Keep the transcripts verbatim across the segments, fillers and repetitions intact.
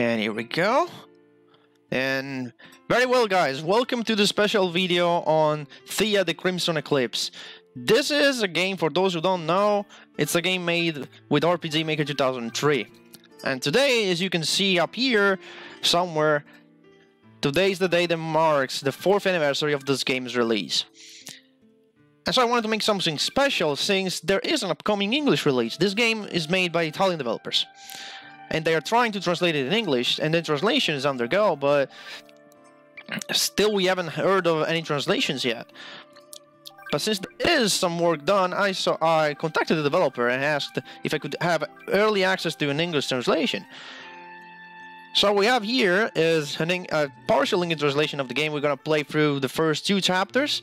And here we go. And very well, guys, welcome to the special video on Theia: The Crimson Eclipse. This is a game, for those who don't know, it's a game made with R P G Maker two thousand three. And today, as you can see up here, somewhere, today's the day that marks the fourth anniversary of this game's release. And so I wanted to make something special, since there is an upcoming English release. This game is made by Italian developers, and they are trying to translate it in English, and the translation is undergo, but still we haven't heard of any translations yet. But since there is some work done, I saw I contacted the developer and asked if I could have early access to an English translation. So what we have here is an, a partial English translation of the game. We're going to play through the first two chapters,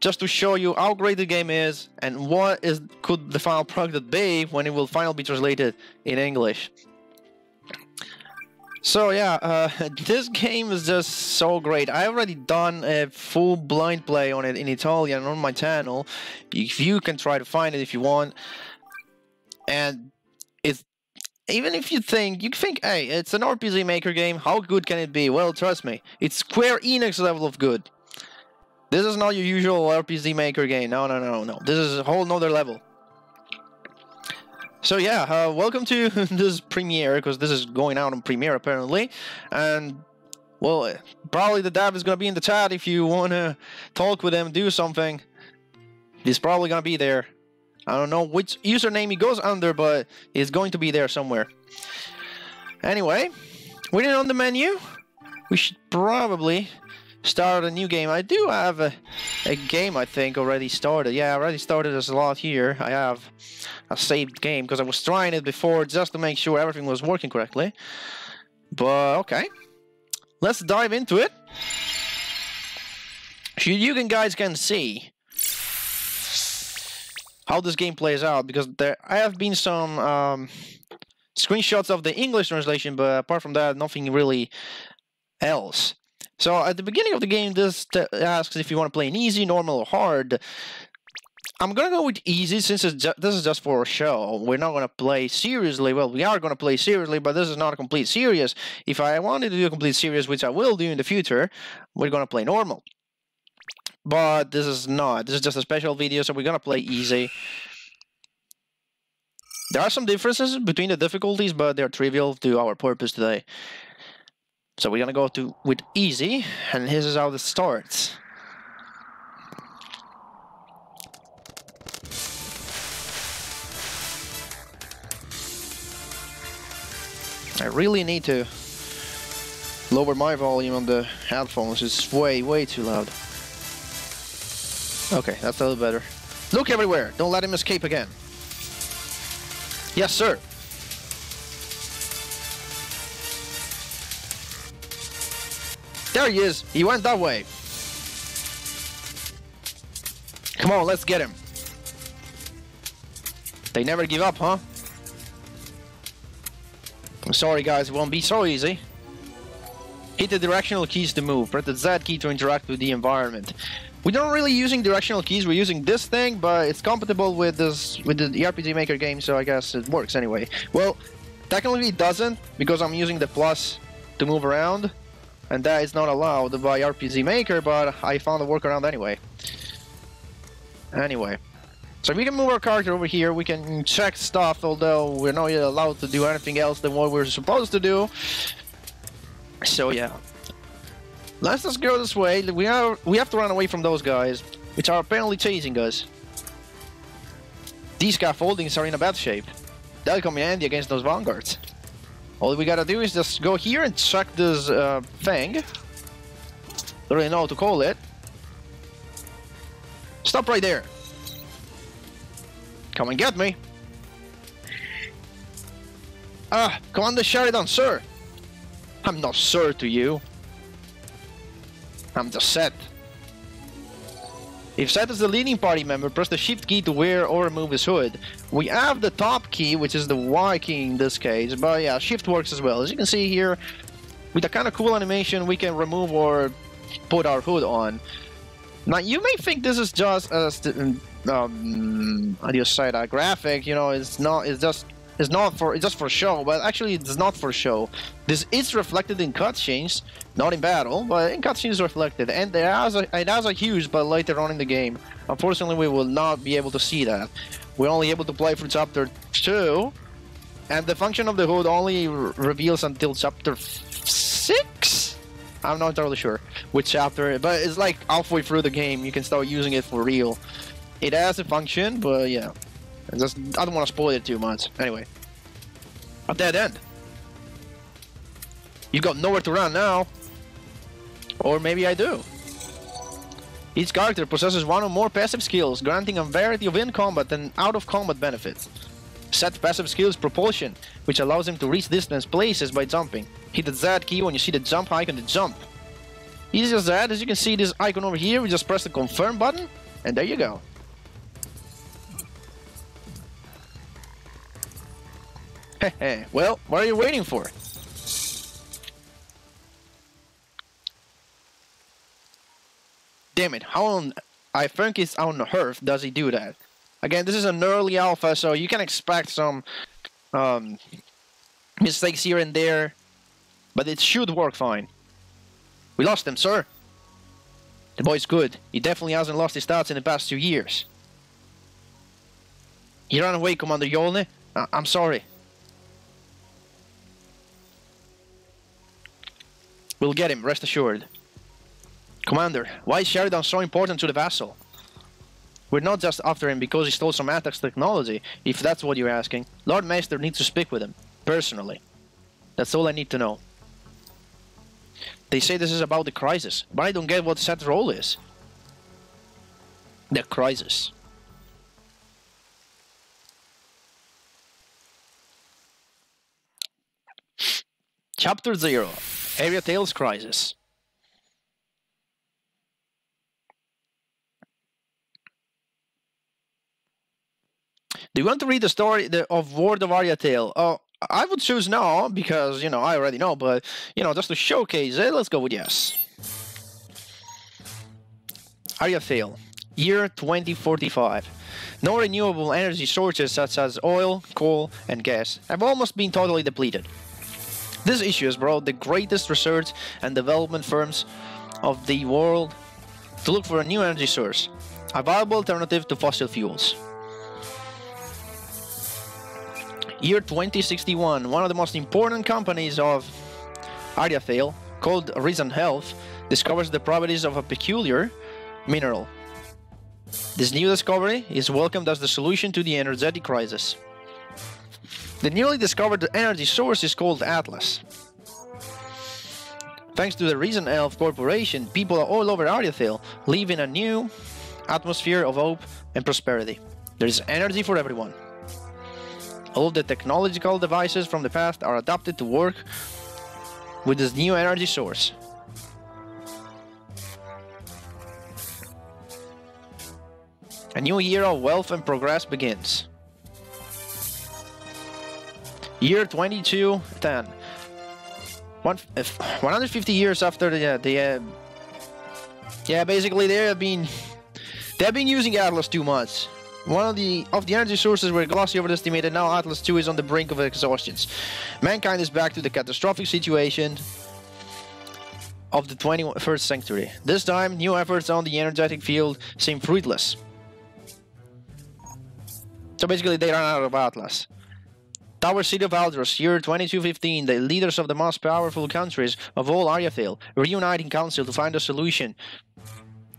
just to show you how great the game is and what is could the final product be when it will finally be translated in English. So yeah, uh, this game is just so great. I already done a full blind play on it in Italian on my channel. If you can try to find it if you want. And it's, even if you think, you think, hey, it's an R P G Maker game, how good can it be? Well, trust me, it's Square Enix level of good. This is not your usual R P G Maker game. No, no, no, no. This is a whole nother level. So yeah, uh, welcome to this premiere, because this is going out on premiere apparently. And well, probably the dev is going to be in the chat if you want to talk with them, do something. He's probably going to be there. I don't know which username he goes under, but he's going to be there somewhere. Anyway, we're on the menu. We should probably start a new game. I do have a, a game I think already started. Yeah, I already started a lot here. I have a saved game because I was trying it before just to make sure everything was working correctly. But okay, let's dive into it. So you can, guys can see how this game plays out, because there I have been some um, screenshots of the English translation, but apart from that, nothing really else. So at the beginning of the game, this asks if you want to play an easy, normal, or hard. I'm going to go with easy, since it's this is just for a show. We're not going to play seriously. Well, we are going to play seriously, but this is not a complete series. If I wanted to do a complete series, which I will do in the future, we're going to play normal. But this is not. This is just a special video, so we're going to play easy. There are some differences between the difficulties, but they're trivial to our purpose today. So we're gonna go to with easy, and this is how it starts. I really need to lower my volume on the headphones. It's way, way too loud. Okay, that's a little better. Look everywhere! Don't let him escape again. Yes, sir. There he is! He went that way! Come on, let's get him! They never give up, huh? I'm sorry guys, it won't be so easy. Hit the directional keys to move, press the Z key to interact with the environment. We're not really using directional keys, we're using this thing, but it's compatible with this with the R P G Maker game, so I guess it works anyway. Well, technically it doesn't, because I'm using the plus to move around. And that is not allowed by R P G Maker, but I found a workaround anyway. Anyway, so we can move our character over here, we can check stuff, although we're not yet allowed to do anything else than what we're supposed to do. So yeah, let's just go this way. We are we have to run away from those guys, which are apparently chasing us. These scaffoldings are in a bad shape. That'll come in handy against those vanguards. All we gotta do is just go here and check this uh, thing. Don't really know how to call it. Stop right there. Come and get me. Ah, Commander Sheridan, sir. I'm not sir to you. I'm the Set. If Set is the leading party member, press the shift key to wear or remove his hood. We have the top key, which is the Y key in this case, but yeah, shift works as well. As you can see here, with a kind of cool animation, we can remove or put our hood on. Now, you may think this is just a, um, how do you say that, graphic, you know, it's not, it's just It's not for, it's just for show, but actually it's not for show. This is reflected in cutscenes, not in battle, but in cutscenes reflected, and there is a, it has a huge, but later on in the game. Unfortunately, we will not be able to see that. We're only able to play for chapter two, and the function of the hood only re reveals until chapter six? I'm not entirely sure which chapter, but it's like halfway through the game, you can start using it for real. It has a function, but yeah. I just I don't want to spoil it too much. Anyway, a dead end. You've got nowhere to run now, or maybe I do. Each character possesses one or more passive skills, granting a variety of in-combat and out-of-combat benefits. Set passive skill is propulsion, which allows him to reach distance places by jumping. Hit the Z key when you see the jump icon to jump. Easy as that. As you can see, this icon over here, we just press the confirm button, and there you go. Well, what are you waiting for? Damn it, how on I think it's on earth does he do that? Again, this is an early alpha, so you can expect some um, mistakes here and there, but it should work fine. We lost him, sir. The boy's good. He definitely hasn't lost his stats in the past two years. He ran away, Commander Yolne. Uh, I'm sorry. We'll get him, rest assured. Commander, why is Sheridan so important to the vassal? We're not just after him because he stole some Atax technology, if that's what you're asking. Lord Maester needs to speak with him, personally. That's all I need to know. They say this is about the crisis, but I don't get what Seth's role is. The crisis. Chapter zero. Ariathel's crisis. Do you want to read the story the, of Ward of Ariathel? Oh, I would choose no, because, you know, I already know, but, you know, just to showcase it, let's go with yes. Ariathel, year twenty forty-five. No renewable energy sources such as oil, coal, and gas have almost been totally depleted. This issue has brought the greatest research and development firms of the world to look for a new energy source, a viable alternative to fossil fuels. Year twenty sixty-one, one of the most important companies of Ariathel, called Rizan Health, discovers the properties of a peculiar mineral. This new discovery is welcomed as the solution to the energetic crisis. The newly discovered energy source is called Atlas. Thanks to the Rizan Health Corporation, people all over Ariathel live in a new atmosphere of hope and prosperity. There is energy for everyone. All the technological devices from the past are adapted to work with this new energy source. A new year of wealth and progress begins. Year twenty-two ten, one hundred fifty years after the, uh, the uh, yeah, basically they have been they have been using Atlas too much. One of the of the energy sources were glossy overestimated. Now Atlas two is on the brink of exhaustion. Mankind is back to the catastrophic situation of the twenty-first century. This time, new efforts on the energetic field seem fruitless. So basically, they ran out of Atlas. Tower City of Aldros, year twenty-two fifteen, the leaders of the most powerful countries of all Ariathel reunite in council to find a solution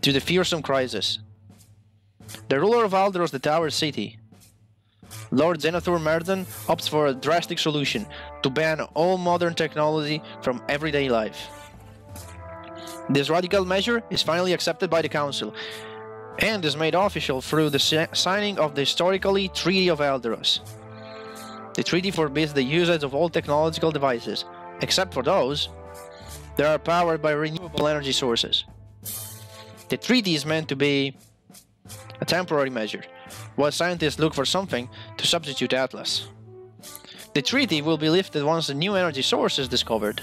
to the fearsome crisis. The ruler of Aldros, the Tower City, Lord Xenothur Merdan, opts for a drastic solution to ban all modern technology from everyday life. This radical measure is finally accepted by the council and is made official through the signing of the historically Treaty of Aldros. The treaty forbids the usage of all technological devices, except for those that are powered by renewable energy sources. The treaty is meant to be a temporary measure, while scientists look for something to substitute Atlas. The treaty will be lifted once the new energy source is discovered.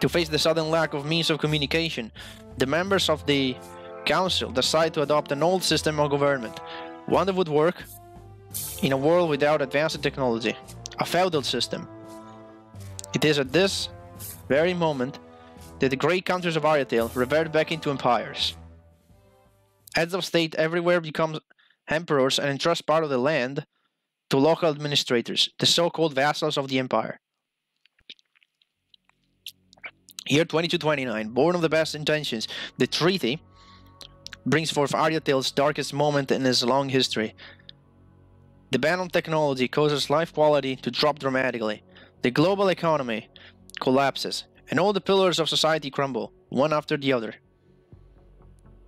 To face the sudden lack of means of communication, the members of the council decide to adopt an old system of government, one that would work in a world without advanced technology, a feudal system. It is at this very moment that the great countries of Ariathel revert back into empires. Heads of state everywhere become emperors and entrust part of the land to local administrators, the so-called vassals of the empire. Year twenty-two twenty-nine, born of the best intentions, the treaty brings forth Ariatel's darkest moment in its long history. The ban on technology causes life quality to drop dramatically. The global economy collapses, and all the pillars of society crumble, one after the other.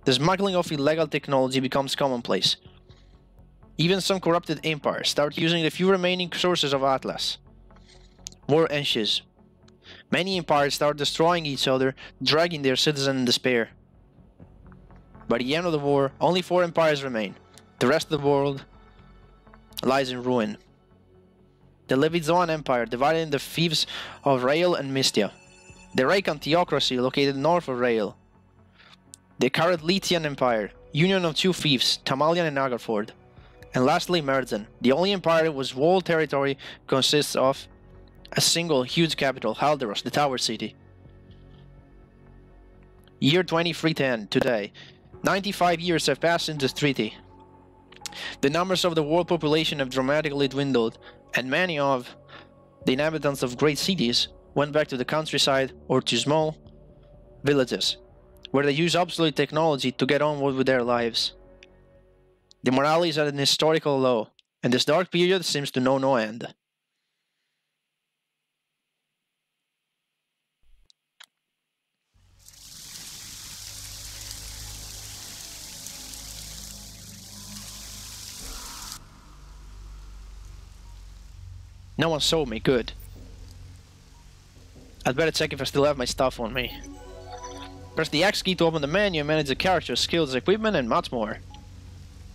The smuggling of illegal technology becomes commonplace. Even some corrupted empires start using the few remaining sources of Atlas. War ensues. Many empires start destroying each other, dragging their citizens in despair. By the end of the war, only four empires remain. The rest of the world lies in ruin. The Levizoan Empire divided into fiefs of Rael and Mystia. The Rakan Theocracy located north of Rael. The Karatletian Empire, union of two fiefs, Tamalian and Agarford. And lastly, Merzen, the only empire whose whole territory consists of a single huge capital, Aldros, the Tower City. Year twenty-three ten, today. ninety-five years have passed since the treaty. The numbers of the world population have dramatically dwindled, and many of the inhabitants of great cities went back to the countryside or to small villages, where they use obsolete technology to get on with their lives. The morale is at an historical low, and this dark period seems to know no end. No one saw me, good. I'd better check if I still have my stuff on me. Press the X key to open the menu and manage the characters, skills, equipment, and much more.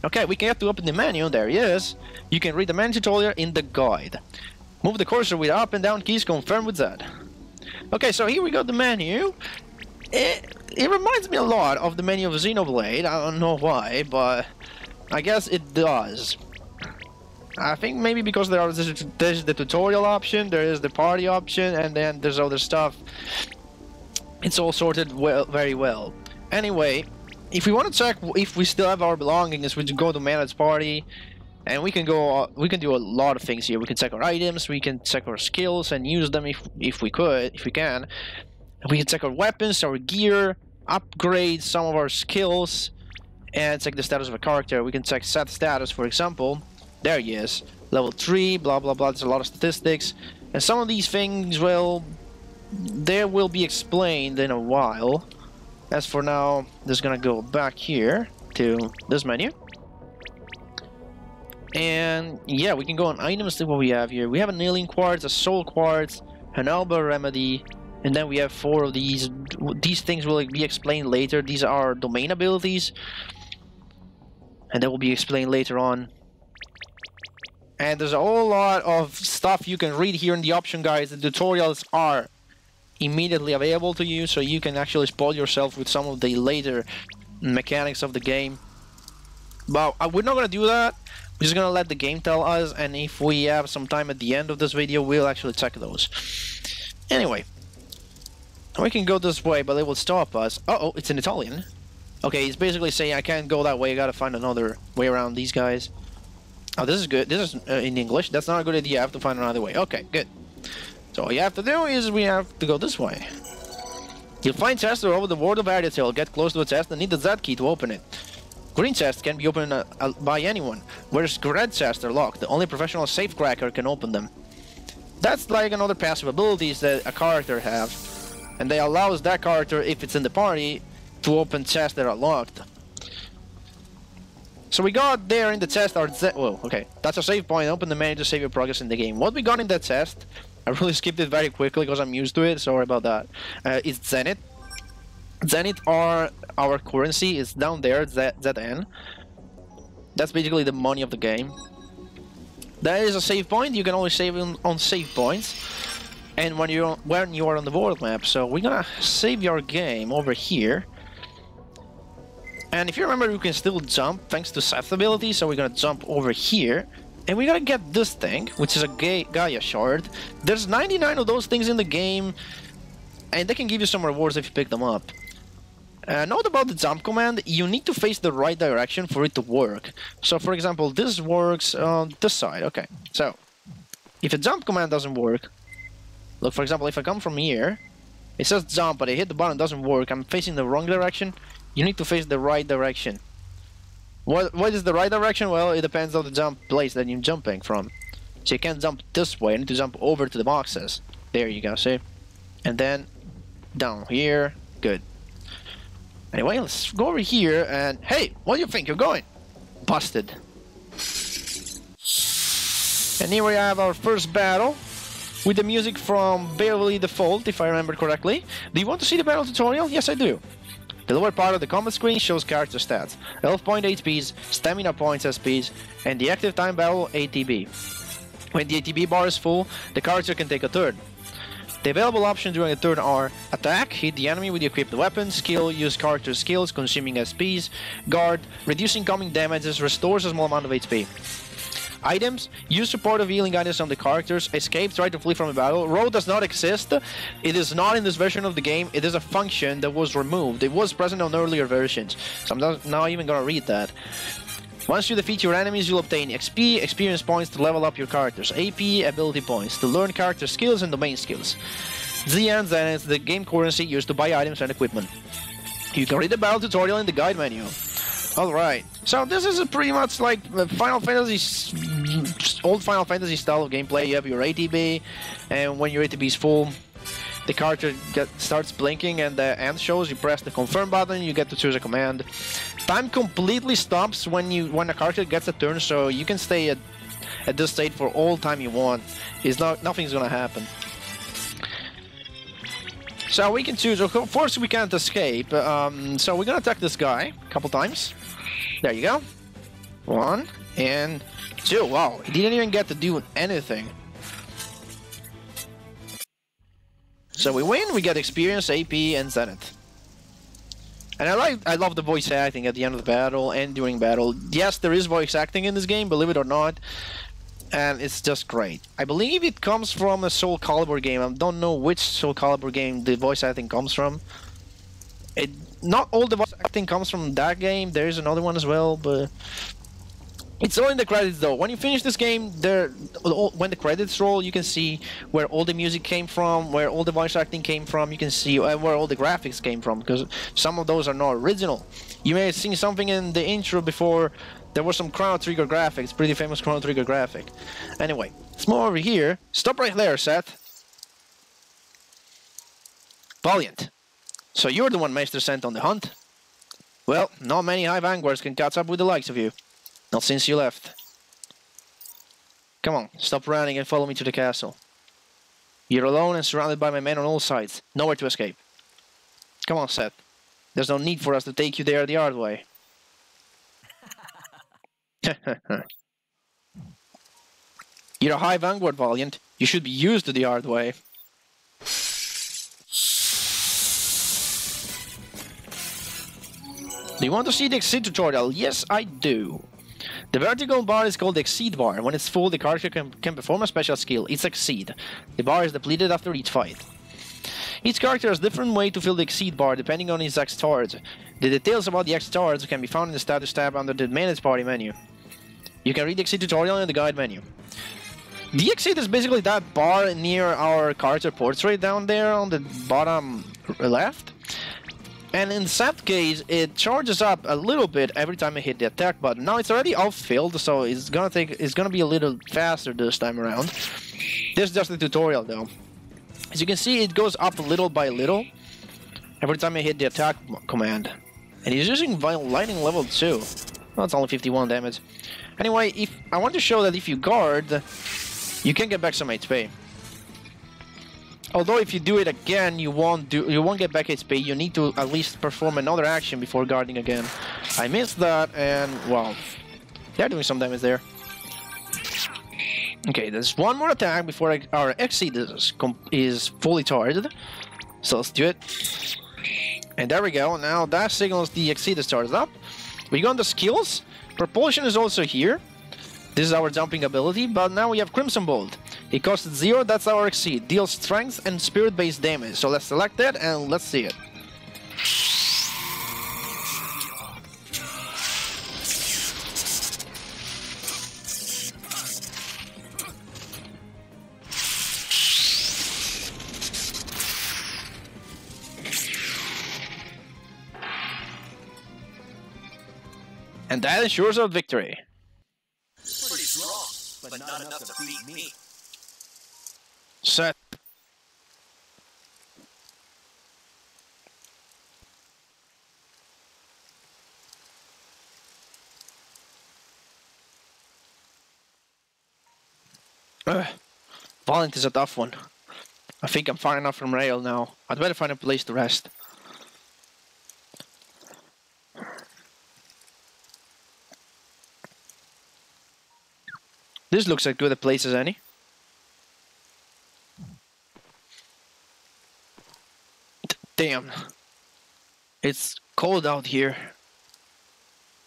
Okay, we can have to open the menu, there it is. You can read the menu tutorial in the guide. Move the cursor with up and down keys, confirm with Z. Okay, so here we got the menu. It, it reminds me a lot of the menu of Xenoblade, I don't know why, but I guess it does. I think maybe because there are, there's the tutorial option, there is the party option, and then there's other stuff. It's all sorted well, very well. Anyway, if we want to check if we still have our belongings, we can go to manage party, and we can go. We can do a lot of things here. We can check our items, we can check our skills and use them if if we could, if we can. We can check our weapons, our gear, upgrade some of our skills, and check the status of a character. We can check set status, for example. There he is, level three, blah blah blah, there's a lot of statistics, and some of these things, well, they will be explained in a while. As for now, just gonna go back here to this menu, and yeah, we can go on items, see what we have here. We have an alien quartz, a soul quartz, an alba remedy, and then we have four of these. These things will be explained later, these are domain abilities, and that will be explained later on. And there's a whole lot of stuff you can read here in the option guides. The tutorials are immediately available to you, so you can actually spoil yourself with some of the later mechanics of the game. But we're not going to do that. We're just going to let the game tell us, and if we have some time at the end of this video, we'll actually check those. Anyway, we can go this way, but it will stop us. Uh-oh, it's in Italian. Okay, it's basically saying I can't go that way. I got to find another way around these guys. Oh, this is good. This is uh, in English. That's not a good idea. I have to find another way. Okay, good. So all you have to do is we have to go this way. You'll find chests all over the world of Ariathel. Get close to a chest and need the Z key to open it. Green chests can be opened uh, uh, by anyone, whereas red chests are locked. The only professional safecracker can open them. That's like another passive abilities that a character have, and they allows that character, if it's in the party, to open chests that are locked. So we got there in the chest our Z- Whoa, okay. That's a save point. Open the menu to save your progress in the game. What we got in that chest, I really skipped it very quickly because I'm used to it. Sorry about that. Uh, it's Zenit. Zenit are our currency. It's down there, Z- ZN. That's basically the money of the game. That is a save point. You can only save on, on save points. And when you're on, when you are on the world map. So we're gonna save your game over here. And if you remember, you can still jump thanks to Seth's ability, so we're gonna jump over here. and we gotta get this thing, which is a Ga Gaia shard. There's ninety-nine of those things in the game, and they can give you some rewards if you pick them up. Uh, note about the jump command, you need to face the right direction for it to work. So, for example, this works on this side, okay. So, if a jump command doesn't work, look, for example, if I come from here, it says jump, but I hit the button, it doesn't work, I'm facing the wrong direction, you need to face the right direction. What, what is the right direction? Well, it depends on the jump place that you're jumping from. So you can't jump this way, you need to jump over to the boxes. There you go, see? And then, down here, good. Anyway, let's go over here and... Hey, what do you think you're going? Busted. And here we have our first battle, with the music from Beverly Default, if I remember correctly. Do you want to see the battle tutorial? Yes, I do. The lower part of the combat screen shows character stats, health point H Ps, stamina points S Ps, and the active time battle A T B. When the A T B bar is full, the character can take a turn. The available options during a turn are attack, hit the enemy with the equipped weapon, skill, use character skills, consuming S Ps, guard, reducing coming damages, restores a small amount of H P. Items, use supportive healing items on the characters, escape, try to flee from a battle. Roll does not exist, it is not in this version of the game, it is a function that was removed, it was present on earlier versions, so I'm not, not even gonna read that. Once you defeat your enemies, you'll obtain X P, experience points to level up your characters, A P, ability points, to learn character skills and domain skills. Zenit, Zenit is the game currency used to buy items and equipment. You can read the battle tutorial in the guide menu. Alright, so this is a pretty much like Final Fantasy, old Final Fantasy style of gameplay. You have your A T B, and when your A T B is full, the character get, starts blinking and the end shows. You press the confirm button, you get to choose a command. Time completely stops when you when a character gets a turn, so you can stay at, at this state for all time you want. It's not, nothing's gonna happen. So we can choose, of course we can't escape, um, so we're gonna attack this guy a couple times. There you go. One, and two. Wow, he didn't even get to do anything. So we win, we get experience, A P, and Zenith. And I like, I love the voice acting at the end of the battle and during battle. Yes, there is voice acting in this game, believe it or not. And it's just great. I believe it comes from a Soul Calibur game. I don't know which Soul Calibur game the voice acting comes from. It not all the voice acting comes from that game. There is another one as well, but it's all in the credits though. When you finish this game, there, when the credits roll, you can see where all the music came from, where all the voice acting came from. You can see where all the graphics came from because some of those are not original. You may have seen something in the intro before. There were some Chrono Trigger graphics, pretty famous Chrono Trigger graphic. Anyway, let's move over here. Stop right there, Seth. Valiant. So you're the one Maester sent on the hunt? Well, not many high vanguards can catch up with the likes of you. Not since you left. Come on, stop running and follow me to the castle. You're alone and surrounded by my men on all sides. Nowhere to escape. Come on, Seth. There's no need for us to take you there the hard way. You're a high vanguard, Valiant. You should be used to the hard way. Do you want to see the exceed tutorial? Yes, I do. The vertical bar is called the exceed bar. When it's full, the character can, can perform a special skill. It's exceed. The bar is depleted after each fight. Each character has a different way to fill the exceed bar depending on his X charge. The details about the X charge can be found in the status tab under the manage party menu. You can read the exceed tutorial in the guide menu. The exceed is basically that bar near our character portrait down there on the bottom left. And in Seth's case, it charges up a little bit every time I hit the attack button. Now it's already off field, so it's gonna take it's gonna be a little faster this time around. This is just the tutorial though. As you can see, it goes up little by little every time I hit the attack command. And he's using lightning level two. Well, it's only fifty-one damage. Anyway, if I want to show that if you guard, you can get back some H P. Although if you do it again, you won't do you won't get back H P. You need to at least perform another action before guarding again. I missed that, and well, they're doing some damage there. Okay, there's one more attack before our exceed is, is fully charged. So let's do it. And there we go. Now that signals the exceed is charged up. We got the skills. Propulsion is also here. This is our jumping ability, but now we have Crimson Bolt. It costs zero, that's our X C. Deals strength and spirit-based damage. So let's select that and let's see it. And that ensures our victory. Pretty strong, but not enough to beat me. Set. Ugh. Valiant is a tough one. I think I'm far enough from Rael now. I'd better find a place to rest. This looks as good a place as any. D damn. It's cold out here.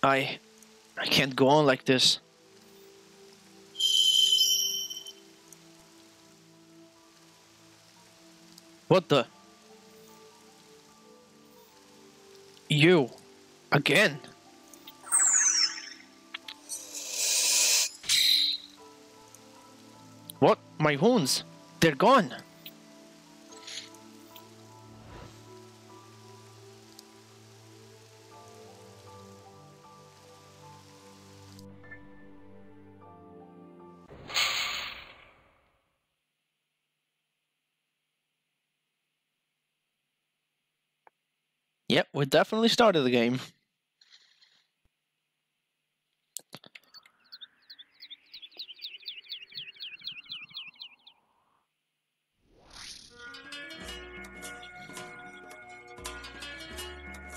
I... I can't go on like this. What the... You... Again? What? My wounds? They're gone! Yep, we definitely started the game.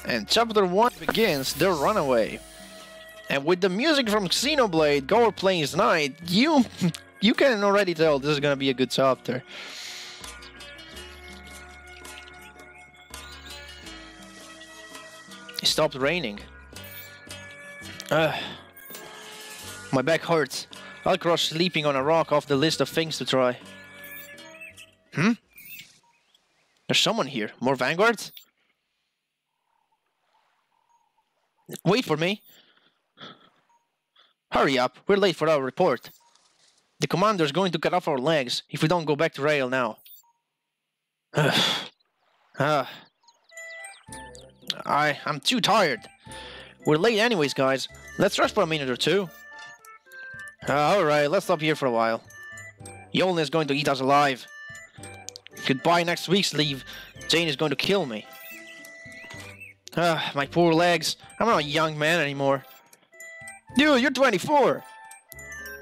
And chapter one begins, The Runaway. And with the music from Xenoblade, Gore Plains Night, you you can already tell this is gonna be a good chapter. It stopped raining. Uh, my back hurts. I'll cross sleeping on a rock off the list of things to try. Hmm? There's someone here. More Vanguards? Wait for me! Hurry up, we're late for our report. The commander's going to cut off our legs if we don't go back to Rael now. uh, I, I'm too tired. We're late anyways, guys. Let's rest for a minute or two. Uh, Alright, let's stop here for a while. Yolne is going to eat us alive. Goodbye next week's leave. Jane is going to kill me. Ah, uh, my poor legs. I'm not a young man anymore. Dude, you're twenty-four!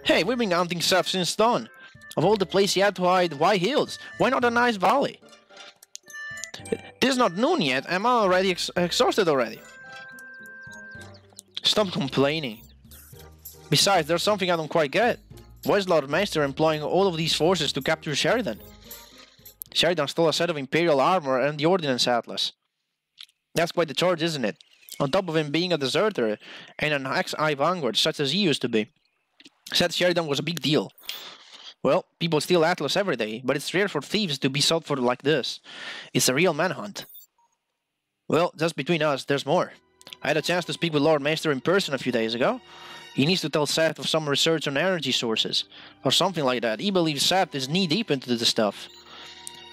Hey, we've been hunting stuff since dawn. Of all the places you had to hide, why hills? Why not a nice valley? This is not noon yet. Am I already ex exhausted already? Stop complaining. Besides, there's something I don't quite get. Why is Lord Maester employing all of these forces to capture Sheridan? Sheridan stole a set of Imperial armor and the Ordnance Atlas. That's quite the charge, isn't it? On top of him being a deserter and an ex-I Vanguard, such as he used to be. Said Sheridan was a big deal. Well, people steal Atlas every day, but it's rare for thieves to be sought for like this. It's a real manhunt. Well, just between us, there's more. I had a chance to speak with Lord Maester in person a few days ago. He needs to tell Seth of some research on energy sources, or something like that. He believes Seth is knee-deep into the stuff.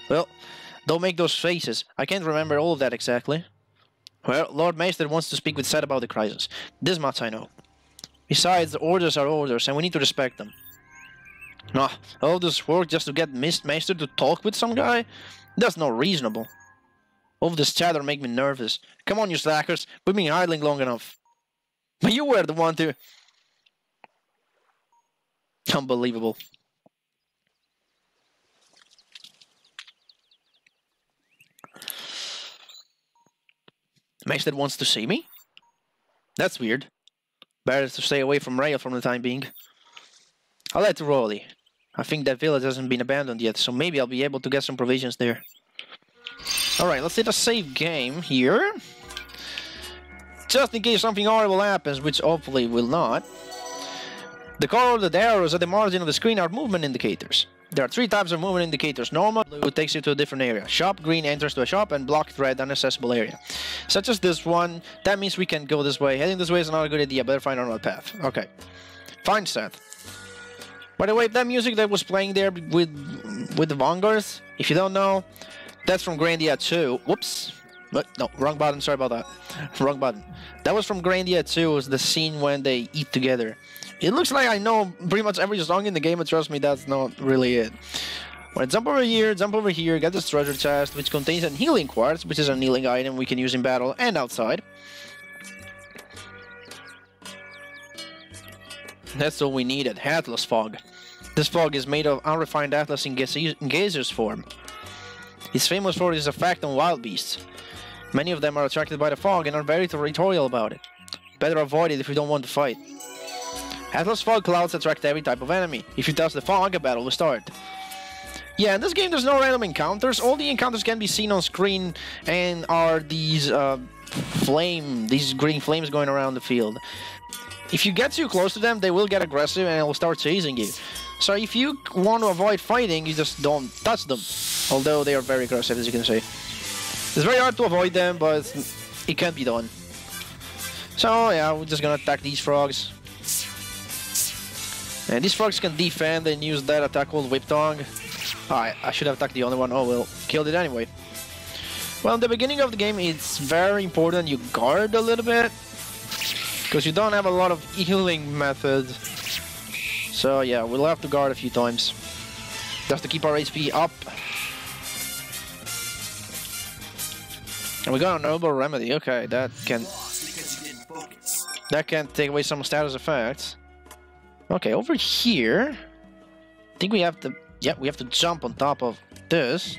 Well, don't make those faces. I can't remember all of that exactly. Well, Lord Maester wants to speak with Seth about the crisis. This much I know. Besides, orders are orders, and we need to respect them. Nah, all this work just to get Mister Maester to talk with some guy? That's not reasonable. All this chatter make me nervous. Come on, you slackers, we've been idling long enough. But you were the one to... Unbelievable. Maester wants to see me? That's weird. Better to stay away from Rael for the time being. I'll head to Rolly. I think that village hasn't been abandoned yet, so maybe I'll be able to get some provisions there. Alright, let's hit a save game here. Just in case something horrible happens, which hopefully will not. The color of the arrows at the margin of the screen are movement indicators. There are three types of movement indicators. Normal, blue takes you to a different area. Shop, green enters to a shop, and blocked, red, inaccessible area. Such as this one, that means we can go this way. Heading this way is not a good idea, better find another path. Okay. Fine, Seth. By the way, that music that was playing there with with the Vanguard, if you don't know, that's from Grandia two. Whoops. But, no, wrong button. Sorry about that. Wrong button. That was from Grandia two. It was the scene when they eat together. It looks like I know pretty much every song in the game, but trust me, that's not really it. When I jump over here, jump over here, get this treasure chest, which contains an healing quartz, which is an healing item we can use in battle and outside. That's all we needed. Atlas fog. This fog is made of unrefined Atlas in gaseous form. It's famous for its effect on wild beasts. Many of them are attracted by the fog and are very territorial about it. Better avoid it if you don't want to fight. Atlas fog clouds attract every type of enemy. If you touch the fog, a battle will start. Yeah, in this game there's no random encounters. All the encounters can be seen on screen and are these uh, flame, these green flames going around the field. If you get too close to them, they will get aggressive and will start chasing you. So if you want to avoid fighting, you just don't touch them. Although they are very aggressive, as you can see. It's very hard to avoid them, but it can be done. So yeah, we're just gonna attack these frogs. And these frogs can defend and use that attack called Whip Tongue. Alright, I should have attacked the other one. Oh well, killed it anyway. Well, in the beginning of the game, it's very important you guard a little bit. Because you don't have a lot of healing methods. So yeah, we'll have to guard a few times. Just to keep our H P up. And we got a noble remedy. Okay, that can that can take away some status effects. Okay, over here, I think we have to. Yeah, we have to jump on top of this.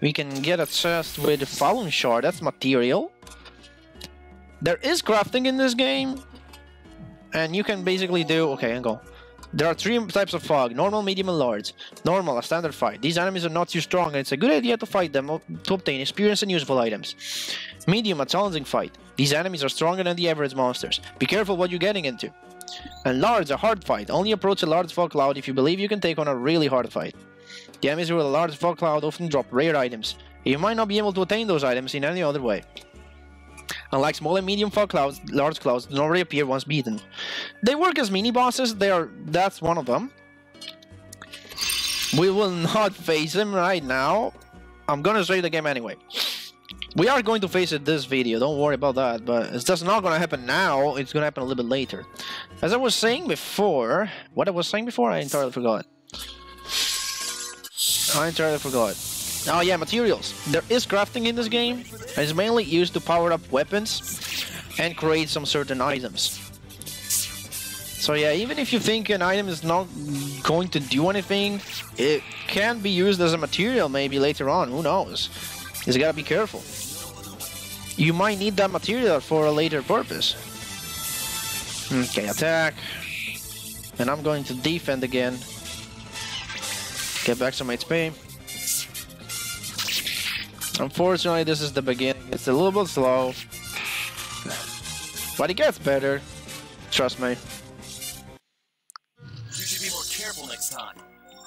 We can get a chest with the Fallen Shard. That's material. There is crafting in this game, and you can basically do. Okay, hang on. There are three types of fog: normal, medium, and large. Normal, a standard fight. These enemies are not too strong, and it's a good idea to fight them to obtain experience and useful items. Medium, a challenging fight. These enemies are stronger than the average monsters. Be careful what you're getting into. And large, a hard fight. Only approach a large fog cloud if you believe you can take on a really hard fight. The enemies with a large fog cloud often drop rare items. You might not be able to attain those items in any other way. Unlike small and medium fog clouds, large clouds do not reappear once beaten. They work as mini-bosses, they are, that's one of them. We will not face them right now. I'm gonna save the game anyway. We are going to face it this video, don't worry about that, but it's just not gonna happen now, it's gonna happen a little bit later. As I was saying before... What I was saying before? I entirely forgot. I entirely forgot. Oh yeah, materials. There is crafting in this game, and it's mainly used to power up weapons and create some certain items. So yeah, even if you think an item is not going to do anything, it can be used as a material maybe later on, who knows. You gotta be careful. You might need that material for a later purpose. Okay, attack. And I'm going to defend again. Get back some H P. Unfortunately, this is the beginning. It's a little bit slow. But it gets better. Trust me. You should be more careful next time.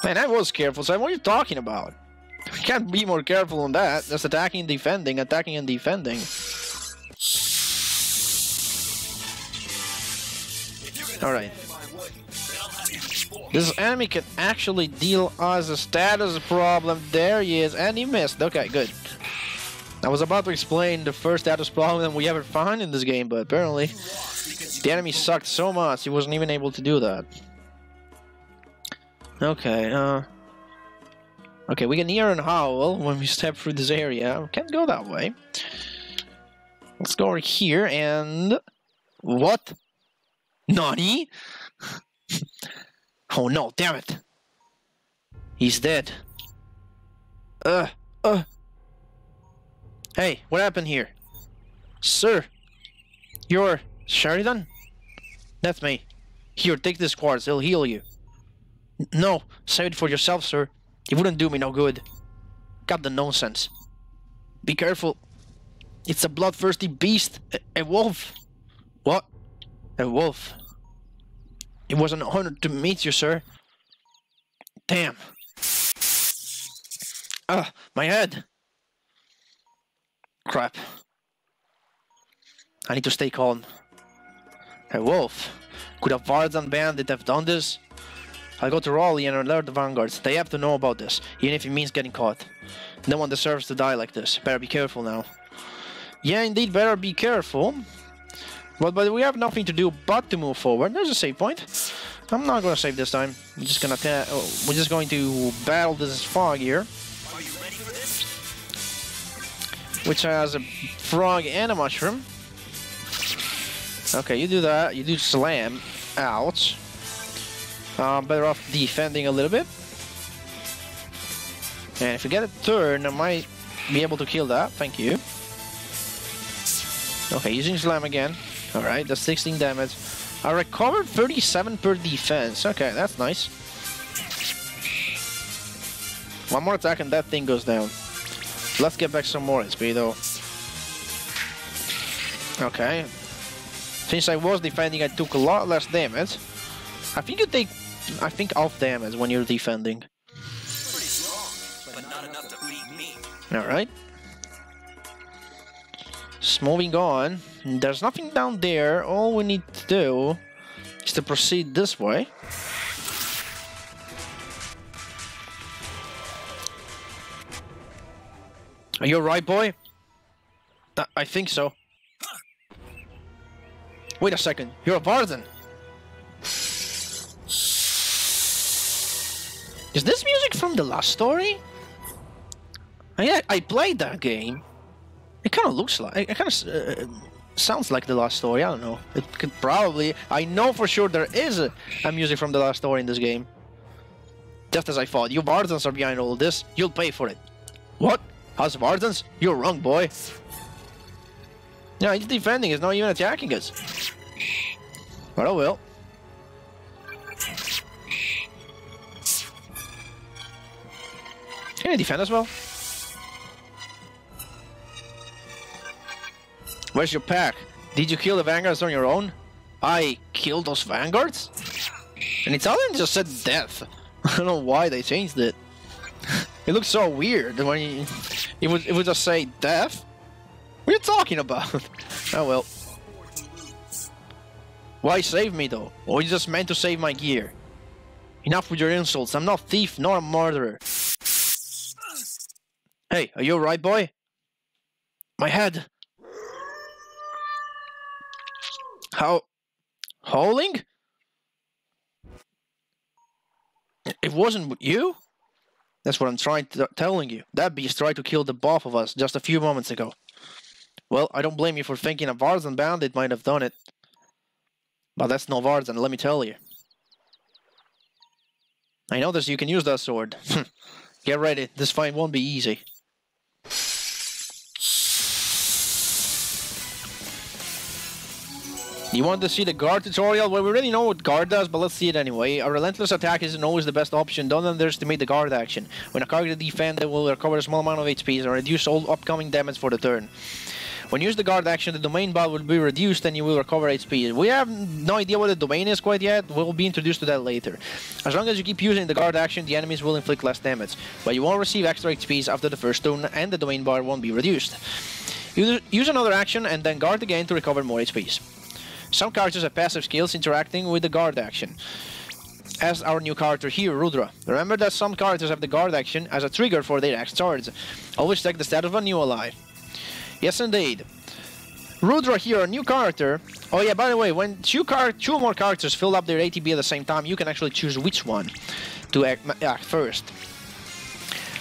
Man, I was careful, so what are you talking about? We can't be more careful on that. Just attacking and defending, attacking and defending. Alright. This enemy can actually deal us a status problem. There he is, and he missed. Okay, good. I was about to explain the first status problem we ever found in this game, but apparently the enemy sucked so much he wasn't even able to do that. Okay, uh... Okay, we can hear an howl when we step through this area. We can't go that way. Let's go over here and... What? Nani? Oh no, damn it! He's dead. Uh, uh. Hey, what happened here? Sir! You're... Sheridan? That's me. Here, take this quartz, it'll heal you. N no, save it for yourself, sir. It wouldn't do me no good. Got the nonsense. Be careful. It's a bloodthirsty beast. A, a wolf. What? A wolf. It was an honor to meet you, sir. Damn. Ah, my head. Crap. I need to stay calm. Hey, Wolf. Could a Varzan bandit have done this? I'll go to Rolly and alert the Vanguards. They have to know about this, even if it means getting caught. No one deserves to die like this. Better be careful now. Yeah, indeed, better be careful. But, but we have nothing to do but to move forward. There's a save point. I'm not gonna save this time. I'm just gonna ta oh, we're just going to battle this frog here. Are you ready for this? Which has a frog and a mushroom. Okay, you do that. You do slam out. Uh, better off defending a little bit. And if we get a turn, I might be able to kill that. Thank you. Okay, using slam again. Alright, that's sixteen damage. I recovered thirty-seven per defense. Okay, that's nice. One more attack and that thing goes down. Let's get back some more H P though. Okay. Since I was defending, I took a lot less damage. I think you take, I think, half damage when you're defending. Alright. Just moving on. There's nothing down there. All we need to do is to proceed this way. Are you alright, boy? I think so. Wait a second. You're a Varzan. Is this music from The Last Story? I, I played that game. It kind of looks like, it kind of uh, sounds like The Last Story, I don't know. It could probably, I know for sure there is a, a music from The Last Story in this game. Just as I thought, you Varzans are behind all this, you'll pay for it. What? House of Varzans? You're wrong, boy. No, he's defending us, not even attacking us. But I will. Can I defend as well? Where's your pack? Did you kill the Vanguards on your own? I killed those Vanguards? And Italian just said death. I don't know why they changed it. It looks so weird when you, it would it would just say death. What are you talking about? Oh well. Why save me though? Or you just meant to save my gear? Enough with your insults. I'm not a thief nor a murderer. Hey, are you alright, boy? My head. How? Howling? It wasn't you? That's what I'm trying to telling you. That beast tried to kill the both of us just a few moments ago. Well, I don't blame you for thinking a Varzan bandit might have done it. But that's no Varzan, let me tell you. I noticed you can use that sword. Get ready, this fight won't be easy. You want to see the guard tutorial? Well, we already know what guard does, but let's see it anyway. A relentless attack isn't always the best option. Don't underestimate the guard action. When a character defends, they will recover a small amount of H P and reduce all upcoming damage for the turn. When you use the guard action, the domain bar will be reduced and you will recover H P. We have no idea what the domain is quite yet. We'll be introduced to that later. As long as you keep using the guard action, the enemies will inflict less damage, but you won't receive extra H Ps after the first turn and the domain bar won't be reduced. Use another action and then guard again to recover more H Ps. Some characters have passive skills interacting with the guard action, as our new character here, Rudra. Remember that some characters have the guard action as a trigger for their next charge. Always check the status of a new ally. Yes, indeed. Rudra here, a new character. Oh yeah, by the way, when two, car two more characters fill up their A T B at the same time, you can actually choose which one to act, act first.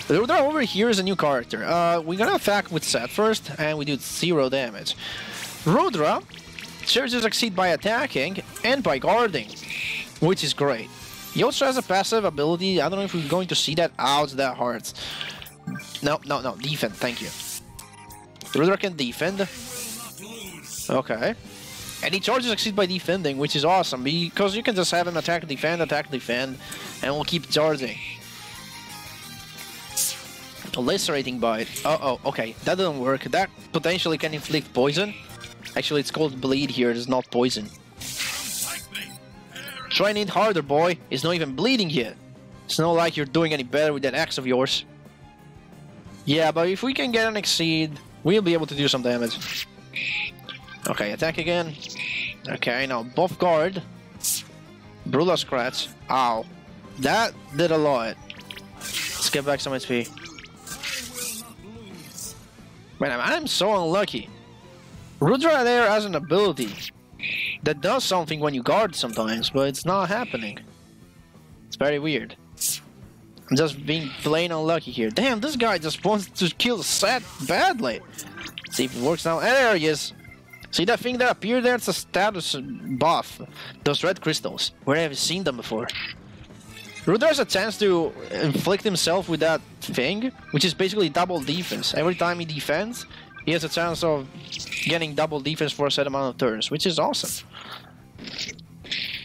Rudra over here is a new character. Uh, we're gonna attack with Set first, and we do zero damage. Rudra surges succeed by attacking and by guarding, which is great. He also has a passive ability. I don't know if we're going to see that. Ouch, that hurts. No, no, no. Defend, thank you. Rudra can defend. Okay. And he charges succeed by defending, which is awesome, because you can just have him attack, defend, attack, defend, and we'll keep charging. Lacerating bite. Uh-oh, okay. That didn't work. That potentially can inflict poison. Actually, it's called bleed here, it's not poison. Trying it harder, boy. It's not even bleeding yet. It's not like you're doing any better with that axe of yours. Yeah, but if we can get an exceed, we'll be able to do some damage. Okay, attack again. Okay, now buff guard. Brutal scratch. Ow. That did a lot. Let's get back some H P. Man, I'm so unlucky. Rudra there has an ability that does something when you guard sometimes, but it's not happening. It's very weird. I'm just being plain unlucky here. Damn, this guy just wants to kill Sat badly. Let's see if it works now. There he is. See that thing that appeared there? It's a status buff. Those red crystals. Where have you seen them before? Rudra has a chance to inflict himself with that thing, which is basically double defense. Every time he defends, he has a chance of getting double defense for a set amount of turns, which is awesome.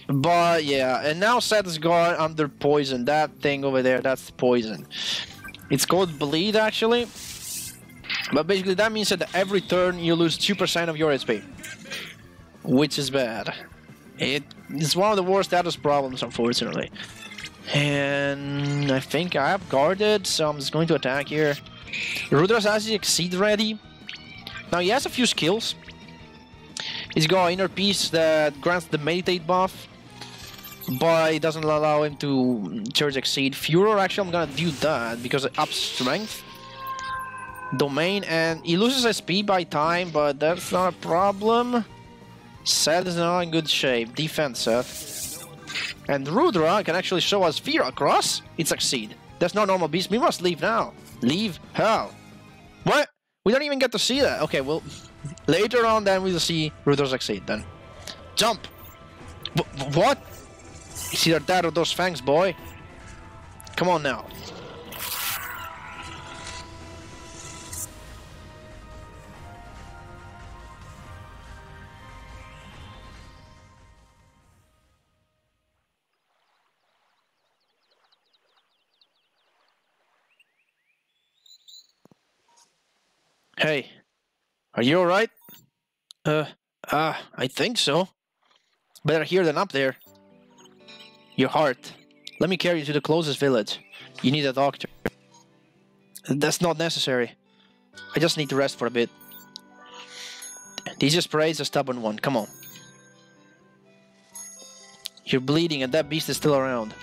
But yeah, and now Set is gone under poison. That thing over there, that's poison. It's called bleed actually. But basically that means that every turn you lose two percent of your H P. Which is bad. It is one of the worst status problems, unfortunately. And I think I have guarded, so I'm just going to attack here. Rudra's has his exceed ready. Now he has a few skills. He's got inner peace that grants the meditate buff, but it doesn't allow him to charge exceed. Furor, actually I'm gonna do that because it ups strength, domain, and he loses S P by time, but that's not a problem. Seth is not in good shape. Defense Seth. And Rudra can actually show us fear across. It's exceed. That's not normal beast. We must leave now. Leave? How? What? We don't even get to see that. Okay, well, later on then we'll see Rudra's exceed then. Jump! W what? It's either that or those fangs, boy. Come on now. Hey, are you alright? Uh, ah, I think so. Better here than up there. Your heart. Let me carry you to the closest village. You need a doctor. That's not necessary. I just need to rest for a bit. Jesus prays a stubborn one. Come on. You're bleeding and that beast is still around.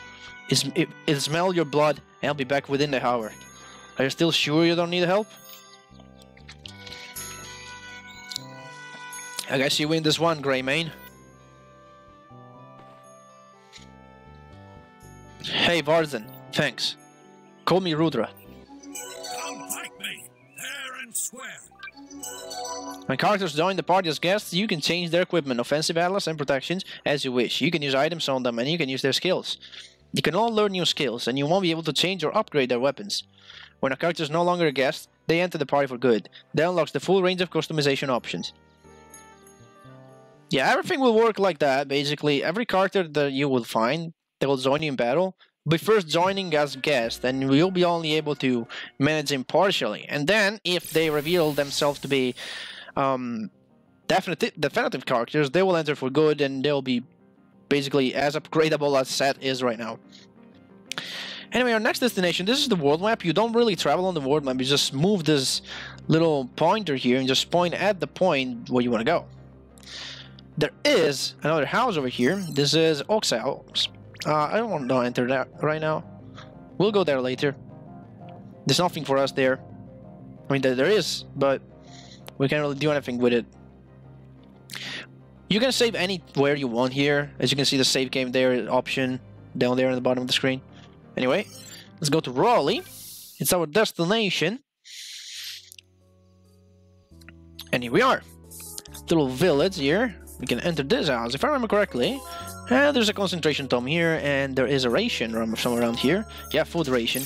It's, it, it'll smell your blood and I'll be back within the hour. Are you still sure you don't need help? I guess you win this one, Greymane. Hey, Varzan. Thanks. Call me Rudra. Come take me. Dare and swear. When characters join the party as guests, you can change their equipment, offensive allies, and protections as you wish. You can use items on them, and you can use their skills. You can all learn new skills, and you won't be able to change or upgrade their weapons. When a character is no longer a guest, they enter the party for good. That unlocks the full range of customization options. Yeah, everything will work like that, basically. Every character that you will find, they will join you in battle, but first joining as guest, and we'll be only able to manage him partially. And then, if they reveal themselves to be um, definitive, definitive characters, they will enter for good, and they'll be basically as upgradable as Set is right now. Anyway, our next destination, this is the world map. You don't really travel on the world map, you just move this little pointer here, and just point at the point where you want to go. There is another house over here. This is Oak's house. Uh, I don't want to enter that right now. We'll go there later. There's nothing for us there. I mean, there is, but we can't really do anything with it. You can save anywhere you want here. As you can see, the save game there option down there on the bottom of the screen. Anyway, let's go to Rolly. It's our destination. And here we are. Little village here. We can enter this house, if I remember correctly. Uh, there's a concentration tome here, and there is a ration somewhere around here. Yeah, food ration.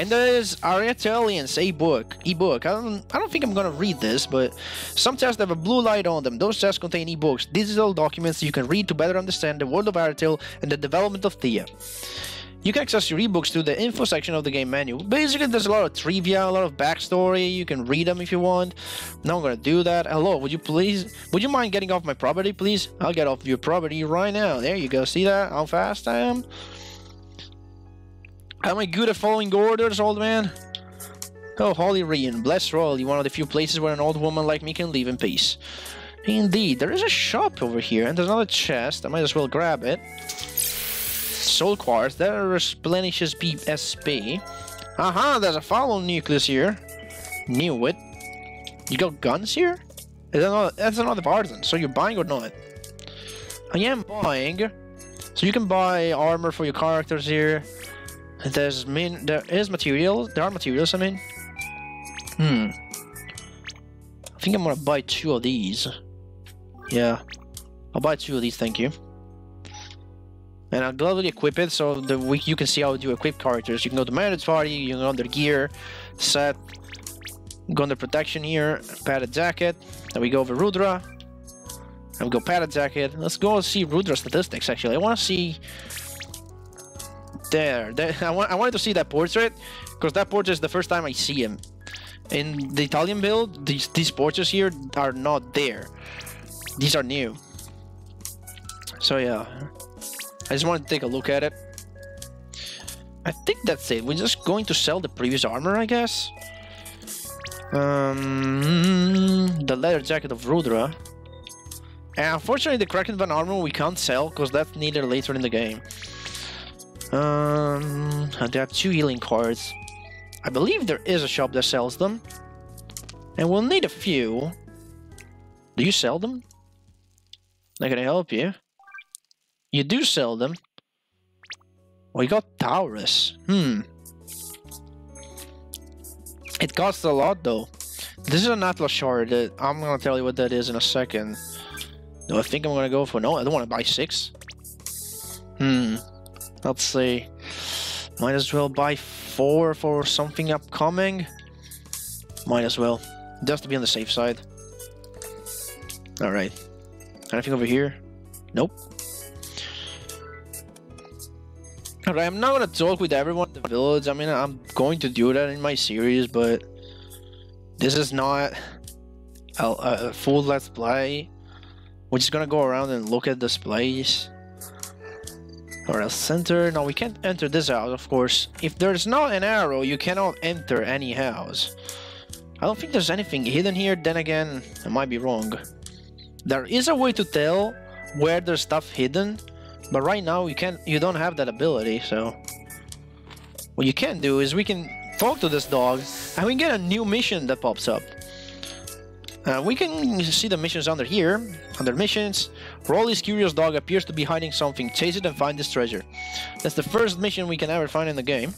And there is Ariathelian's e-book. E-book. I don't, I don't think I'm gonna read this, but some chests have a blue light on them. Those chests contain e-books, digital documents you can read to better understand the world of Ariathel and the development of Theia. You can access your ebooks through the info section of the game menu. Basically, there's a lot of trivia, a lot of backstory. You can read them if you want. Now I'm gonna do that. Hello, would you please, would you mind getting off my property, please? I'll get off your property right now. There you go. See that? How fast I am? Am I good at following orders, old man? Oh, Holy Rean, bless Rolly, one of the few places where an old woman like me can live in peace. Indeed, there is a shop over here, and there's another chest. I might as well grab it. Soul Quartz, that replenishes B S P. Aha, there's a follow nucleus here. Knew it. You got guns here? Is that not, that's another Varzan, so you're buying or not? I am buying. So you can buy armor for your characters here. There's min, there is materials, there are materials, I mean. Hmm. I think I'm gonna buy two of these. Yeah. I'll buy two of these, thank you. And I'll gladly equip it so that we, you can see how to equip characters. You can go to Manage Party, you can go under Gear, Set, go under Protection here, Padded Jacket. Then we go over Rudra. And we go Padded Jacket. Let's go see Rudra statistics, actually. I wanna see... There, there I, want, I wanted to see that portrait, because that portrait is the first time I see him. In the Italian build, these, these portraits here are not there. These are new. So yeah, I just wanted to take a look at it. I think that's it. We're just going to sell the previous armor, I guess. Um, the leather jacket of Rudra. And unfortunately, the Kraken Van armor we can't sell, because that's needed later in the game. Um, they have two healing cards. I believe there is a shop that sells them. And we'll need a few. Do you sell them? Not gonna help you. You do sell them. We got Taurus. Hmm. It costs a lot though. This is an Atlas shard. That I'm gonna tell you what that is in a second. No, I think I'm gonna go for no. I don't want to buy six. Hmm. Let's see. Might as well buy four for something upcoming. Might as well. Just to be on the safe side. Alright. Anything over here? Nope. Alright, I'm not gonna talk with everyone in the village. I mean, I'm going to do that in my series, but this is not a, a full let's play. We're just gonna go around and look at this place. Or else center. No, we can't enter this house, of course. If there's not an arrow, you cannot enter any house. I don't think there's anything hidden here. Then again, I might be wrong. There is a way to tell where there's stuff hidden, but right now you can't. You don't have that ability. So what you can do is we can talk to this dog, and we get a new mission that pops up. Uh, we can see the missions under here. Under missions, Rolly's curious dog appears to be hiding something. Chase it and find this treasure. That's the first mission we can ever find in the game.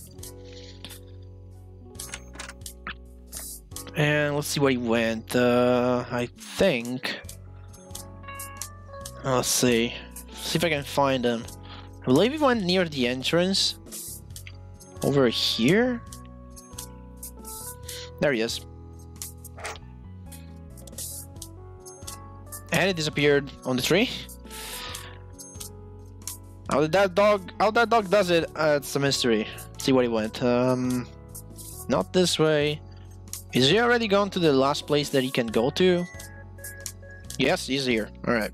And let's see where he went. Uh, I think... Let's see. See if I can find him. I believe he went near the entrance. Over here? There he is. And it disappeared on the tree. How did that dog? How that dog does it? Uh, it's a mystery. Let's see where he went. Um, not this way. Is he already gone to the last place that he can go to? Yes, he's here. All right.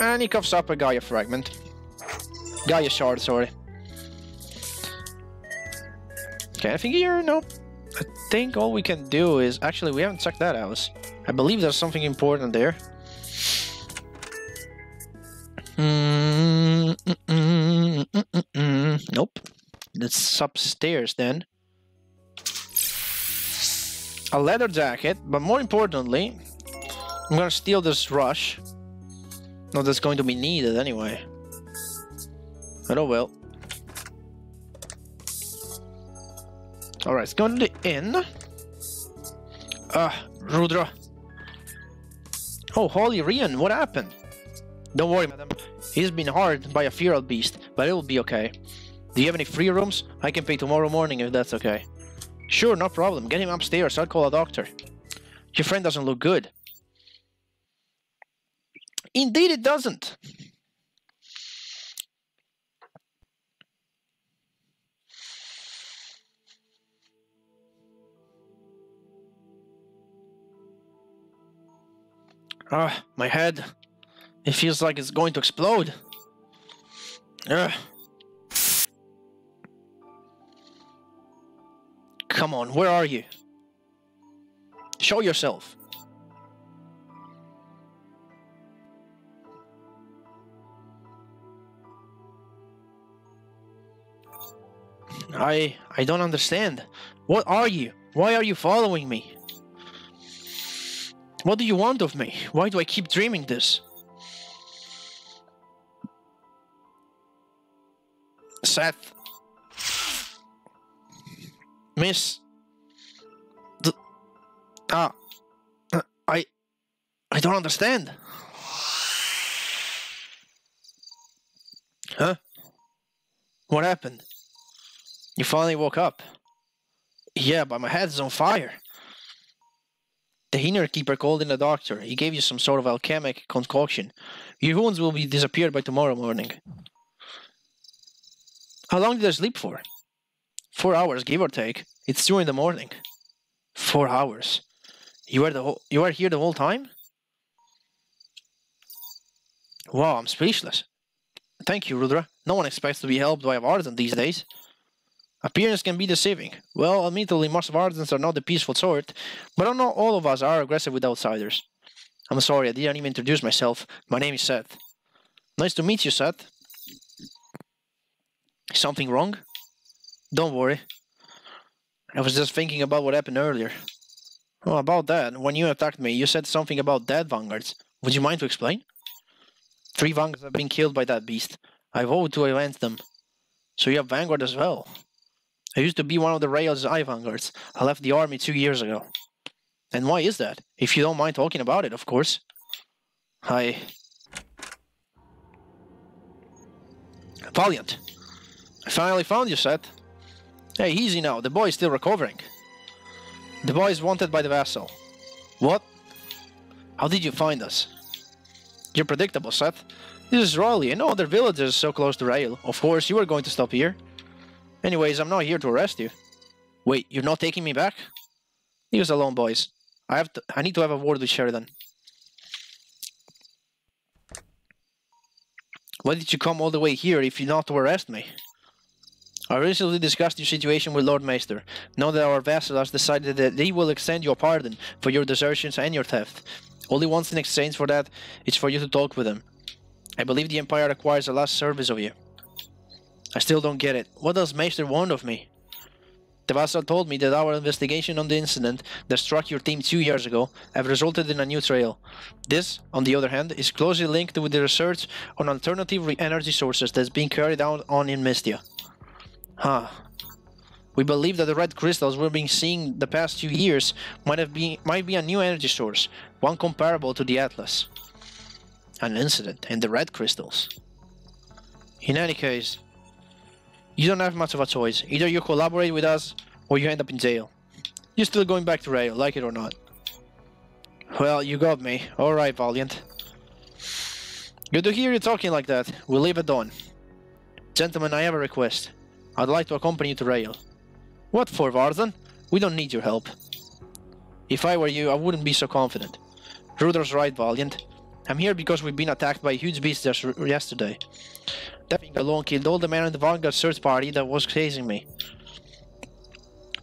And he coughs up a Gaia fragment. Gaia shard, sorry. Okay, anything here? No. I think all we can do is... Actually, we haven't checked that out. I believe there's something important there. Mm, mm, mm, mm, mm, mm. Nope. It's upstairs then. A leather jacket, but more importantly... I'm gonna steal this rush. Not that's going to be needed anyway. But oh well. Alright, let's go to the inn. Ah, uh, Rudra. Oh, Holy Rian, what happened? Don't worry, madam. He's been harmed by a feral beast, but it will be okay. Do you have any free rooms? I can pay tomorrow morning if that's okay. Sure, no problem. Get him upstairs. I'll call a doctor. Your friend doesn't look good. Indeed it doesn't. Ah, my head. It feels like it's going to explode. Ugh. Come on, where are you? Show yourself. I I don't understand. What are you? Why are you following me? What do you want of me? Why do I keep dreaming this? Seth. Miss. D ah. I... I don't understand. Huh? What happened? You finally woke up. Yeah, but my head's on fire. The inner keeper called in a doctor. He gave you some sort of alchemic concoction. Your wounds will be disappeared by tomorrow morning. How long did I sleep for? Four hours, give or take. It's two in the morning. Four hours. You were the whole, you were here the whole time? Wow, I'm speechless. Thank you, Rudra. No one expects to be helped by a Varzan these days. Appearance can be deceiving. Well, admittedly, most Varzans are not the peaceful sort, but not all of us are aggressive with outsiders. I'm sorry, I didn't even introduce myself. My name is Seth. Nice to meet you, Seth. Something wrong? Don't worry. I was just thinking about what happened earlier. Oh, about that. When you attacked me, you said something about dead Vanguards. Would you mind to explain? Three Vanguards have been killed by that beast. I vowed to avenge them. So you have Vanguard as well. I used to be one of the Rael's I Vanguards. I left the army two years ago. And why is that? If you don't mind talking about it, of course. I... Valiant. I finally found you, Seth. Hey, easy now. The boy is still recovering. The boy is wanted by the vassal. What? How did you find us? You're predictable, Seth. This is Rolly and other villagers so close to Rael. Of course, you were going to stop here. Anyways, I'm not here to arrest you. Wait, you're not taking me back? Leave us alone, boys. I have to, I need to have a word with Sheridan. Why did you come all the way here if you're not to arrest me? I recently discussed your situation with Lord Maester. Now that our vassal has decided that they will extend your pardon for your desertions and your theft. All he wants in exchange for that is for you to talk with him. I believe the Empire requires a last service of you. I still don't get it. What does Maester want of me? The vassal told me that our investigation on the incident that struck your team two years ago have resulted in a new trail. This, on the other hand, is closely linked with the research on alternative energy sources that's being carried out on in Mystia. Huh. We believe that the red crystals we've been seeing the past few years might have been might be a new energy source, one comparable to the Atlas. An incident in the red crystals. In any case, you don't have much of a choice. Either you collaborate with us, or you end up in jail. You're still going back to Rael, like it or not. Well, you got me. Alright, Valiant. Good to hear you talking like that. We'll leave at dawn. Gentlemen, I have a request. I'd like to accompany you to Rael. What for, Varzan? We don't need your help. If I were you, I wouldn't be so confident. Ruder's right, Valiant. I'm here because we've been attacked by a huge beast just yesterday. That thing alone killed all the men in the Vanguard search party that was chasing me.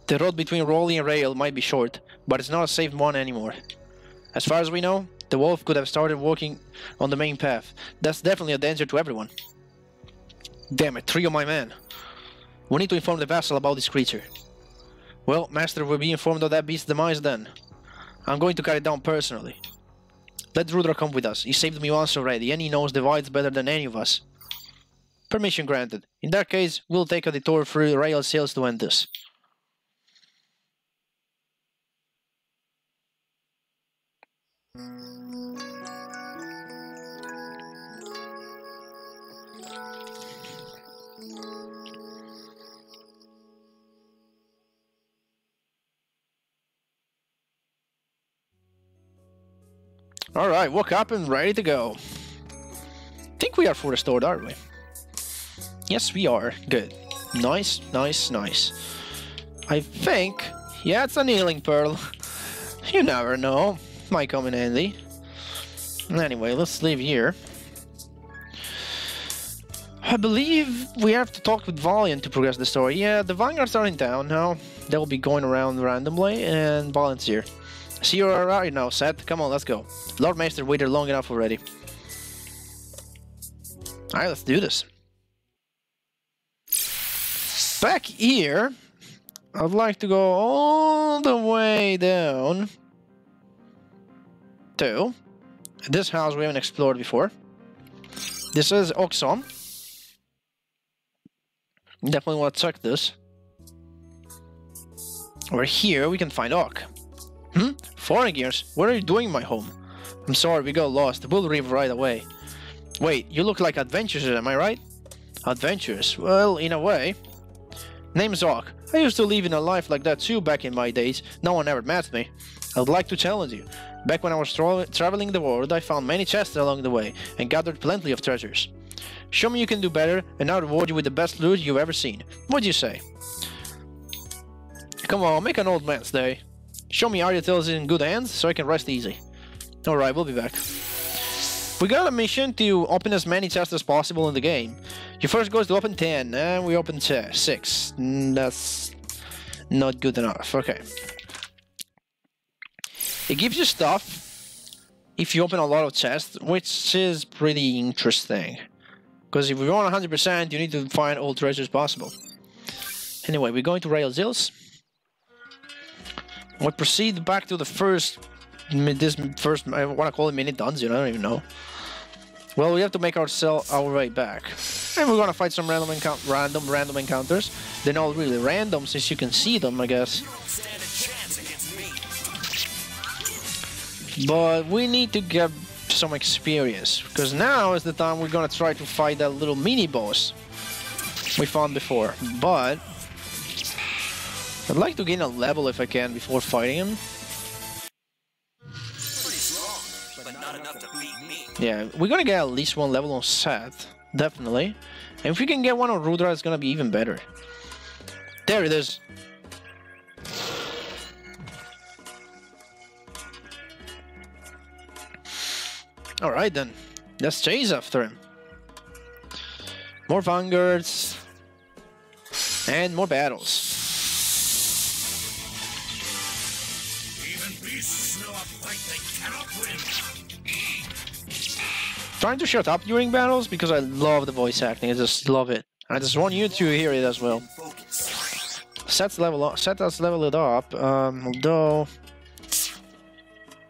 The road between Rolly and Rael might be short, but it's not a safe one anymore. As far as we know, the wolf could have started walking on the main path. That's definitely a danger to everyone. Damn it, three of my men. We need to inform the vassal about this creature. Well, Maester will be informed of that beast's demise then. I'm going to cut it down personally. Let Rudra come with us. He saved me once already, and he knows the wilds better than any of us. Permission granted. In that case, we'll take a detour through Rael's sales to end this. Alright, woke up and ready to go. we are for restored, aren't we? Yes, we are. Good. Nice, nice, nice. I think... yeah, it's an healing pearl. You never know. Might come in handy. Anyway, let's leave here. I believe we have to talk with Valiant to progress the story. Yeah, the Vanguards are in town now. They'll be going around randomly, and Valiant's here. See you around now, Seth. Come on, let's go. Lord Maester waited long enough already. Alright, let's do this. Back here, I'd like to go all the way down to this house we haven't explored before. This is Oxon. Definitely want to check this. Over here, we can find Ock. Hmm? Foreign gears, what are you doing in my home? I'm sorry, we got lost. We'll leave right away. Wait, you look like adventurers, am I right? Adventurers? Well, in a way. Name's Ock. I used to live in a life like that too back in my days. No one ever met me. I'd like to challenge you. Back when I was tra traveling the world, I found many chests along the way and gathered plenty of treasures. Show me you can do better, and I'll reward you with the best loot you've ever seen. What do you say? Come on, make an old man's day. Show me Ariathel is in good hands, so I can rest easy. Alright, we'll be back. We got a mission to open as many chests as possible in the game. You first goes to open ten, and we open six. That's not good enough. Okay. It gives you stuff if you open a lot of chests, which is pretty interesting. Because if we want one hundred percent, you need to find all treasures possible. Anyway, we're going to Rael's Hills. We'll proceed back to the first... this first, I want to call it mini dungeon, I don't even know. Well, we have to make ourselves our way back. And we're gonna fight some random, random, random encounters. They're not really random, since you can see them, I guess. But we need to get some experience, because now is the time we're gonna try to fight that little mini-boss we found before. But I'd like to gain a level if I can before fighting him. Yeah, we're gonna get at least one level on Seth, definitely. And if we can get one on Rudra, it's gonna be even better. There it is. Alright then, let's chase after him. More Vanguards. And more battles. Even beasts know a fight they cannot win. Trying to shut up during battles because I love the voice acting. I just love it. I just want you to hear it as well. Seth's level up. Seth has leveled it up. Um, although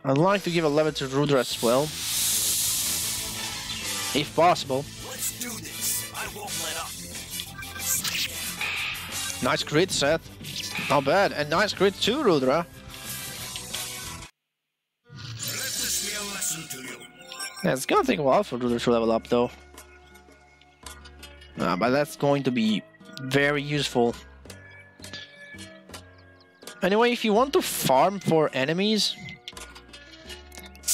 I'd like to give a level to Rudra as well, if possible. Let's do this. I won't let up. Nice crit, Seth. Not bad, and nice crit too, Rudra. Yeah, it's gonna take a while for Rudra to level up, though. Uh, but that's going to be very useful. Anyway, if you want to farm for enemies,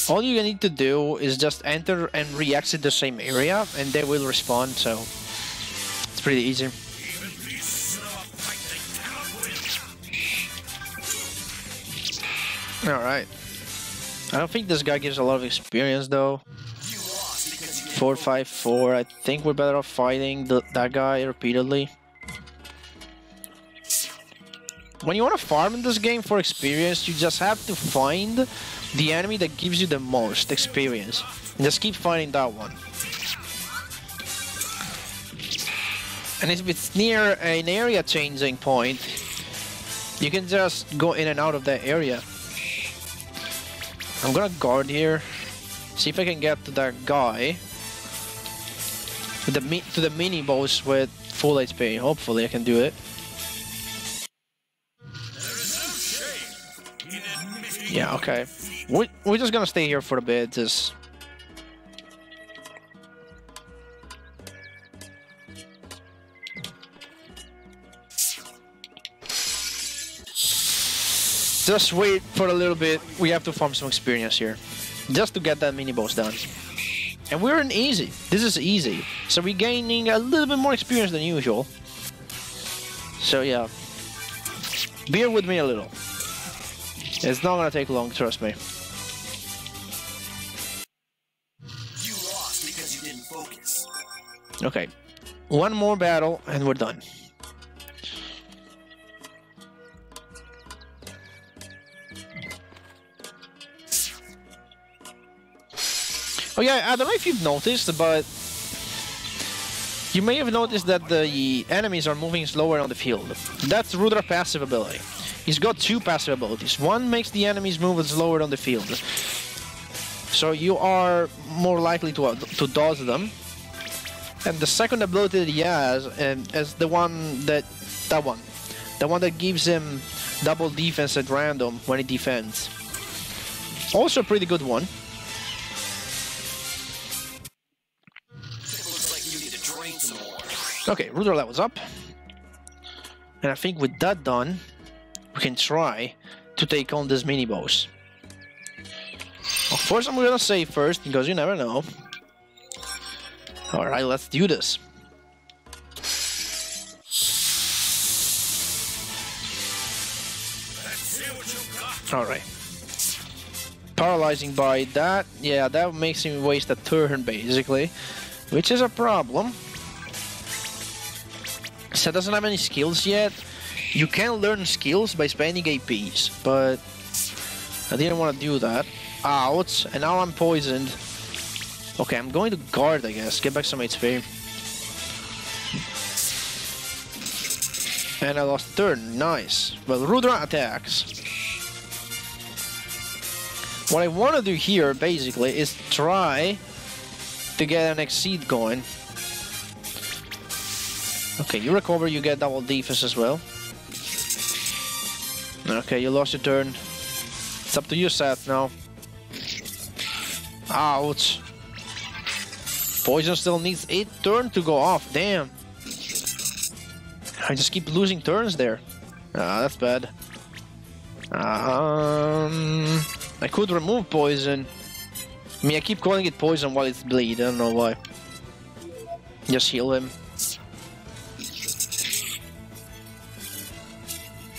all you need to do is just enter and re-exit the same area, and they will respond, so it's pretty easy. Alright. I don't think this guy gives a lot of experience, though. four five four, I think we're better off fighting the, that guy repeatedly. When you want to farm in this game for experience, you just have to find the enemy that gives you the most experience. And just keep finding that one. And if it's near an area changing point, you can just go in and out of that area. I'm gonna guard here, see if I can get to that guy, to the, mi to the mini boss with full H P. Hopefully I can do it. Yeah, okay. We're, we're just gonna stay here for a bit, just... Just wait for a little bit, we have to farm some experience here. Just to get that mini boss done. And we're in easy. This is easy. So we're gaining a little bit more experience than usual. So yeah. Bear with me a little. It's not gonna take long, trust me. You lost because you didn't focus. Okay. One more battle and we're done. Oh yeah, I don't know if you've noticed, but you may have noticed that the enemies are moving slower on the field. That's Rudra's passive ability. He's got two passive abilities. One makes the enemies move slower on the field, so you are more likely to uh, to dodge them. And the second ability that he has and is the one that that one, the one that gives him double defense at random when he defends. Also, a pretty good one. Okay, Rudra levels up, and I think with that done, we can try to take on this mini-boss. Of course, I'm gonna save first, because you never know. Alright, let's do this. Alright. Paralyzing by that, yeah, that makes him waste a turn, basically, which is a problem. So doesn't have any skills yet. You can learn skills by spending A Ps, but I didn't want to do that. Ouch, and now I'm poisoned. Okay, I'm going to guard, I guess. Get back some H P. And I lost a turn. Nice. Well, Rudra attacks. What I want to do here, basically, is try to get an exceed going. Okay, you recover, you get double defense as well. Okay, you lost your turn. It's up to you, Seth, now. Ouch. Poison still needs eight turn to go off, damn. I just keep losing turns there. Ah, that's bad. Um, I could remove poison. I mean, I keep calling it poison while it's bleed, I don't know why. Just heal him.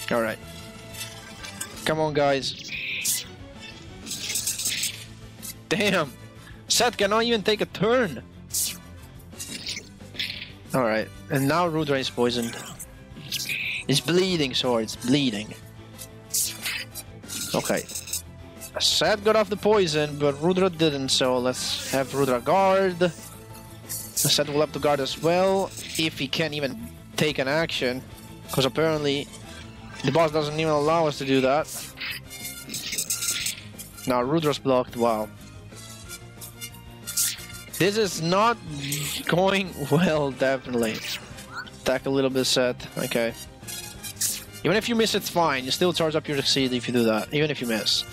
Alright. Come on, guys. Damn! Seth cannot even take a turn! Alright, and now Rudra is poisoned. It's bleeding, sword, it's bleeding. Okay. Seth got off the poison, but Rudra didn't, so let's have Rudra guard. Seth will have to guard as well, if he can even take an action, because apparently the boss doesn't even allow us to do that. Now Rudra's blocked, wow. This is not going well, definitely. Attack a little bit, set, okay. Even if you miss, it's fine. You still charge up your exceed if you do that, even if you miss.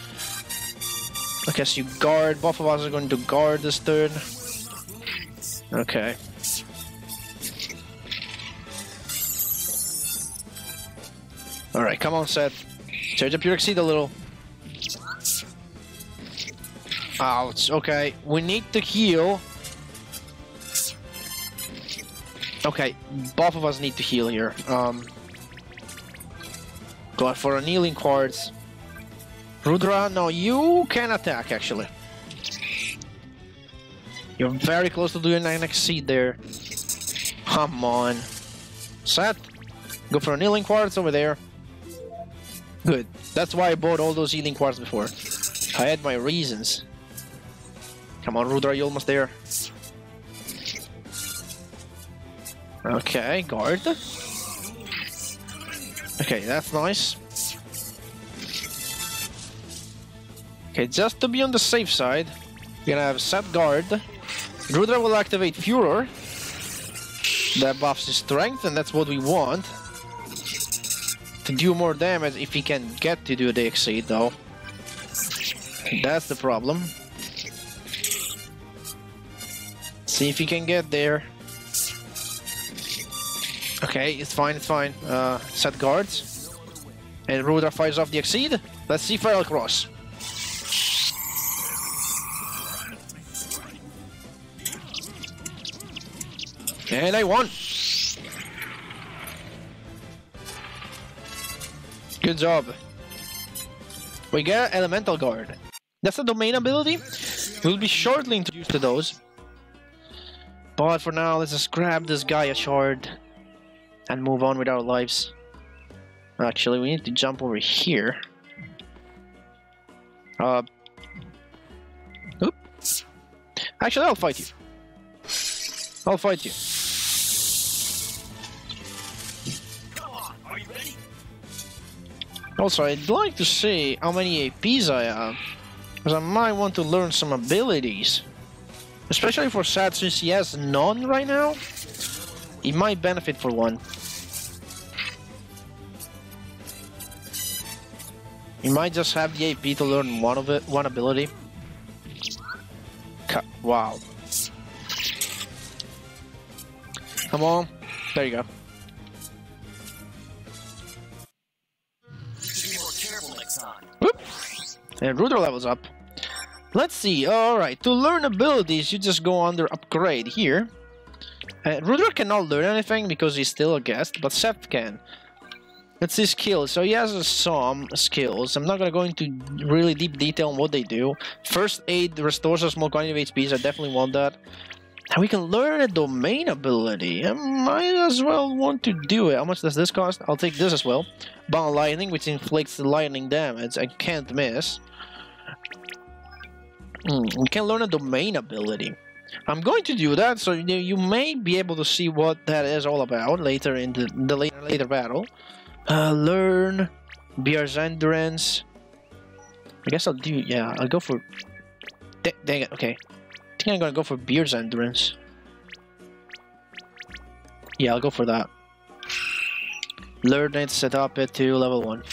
Okay, so you guard, both of us are going to guard this turn. Okay. Alright, come on, Seth. Charge up your exceed a little. Ouch, okay. We need to heal. Okay, both of us need to heal here. Um, go out for an healing cards. Rudra, no, you can attack, actually. You're very close to doing an exceed there. Come on. Seth, go for an healing cards over there. Good. That's why I bought all those healing quartz before. I had my reasons. Come on, Rudra, you're almost there. Okay, guard. Okay, that's nice. Okay, just to be on the safe side, we're gonna have set guard. Rudra will activate Furor. That buffs his strength, and that's what we want. To do more damage if he can get to do the exceed though. That's the problem. See if he can get there. Okay, it's fine, it's fine. Uh, set guards. And Rudra fires off the exceed. Let's see Feral Cross. Yeah, they won. Good job. We get Elemental Guard. That's a domain ability. We'll be shortly introduced to those. But for now, let's just grab this Gaia shard and move on with our lives. Actually, we need to jump over here. Uh, oops. Actually, I'll fight you. I'll fight you. Come on, are you ready? Also, I'd like to see how many A Ps I have, because I might want to learn some abilities. Especially for Sat, since he has none right now, he might benefit for one. You might just have the A P to learn one of it, one ability. Cut. Wow. Come on. There you go. Be more careful next time. Whoop. And Rudra levels up. Let's see. All right. To learn abilities, you just go under upgrade here. Uh, Rudra cannot learn anything because he's still a guest, but Seth can. Let's see skills. So he has uh, some skills. I'm not gonna go into really deep detail on what they do. First aid restores a small quantity of H P, so I definitely want that. And we can learn a domain ability. I might as well want to do it. How much does this cost? I'll take this as well. Bound lightning, which inflicts lightning damage and can't miss. Mm, we can learn a domain ability. I'm going to do that, so you may be able to see what that is all about later in the, the later later battle. Uh, learn, B R's endurance. I guess I'll do, yeah, I'll go for... D dang it, okay. I think I'm gonna go for Beer's endurance. Yeah, I'll go for that. Learn it, set up it to level one.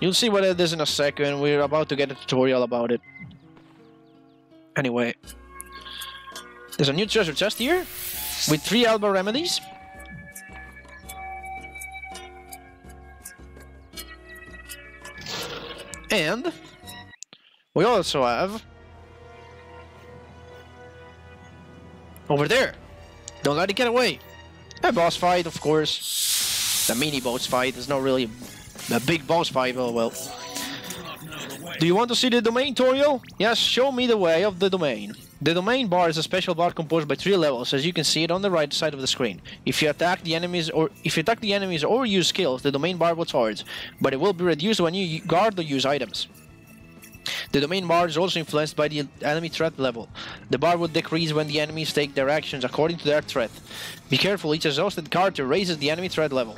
You'll see what it is in a second, we're about to get a tutorial about it. Anyway. There's a new treasure chest here, with three Alba remedies. And we also have over there. Don't let it get away. A boss fight, of course. The mini boss fight is not really a big boss fight, but well. Do you want to see the domain tutorial? Yes, show me the way of the domain. The domain bar is a special bar composed by three levels, as you can see it on the right side of the screen. If you attack the enemies or if you attack the enemies or use skills, the domain bar will charge, but it will be reduced when you guard or use items. The domain bar is also influenced by the enemy threat level. The bar will decrease when the enemies take their actions according to their threat. Be careful, each exhausted character raises the enemy threat level.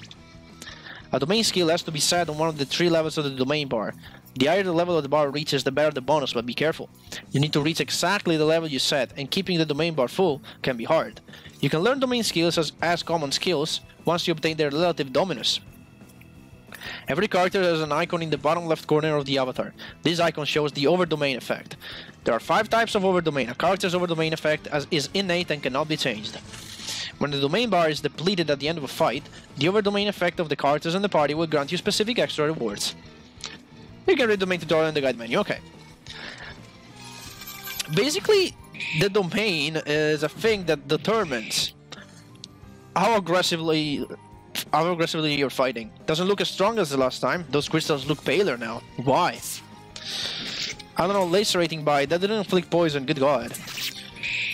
A domain skill has to be set on one of the three levels of the domain bar. The higher the level of the bar reaches, the better the bonus, but be careful. You need to reach exactly the level you set, and keeping the domain bar full can be hard. You can learn domain skills as, as common skills once you obtain their relative dominus. Every character has an icon in the bottom left corner of the avatar. This icon shows the overdomain effect. There are five types of overdomain. A character's overdomain effect is innate and cannot be changed. When the domain bar is depleted at the end of a fight, the overdomain effect of the characters and the party will grant you specific extra rewards. You can read the domain tutorial in the guide menu, okay. Basically, the domain is a thing that determines how aggressively how aggressively you're fighting. Doesn't look as strong as the last time. Those crystals look paler now. Why? I don't know, lacerating bite. That didn't inflict poison, good god.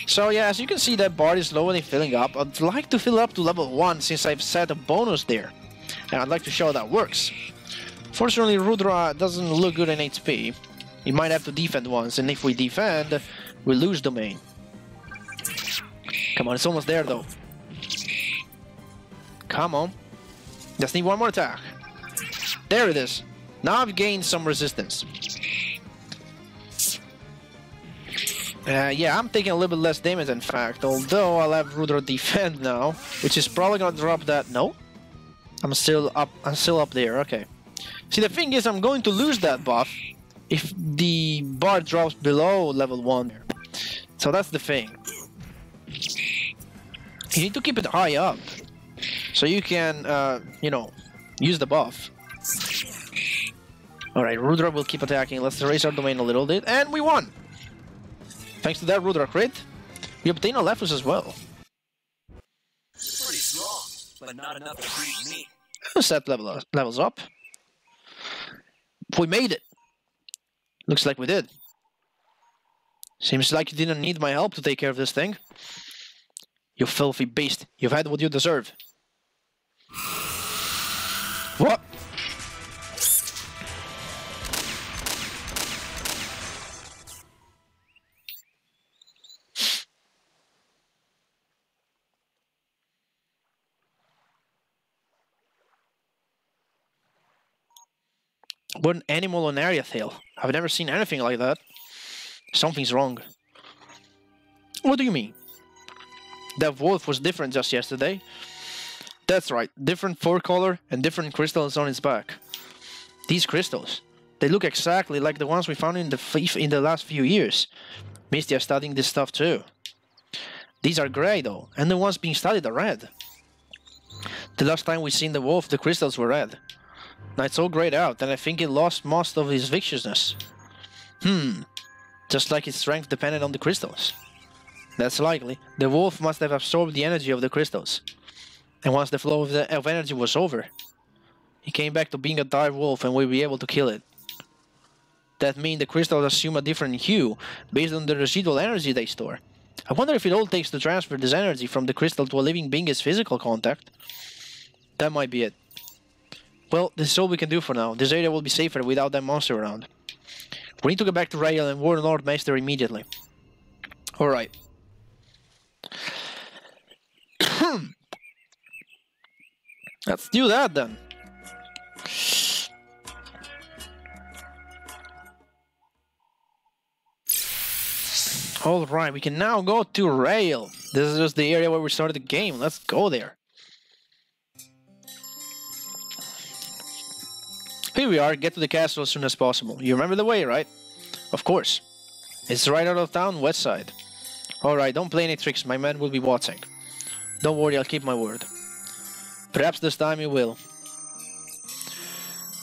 So yeah, as you can see, that bar is slowly filling up. I'd like to fill up to level one since I've set a bonus there. And I'd like to show how that works. Fortunately, Rudra doesn't look good in H P. He might have to defend once, and if we defend, we lose domain. Come on, it's almost there though. Come on. Just need one more attack. There it is. Now I've gained some resistance. Uh, yeah, I'm taking a little bit less damage, in fact, although I'll have Rudra defend now, which is probably gonna drop that. No? I'm still up, I'm still up there, okay. See, the thing is, I'm going to lose that buff if the bar drops below level one. So that's the thing. You need to keep it high up, so you can, uh, you know, use the buff. Alright, Rudra will keep attacking. Let's erase our domain a little bit, and we won! Thanks to that Rudra crit, we obtain a Alephus as well. but not enough to beat me. Step level levels up. We made it. Looks like we did. Seems like you didn't need my help to take care of this thing. You filthy beast. You've had what you deserve. What? What an animal on Ariathel. I've never seen anything like that. Something's wrong. What do you mean? That wolf was different just yesterday. That's right, different fur color and different crystals on its back. These crystals, they look exactly like the ones we found in the thief in the last few years. Mystia studying this stuff too. These are grey though, and the ones being studied are red. The last time we seen the wolf, the crystals were red. Now it's all grayed out, and I think it lost most of its viciousness. Hmm, just like its strength depended on the crystals. That's likely. The wolf must have absorbed the energy of the crystals. And once the flow of, the, of energy was over, it came back to being a dire wolf and we'll be able to kill it. That means the crystals assume a different hue based on the residual energy they store. I wonder if it all takes to transfer this energy from the crystal to a living being as physical contact. That might be it. Well, this is all we can do for now. This area will be safer without that monster around. We need to go back to Rael and warn Lord Maester immediately. Alright. Let's do that then. Alright, we can now go to Rael. This is just the area where we started the game. Let's go there. Here we are, get to the castle as soon as possible. You remember the way, right? Of course. It's right out of town, west side. Alright, don't play any tricks, my men will be watching. Don't worry, I'll keep my word. Perhaps this time you will.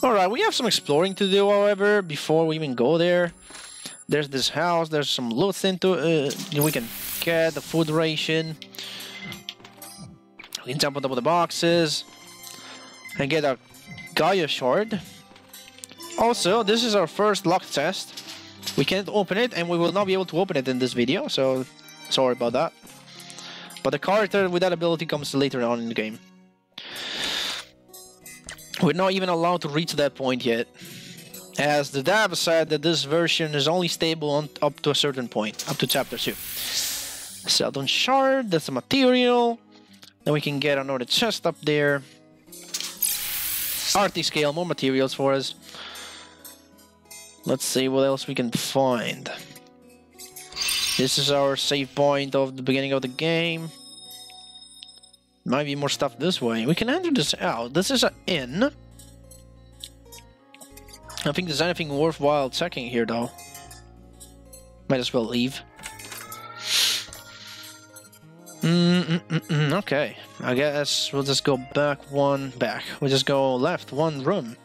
Alright, we have some exploring to do, however, before we even go there. There's this house, there's some loot into it. Uh, we can get the food ration. We can jump on top of the boxes. And get our Gaia shard. Also, this is our first locked chest. We can't open it, and we will not be able to open it in this video, so sorry about that. But the character with that ability comes later on in the game. We're not even allowed to reach that point yet, as the dev said that this version is only stable on, up to a certain point, up to chapter two. Seldon shard, that's a material. Then we can get another chest up there. Arty scale, more materials for us. Let's see what else we can find. This is our save point of the beginning of the game. Might be more stuff this way. We can enter this out. This is an inn. I don't think there's anything worthwhile checking here though. Might as well leave. Mm -mm -mm -mm. Okay, I guess we'll just go back one back. We'll just go left, one room,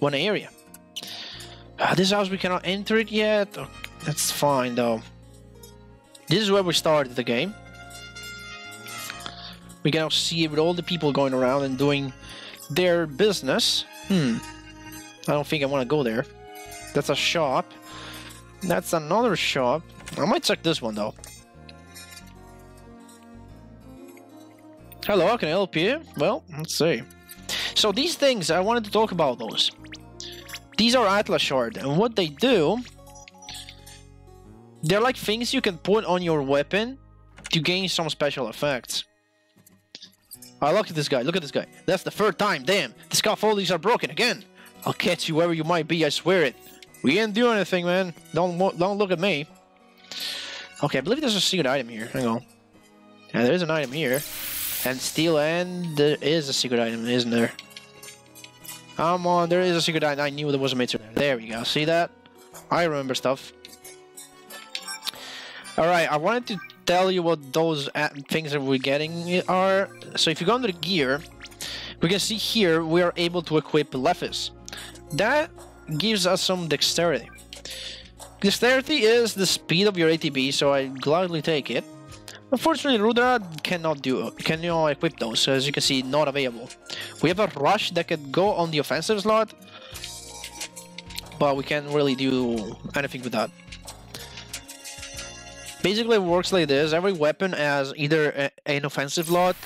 one area. Uh, this house, we cannot enter it yet. Okay, that's fine though. This is where we started the game. We can now see it with all the people going around and doing their business. Hmm, I don't think I want to go there. That's a shop. That's another shop. I might check this one though. Hello, how can I help you? Well, let's see. So these things, I wanted to talk about those. These are Atlas shard, and what they do, they're like things you can put on your weapon to gain some special effects. I look at this guy, look at this guy. That's the third time, damn. The scaffoldings are broken again. I'll catch you wherever you might be, I swear it. We didn't do anything, man. Don't, don't look at me. Okay, I believe there's a secret item here, hang on. Yeah, there is an item here. And steel, and there is a secret item, isn't there? Come on, there is a secret item. I knew there was a maester there. There we go. See that? I remember stuff. Alright, I wanted to tell you what those things that we're getting are. So if you go under the gear, we can see here we are able to equip Lephis. That gives us some dexterity. Dexterity is the speed of your A T B, so I gladly take it. Unfortunately, Rudra cannot do cannot equip those, so as you can see, not available. We have a rush that could go on the offensive slot, but we can't really do anything with that. Basically, it works like this: every weapon has either a, an offensive slot,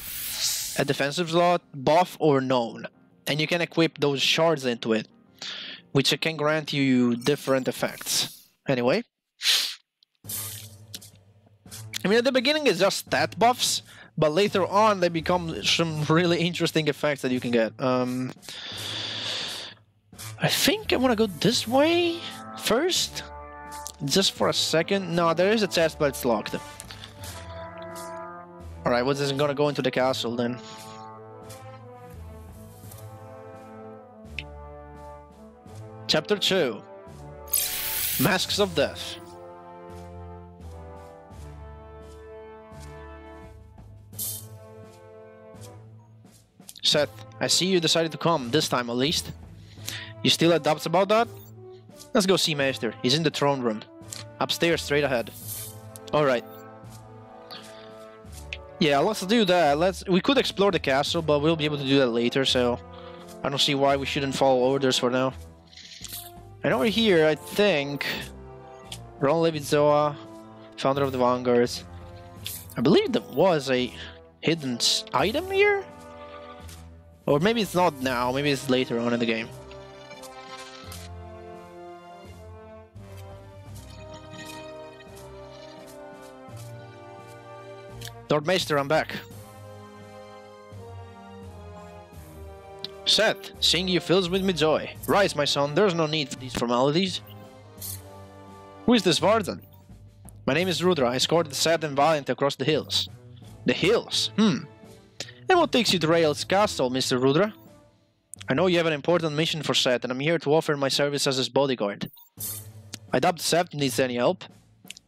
a defensive slot, buff, or known, and you can equip those shards into it, which can grant you different effects. Anyway, I mean, at the beginning it's just stat buffs, but later on they become some really interesting effects that you can get. Um, I think I want to go this way first, just for a second. No, there is a chest, but it's locked. All right, we're just gonna go into the castle then. Chapter two, Masks of Death. Seth, I see you decided to come, this time at least. You still have doubts about that? Let's go see Maester. He's in the throne room. Upstairs, straight ahead. Alright. Yeah, let's do that. Let's. We could explore the castle, but we'll be able to do that later, so I don't see why we shouldn't follow orders for now. And over here, I think... Ron Levizoa, founder of the Vanguard. I believe there was a hidden item here? Or maybe it's not now, maybe it's later on in the game. Lord Maester, I'm back. Seth, seeing you fills with me joy. Rise, my son, there's no need for these formalities. Who is this Varzan? My name is Rudra. I escorted Seth and Valiant across the hills. The hills? Hmm. And what takes you to Rael's castle, Mister Rudra? I know you have an important mission for Seth, and I'm here to offer my service as his bodyguard. I doubt Seth needs any help.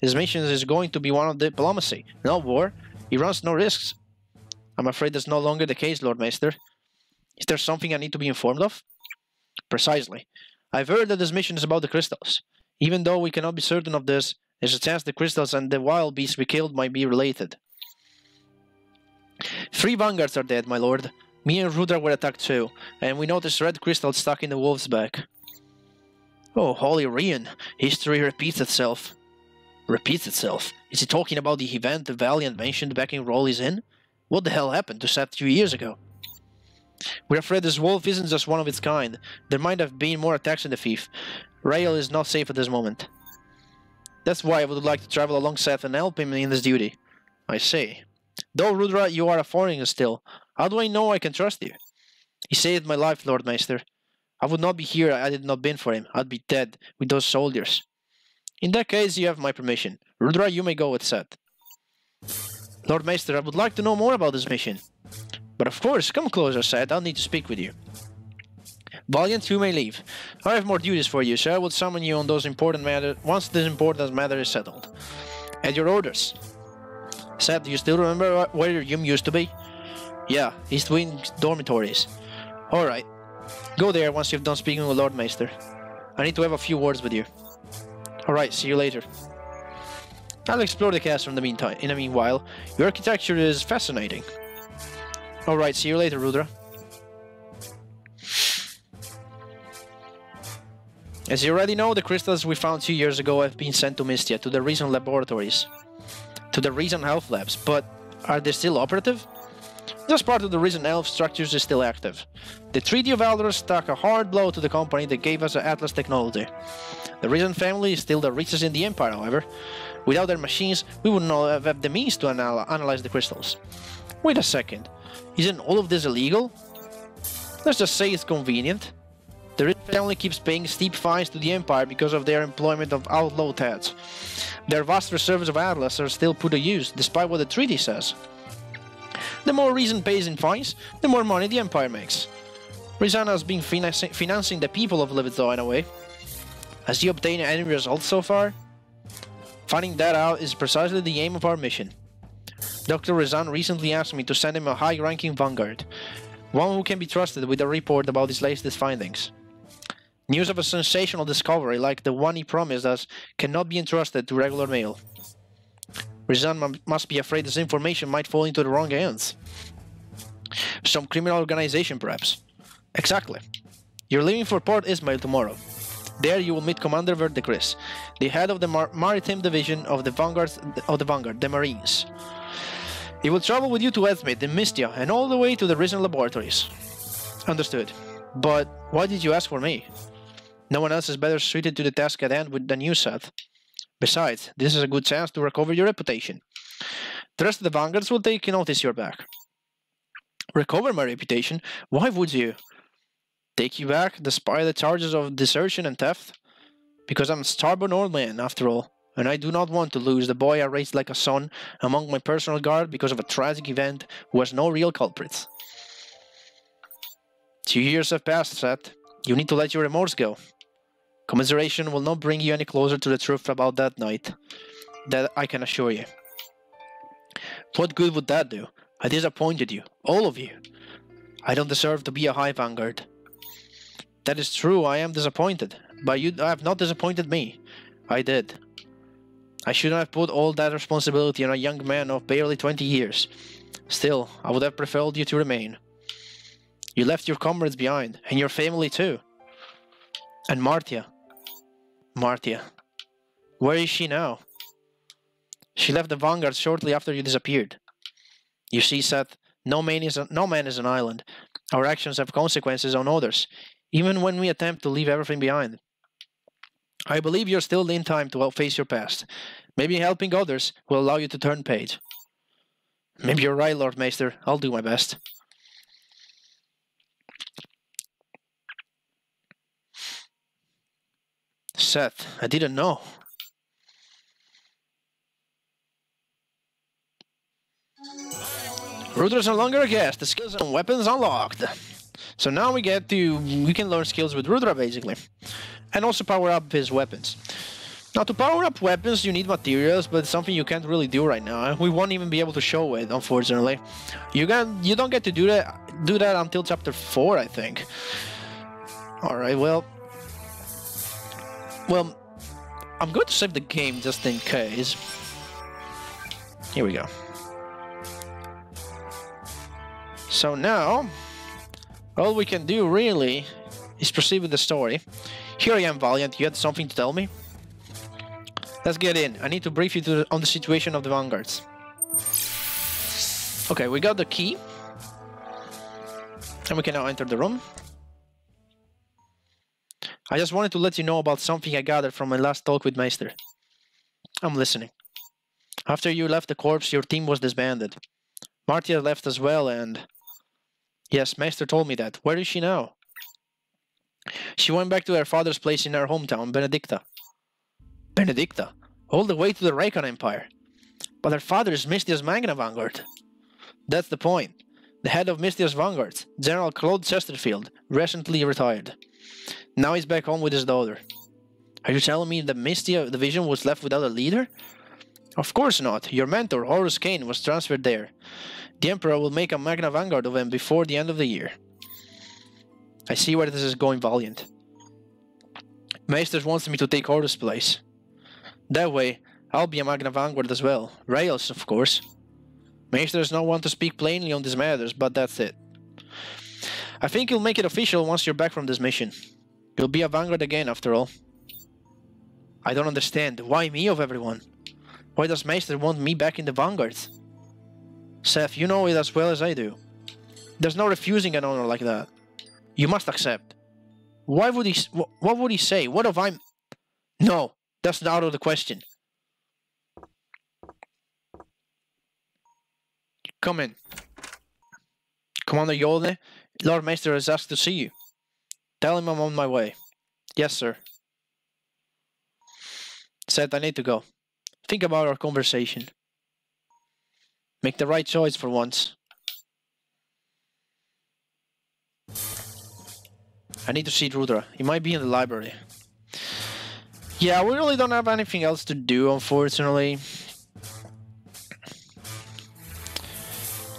His mission is going to be one of diplomacy, not war. He runs no risks. I'm afraid that's no longer the case, Lord Maester. Is there something I need to be informed of? Precisely. I've heard that this mission is about the crystals. Even though we cannot be certain of this, there's a chance the crystals and the wild beasts we killed might be related. Three vanguards are dead, my lord. Me and Rudra were attacked too, and we noticed red crystals stuck in the wolf's back. Oh, holy Rian. History repeats itself. Repeats itself? Is he talking about the event the Valiant mentioned back in Rolly's Inn? What the hell happened to Seth two years ago? We're afraid this wolf isn't just one of its kind. There might have been more attacks on the thief. Rael is not safe at this moment. That's why I would like to travel along Seth and help him in this duty. I see. Though, Rudra, you are a foreigner still. How do I know I can trust you? He saved my life, Lord Maester. I would not be here had it not been for him. I'd be dead with those soldiers. In that case, you have my permission. Rudra, you may go with Seth. Lord Maester, I would like to know more about this mission. But of course, come closer, Seth. I'll need to speak with you. Valiant, you may leave. I have more duties for you, so I will summon you on those important matters once this important matter is settled. At your orders. Seth, do you still remember where your room used to be? Yeah, East Wing Dormitories. Alright. Go there once you've done speaking with Lord Maester. I need to have a few words with you. Alright, see you later. I'll explore the castle in the meantime. In the meanwhile, your architecture is fascinating. Alright, see you later, Rudra. As you already know, the crystals we found two years ago have been sent to Mystia, to the Rizan Laboratories. To the Rizan Health Labs, but are they still operative? This part of the Rizan Health structures is still active. The Treaty of Aldros struck a hard blow to the company that gave us Atlas technology. The Rizan family is still the richest in the Empire, however. Without their machines, we would not have the means to anal analyze the crystals. Wait a second, isn't all of this illegal? Let's just say it's convenient. The Rizan family keeps paying steep fines to the Empire because of their employment of outlaw heads. Their vast reserves of Atlas are still put to use, despite what the treaty says. The more Rizan pays in fines, the more money the Empire makes. Rizan has been financi financing the people of Levizoan in a way. Has he obtained any results so far? Finding that out is precisely the aim of our mission. Doctor Rizan recently asked me to send him a high-ranking vanguard, one who can be trusted with a report about his latest findings. News of a sensational discovery like the one he promised us cannot be entrusted to regular mail. Rizan must be afraid this information might fall into the wrong hands. Some criminal organization, perhaps. Exactly. You're leaving for Port Ismail tomorrow. There you will meet Commander Verdegris, the head of the Mar Maritime Division of the Vanguard, of the Vanguard, the Marines. He will travel with you to Edmund, in Mystia, and all the way to the Rizan Laboratories. Understood. But why did you ask for me? No one else is better suited to the task at hand than you, Seth. Besides, this is a good chance to recover your reputation. The rest of the Vanguards will take notice you're back. Recover my reputation? Why would you? Take you back, despite the charges of desertion and theft? Because I'm a stubborn old man, after all, and I do not want to lose the boy I raised like a son among my personal guard because of a tragic event who has no real culprits. Two years have passed, Seth. You need to let your remorse go. Commiseration will not bring you any closer to the truth about that night. That I can assure you. What good would that do? I disappointed you. All of you. I don't deserve to be a high vanguard. That is true, I am disappointed. But you have not disappointed me. I did. I shouldn't have put all that responsibility on a young man of barely twenty years. Still, I would have preferred you to remain. You left your comrades behind, and your family too. And Martia. Martia. Where is she now? She left the Vanguard shortly after you disappeared. You see, Seth, no man is a, no man is an island. Our actions have consequences on others, even when we attempt to leave everything behind. I believe you're still in time to face your past. Maybe helping others will allow you to turn page. Maybe you're right, Lord Maester. I'll do my best. Seth, I didn't know. Rudra is no longer a guest. The skills and weapons unlocked. So now we get to... we can learn skills with Rudra, basically. And also power up his weapons. Now, to power up weapons, you need materials, but it's something you can't really do right now. We won't even be able to show it, unfortunately. You can, you don't get to do that, do that until chapter four, I think. Alright, well... Well, I'm going to save the game just in case. Here we go. So now, all we can do really is proceed with the story. Here I am, Valiant. You had something to tell me? Let's get in. I need to brief you to the, on the situation of the Vanguards. Okay, we got the key. And we can now enter the room. I just wanted to let you know about something I gathered from my last talk with Maester. I'm listening. After you left the corpse, your team was disbanded. Martia left as well and... Yes, Maester told me that. Where is she now? She went back to her father's place in her hometown, Benedicta. Benedicta? All the way to the Rakan Empire. But her father is Mystia's Magna Vanguard. That's the point. The head of Mystia's Vanguard, General Claude Chesterfield, recently retired. Now he's back home with his daughter. Are you telling me that Mystia Division was left without a leader? Of course not. Your mentor, Horus Kane, was transferred there. The Emperor will make a Magna Vanguard of him before the end of the year. I see where this is going, Valiant. Maester wants me to take Horus' place. That way, I'll be a Magna Vanguard as well. Rael's, of course. Maester does not want to speak plainly on these matters, but that's it. I think you'll make it official once you're back from this mission. You'll be a Vanguard again, after all. I don't understand. Why me of everyone? Why does Maester want me back in the Vanguard? Seth, you know it as well as I do. There's no refusing an honor like that. You must accept. Why would he... What would he say? What if I'm... No, that's not out of the question. Come in. Commander Yolne, Lord Maester has asked to see you. Tell him I'm on my way. Yes, sir. Said I need to go. Think about our conversation. Make the right choice for once. I need to see Rudra. He might be in the library. Yeah, we really don't have anything else to do, unfortunately.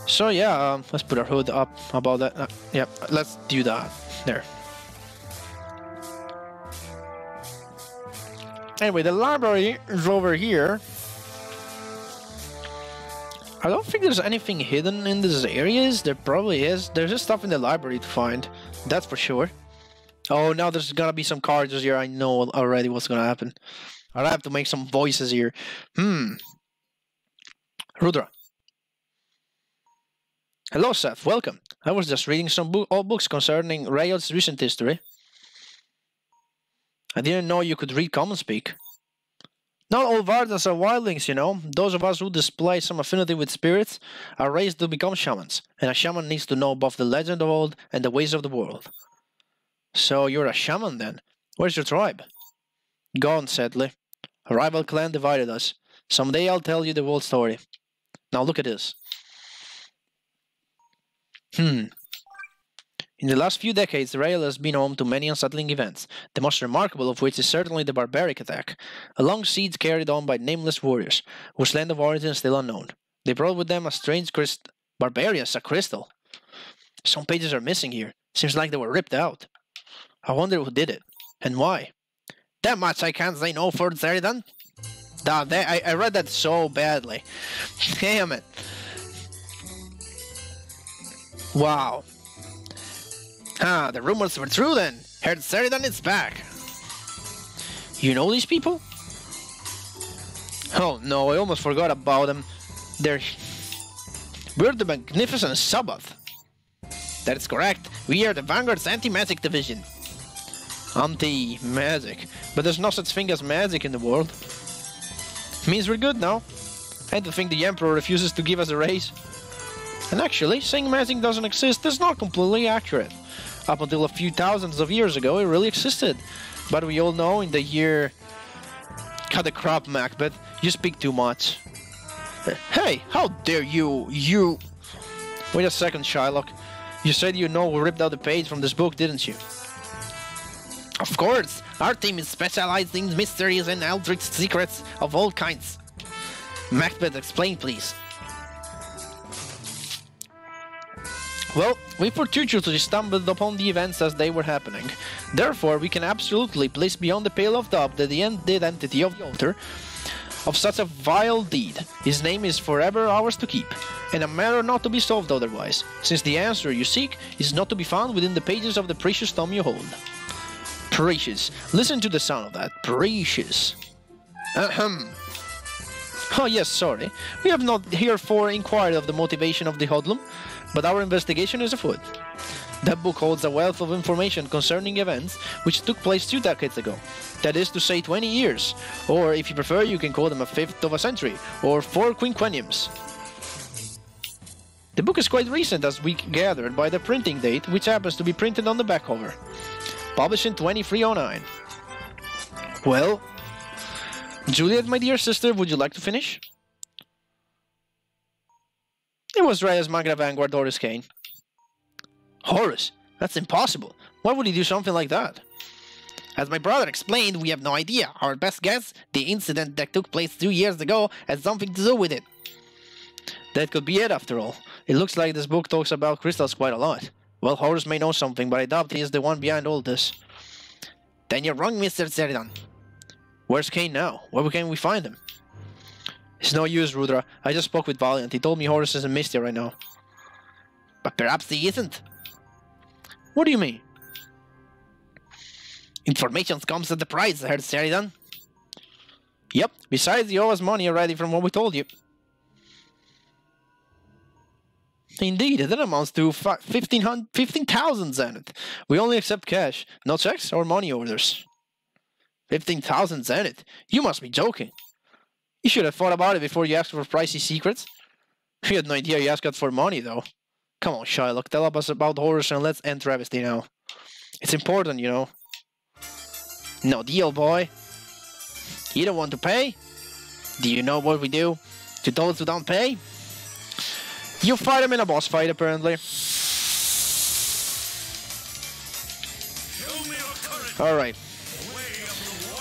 So yeah, um, let's put our hood up about that. Uh, yeah, let's do that. There. Anyway, the library is over here. I don't think there's anything hidden in these areas. There probably is. There's just stuff in the library to find. That's for sure. Oh, now there's gonna be some cards here. I know already what's gonna happen. I have to make some voices here. Hmm. Rudra. Hello, Seth. Welcome. I was just reading some bo old books concerning Rael's recent history. I didn't know you could read Common Speak. Not all Vardans are wildlings, you know. Those of us who display some affinity with spirits are raised to become shamans, and a shaman needs to know both the legend of old and the ways of the world. So you're a shaman, then? Where's your tribe? Gone, sadly. A rival clan divided us. Someday I'll tell you the whole story. Now look at this. Hmm. In the last few decades, Rael has been home to many unsettling events, the most remarkable of which is certainly the barbaric attack, a long siege carried on by nameless warriors, whose land of origin is still unknown. They brought with them a strange crystal. Barbarius, a crystal. Some pages are missing here. Seems like they were ripped out. I wonder who did it, and why. That much I can't say no for Sheridan. Nah, I, I read that so badly. Damn it. Wow. Ah, the rumors were true then. Heard Sheridan is back. You know these people? Oh no, I almost forgot about them. They're... We're the Magnificent Sabbath. That's correct. We are the Vanguard's anti-magic division. Anti-magic. But there's no such thing as magic in the world. Means we're good now. I don't think the Emperor refuses to give us a raise. And actually, saying magic doesn't exist is not completely accurate. Up until a few thousands of years ago, it really existed. But we all know in the year... Cut the crap, Macbeth. You speak too much. Hey, how dare you, you... Wait a second, Shylock. You said you know we ripped out the page from this book, didn't you? Of course! Our team is specialized in mysteries and eldritch secrets of all kinds. Macbeth, explain, please. Well, we fortuitously stumbled upon the events as they were happening. Therefore, we can absolutely place beyond the pale of doubt that the identity of the author of such a vile deed. His name is forever ours to keep, and a matter not to be solved otherwise, since the answer you seek is not to be found within the pages of the precious tome you hold. Precious. Listen to the sound of that. Precious. Ahem. Oh yes, sorry. We have not heretofore inquired of the motivation of the hoodlum, but our investigation is afoot. That book holds a wealth of information concerning events which took place two decades ago, that is to say twenty years, or if you prefer you can call them a fifth of a century, or four quinquenniums. The book is quite recent as we gathered by the printing date, which happens to be printed on the back cover. Published in twenty-three oh nine. Well, Juliet, my dear sister, would you like to finish? It was Rael's Magra Vanguard, Horus Kane. Horus? That's impossible. Why would he do something like that? As my brother explained, we have no idea. Our best guess, the incident that took place two years ago had something to do with it. That could be it after all. It looks like this book talks about crystals quite a lot. Well, Horus may know something, but I doubt he is the one behind all this. Then you're wrong, Mister Sheridan. Where's Kane now? Where can we find him? It's no use, Rudra. I just spoke with Valiant. He told me Horus is in Mystia right now. But perhaps he isn't. What do you mean? Information comes at the price, I heard Sheridan. Yep, besides you owe us money already from what we told you. Indeed, that amounts to fifteen thousand Zenit. We only accept cash, no checks or money orders. fifteen thousand Zenit? You must be joking. You should have thought about it before you asked for pricey secrets. You had no idea you asked for money, though. Come on, Shylock, tell us about Horus and let's end travesty now. It's important, you know. No deal, boy. You don't want to pay? Do you know what we do to those who don't pay? You fight him in a boss fight, apparently. Alright.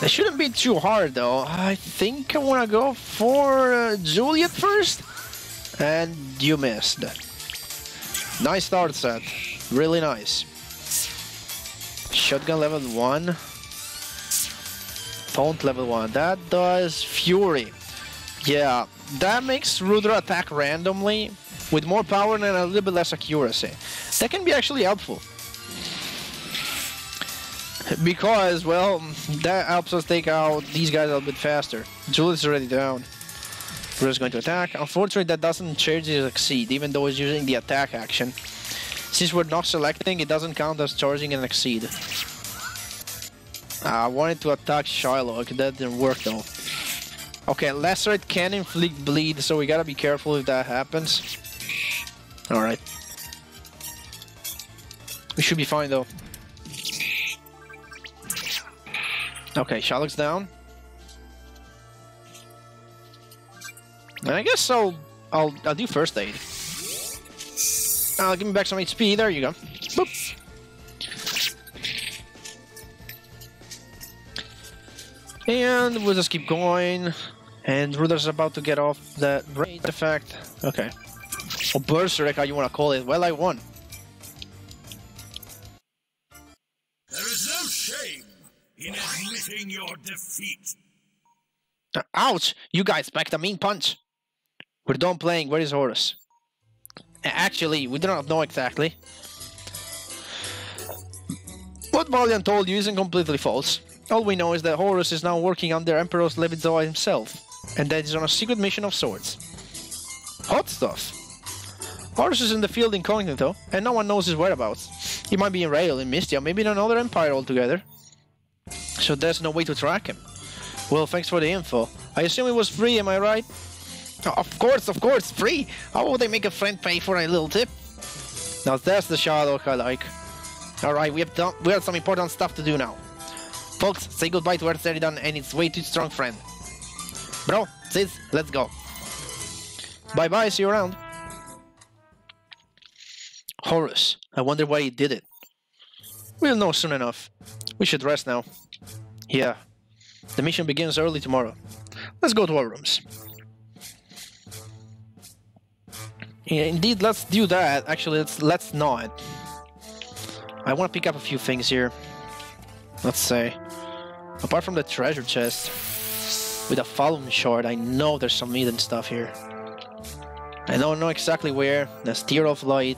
They shouldn't be too hard, though. I think I want to go for uh, Juliet first. And you missed. Nice start, Seth. Really nice. Shotgun level one. Taunt level one. That does Fury. Yeah, that makes Rudra attack randomly with more power and a little bit less accuracy. That can be actually helpful. Because, well, that helps us take out these guys a little bit faster. Julius is already down. Rudra's going to attack. Unfortunately, that doesn't change his succeed, even though he's using the attack action. Since we're not selecting, it doesn't count as charging and exceed. I wanted to attack Shylock, that didn't work though. Okay, Lacerate can inflict bleed, so we gotta be careful if that happens. Alright. We should be fine though. Okay, Shylock's down. And I guess I'll, I'll, I'll do first aid. I'll give me back some H P, there you go. Boop. And we'll just keep going, and Rudra's about to get off that raid effect. Okay. Or Berserk, how you want to call it. Well, I won. There is no shame in admitting your defeat. Uh, ouch! You guys packed a mean punch. We're done playing. Where is Horus? Actually, we do not know exactly. What Valiant told you isn't completely false. All we know is that Horus is now working under Emperor Levizoan himself, and that he's on a secret mission of sorts. Hot stuff! Horus is in the field incognito, and no one knows his whereabouts. He might be in Rael, in Mystia, maybe in another empire altogether. So there's no way to track him. Well, thanks for the info. I assume it was free, am I right? Oh, of course, of course, free! How would they make a friend pay for a little tip? Now that's the Shylock I like. Alright, we have done, we have some important stuff to do now. Folks, say goodbye to our Sheridan and its way too strong friend. Bro, sis, let's go. Bye-bye, see you around. Horus, I wonder why he did it. We'll know soon enough. We should rest now. Yeah, the mission begins early tomorrow. Let's go to our rooms. Yeah, indeed, let's do that. Actually, let's, let's not. I want to pick up a few things here. Let's say, apart from the treasure chest with a Falun shard, I know there's some hidden stuff here. I don't know exactly where. The Sphere of Light,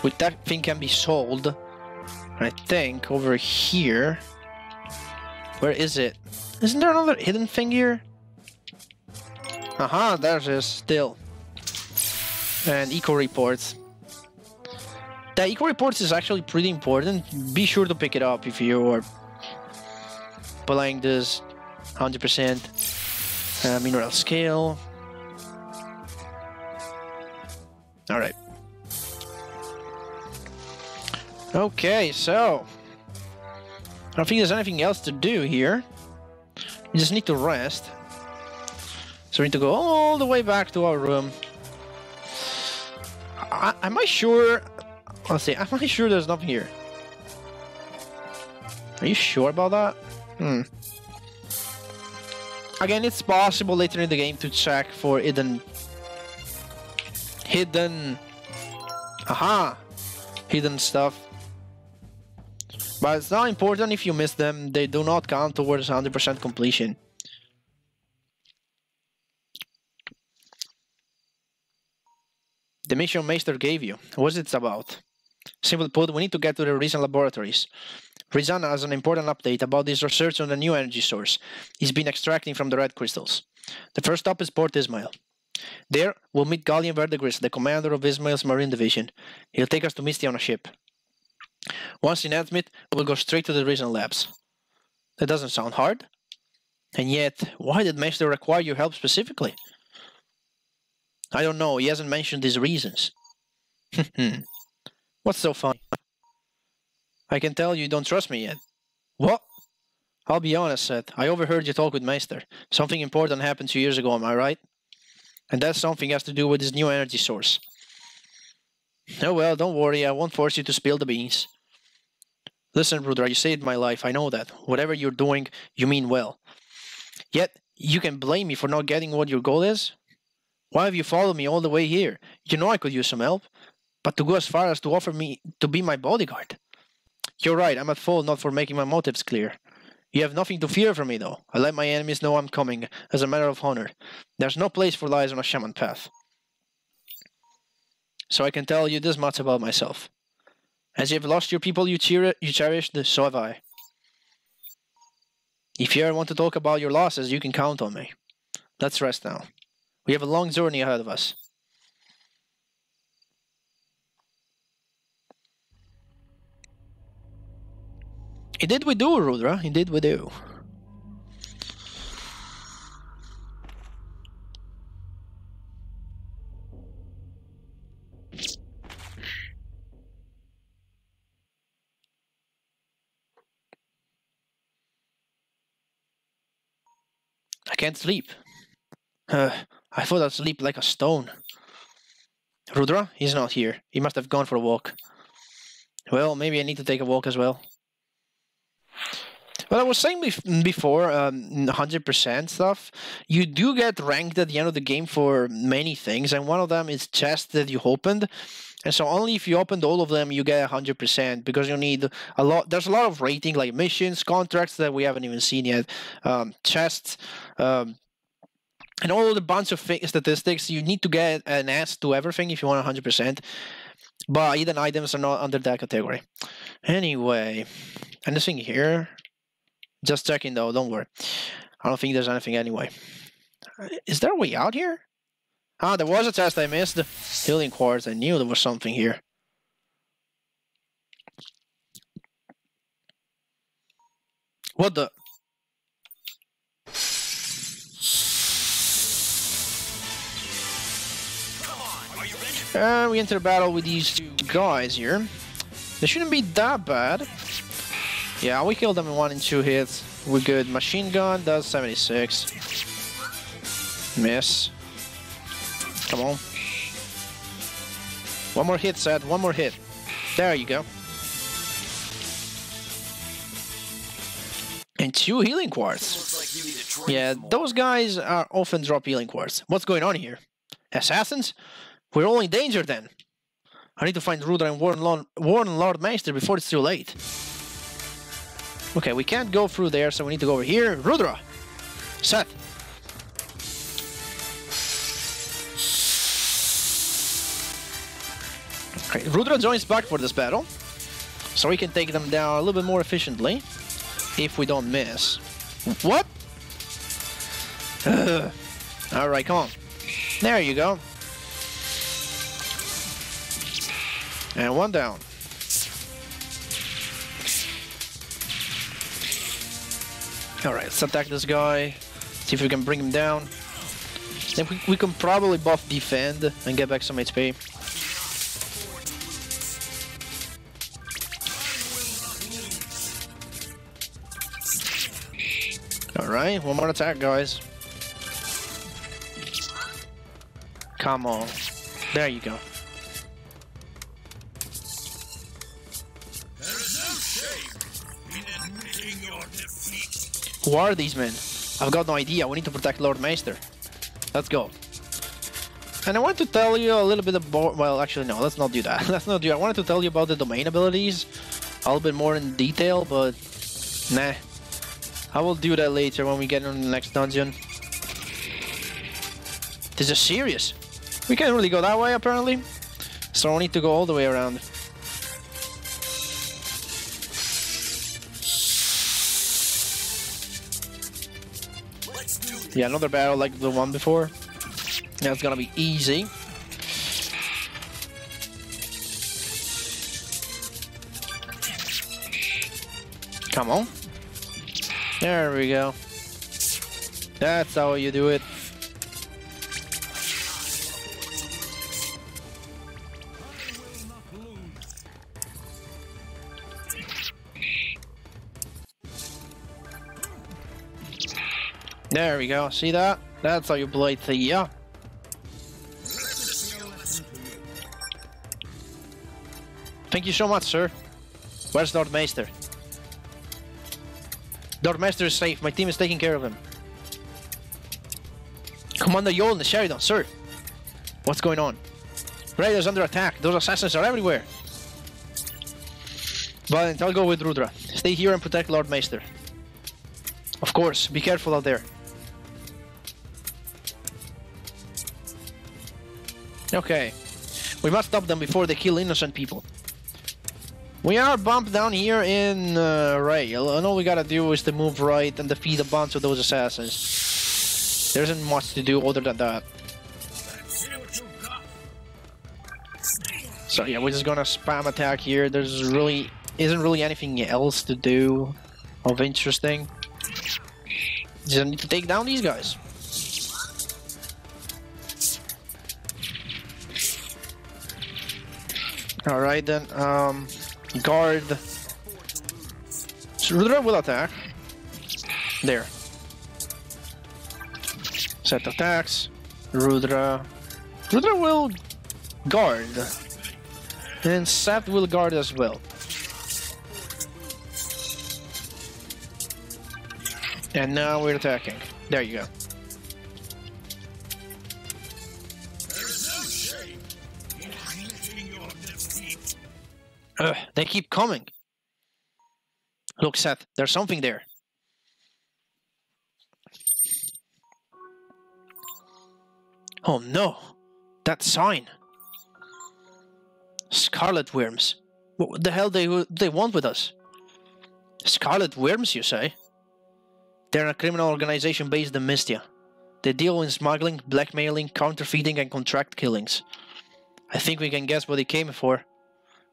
which that thing can be sold. I think over here. Where is it? Isn't there another hidden thing here? Aha, there's it still. And eco reports. The eco reports is actually pretty important. Be sure to pick it up if you are playing this one hundred percent uh, mineral scale. All right. Okay, so I don't think there's anything else to do here. We just need to rest. So we need to go all the way back to our room. I am I sure? Let's see, I'm pretty sure there's nothing here. Are you sure about that? Hmm. Again, it's possible later in the game to check for hidden... Hidden... Aha! Hidden stuff. But it's not important if you miss them. They do not count towards one hundred percent completion. The mission Maester gave you. What's it about? Simply put, we need to get to the Rizan Laboratories. Rizan has an important update about his research on the new energy source he's been extracting from the red crystals. The first stop is Port Ismail. There, we'll meet Gallien Verdegris, the commander of Ismail's Marine Division. He'll take us to Mystia on a ship. Once in Admit, we'll go straight to the Rizan Labs. That doesn't sound hard. And yet, why did Maester require your help specifically? I don't know, he hasn't mentioned his reasons. What's so funny? I can tell you don't trust me yet. What? I'll be honest, Seth. I overheard you talk with Maester. Something important happened two years ago, am I right? And that something has to do with his new energy source. Oh well, don't worry, I won't force you to spill the beans. Listen, Rudra, you saved my life, I know that. Whatever you're doing, you mean well. Yet, you can blame me for not getting what your goal is? Why have you followed me all the way here? You know I could use some help. But to go as far as to offer me to be my bodyguard. You're right, I'm at fault not for making my motives clear. You have nothing to fear from me, though. I let my enemies know I'm coming, as a matter of honor. There's no place for lies on a shaman path. So I can tell you this much about myself. As you have lost your people you, cheer you cherished, so have I. If you ever want to talk about your losses, you can count on me. Let's rest now. We have a long journey ahead of us. Indeed we do, Rudra. Indeed we do. I can't sleep. Uh, I thought I'd sleep like a stone. Rudra? He's not here. He must have gone for a walk. Well, maybe I need to take a walk as well. Well, I was saying before, um, one hundred percent stuff, you do get ranked at the end of the game for many things, and one of them is chests that you opened, and so only if you opened all of them, you get one hundred percent, because you need a lot, there's a lot of rating, like missions, contracts that we haven't even seen yet, um, chests, um, and all the bunch of statistics. You need to get an S to everything if you want one hundred percent, but hidden items are not under that category. Anyway, anything here? Just checking though, don't worry. I don't think there's anything anyway. Is there a way out here? Ah, there was a chest I missed. Healing quartz, I knew there was something here. What the? Come on, are you ready? And we enter battle with these two guys here. They shouldn't be that bad. Yeah, we killed them in one and two hits. We're good. Machine gun does seventy-six. Miss. Come on. One more hit, Seth. One more hit. There you go. And two healing quartz. Yeah, those guys are often drop healing quartz. What's going on here? Assassins? We're all in danger then. I need to find Rudra and warn Lord, warn Lord Maester before it's too late. Okay, we can't go through there, so we need to go over here. Rudra! Set! Okay, Rudra joins back for this battle, so we can take them down a little bit more efficiently, if we don't miss. What? Ugh. All right, come on. There you go. And one down. Alright, let's attack this guy, see if we can bring him down. Then we, we can probably buff defend and get back some H P. Alright, one more attack, guys. Come on. There you go. Who are these men? I've got no idea. We need to protect Lord Maester. Let's go. And I want to tell you a little bit about... Well, actually, no. Let's not do that. Let's not do... I wanted to tell you about the domain abilities. A little bit more in detail, but... Nah. I will do that later when we get on the next dungeon. This is serious. We can't really go that way, apparently. So we need to go all the way around. Yeah, another battle like the one before. That's gonna be easy. Come on. There we go. That's how you do it. There we go, see that? That's how you play Theia. Thank you so much, sir. Where's Lord Maester? Lord Maester is safe, my team is taking care of him. Commander Yolne, Sheridan, sir. What's going on? Rael is under attack, those assassins are everywhere. Valiant, I'll go with Rudra. Stay here and protect Lord Maester. Of course, be careful out there. Okay. We must stop them before they kill innocent people. We are bumped down here in uh, Rael, and all we gotta do is to move right and defeat a bunch of those assassins. There isn't much to do other than that. So yeah, we're just gonna spam attack here. There's really isn't really anything else to do of interesting. Just need to take down these guys. All right then. Um, guard. So Rudra will attack. There. Set attacks. Rudra. Rudra will guard. Then Seth will guard as well. And now we're attacking. There you go. Ugh, they keep coming. Look, Seth, there's something there. Oh no, that sign. Scarlet Wyrms. What the hell they they want with us? Scarlet Wyrms, you say? They're a criminal organization based in Mystia. They deal in smuggling, blackmailing, counterfeiting, and contract killings. I think we can guess what they came for.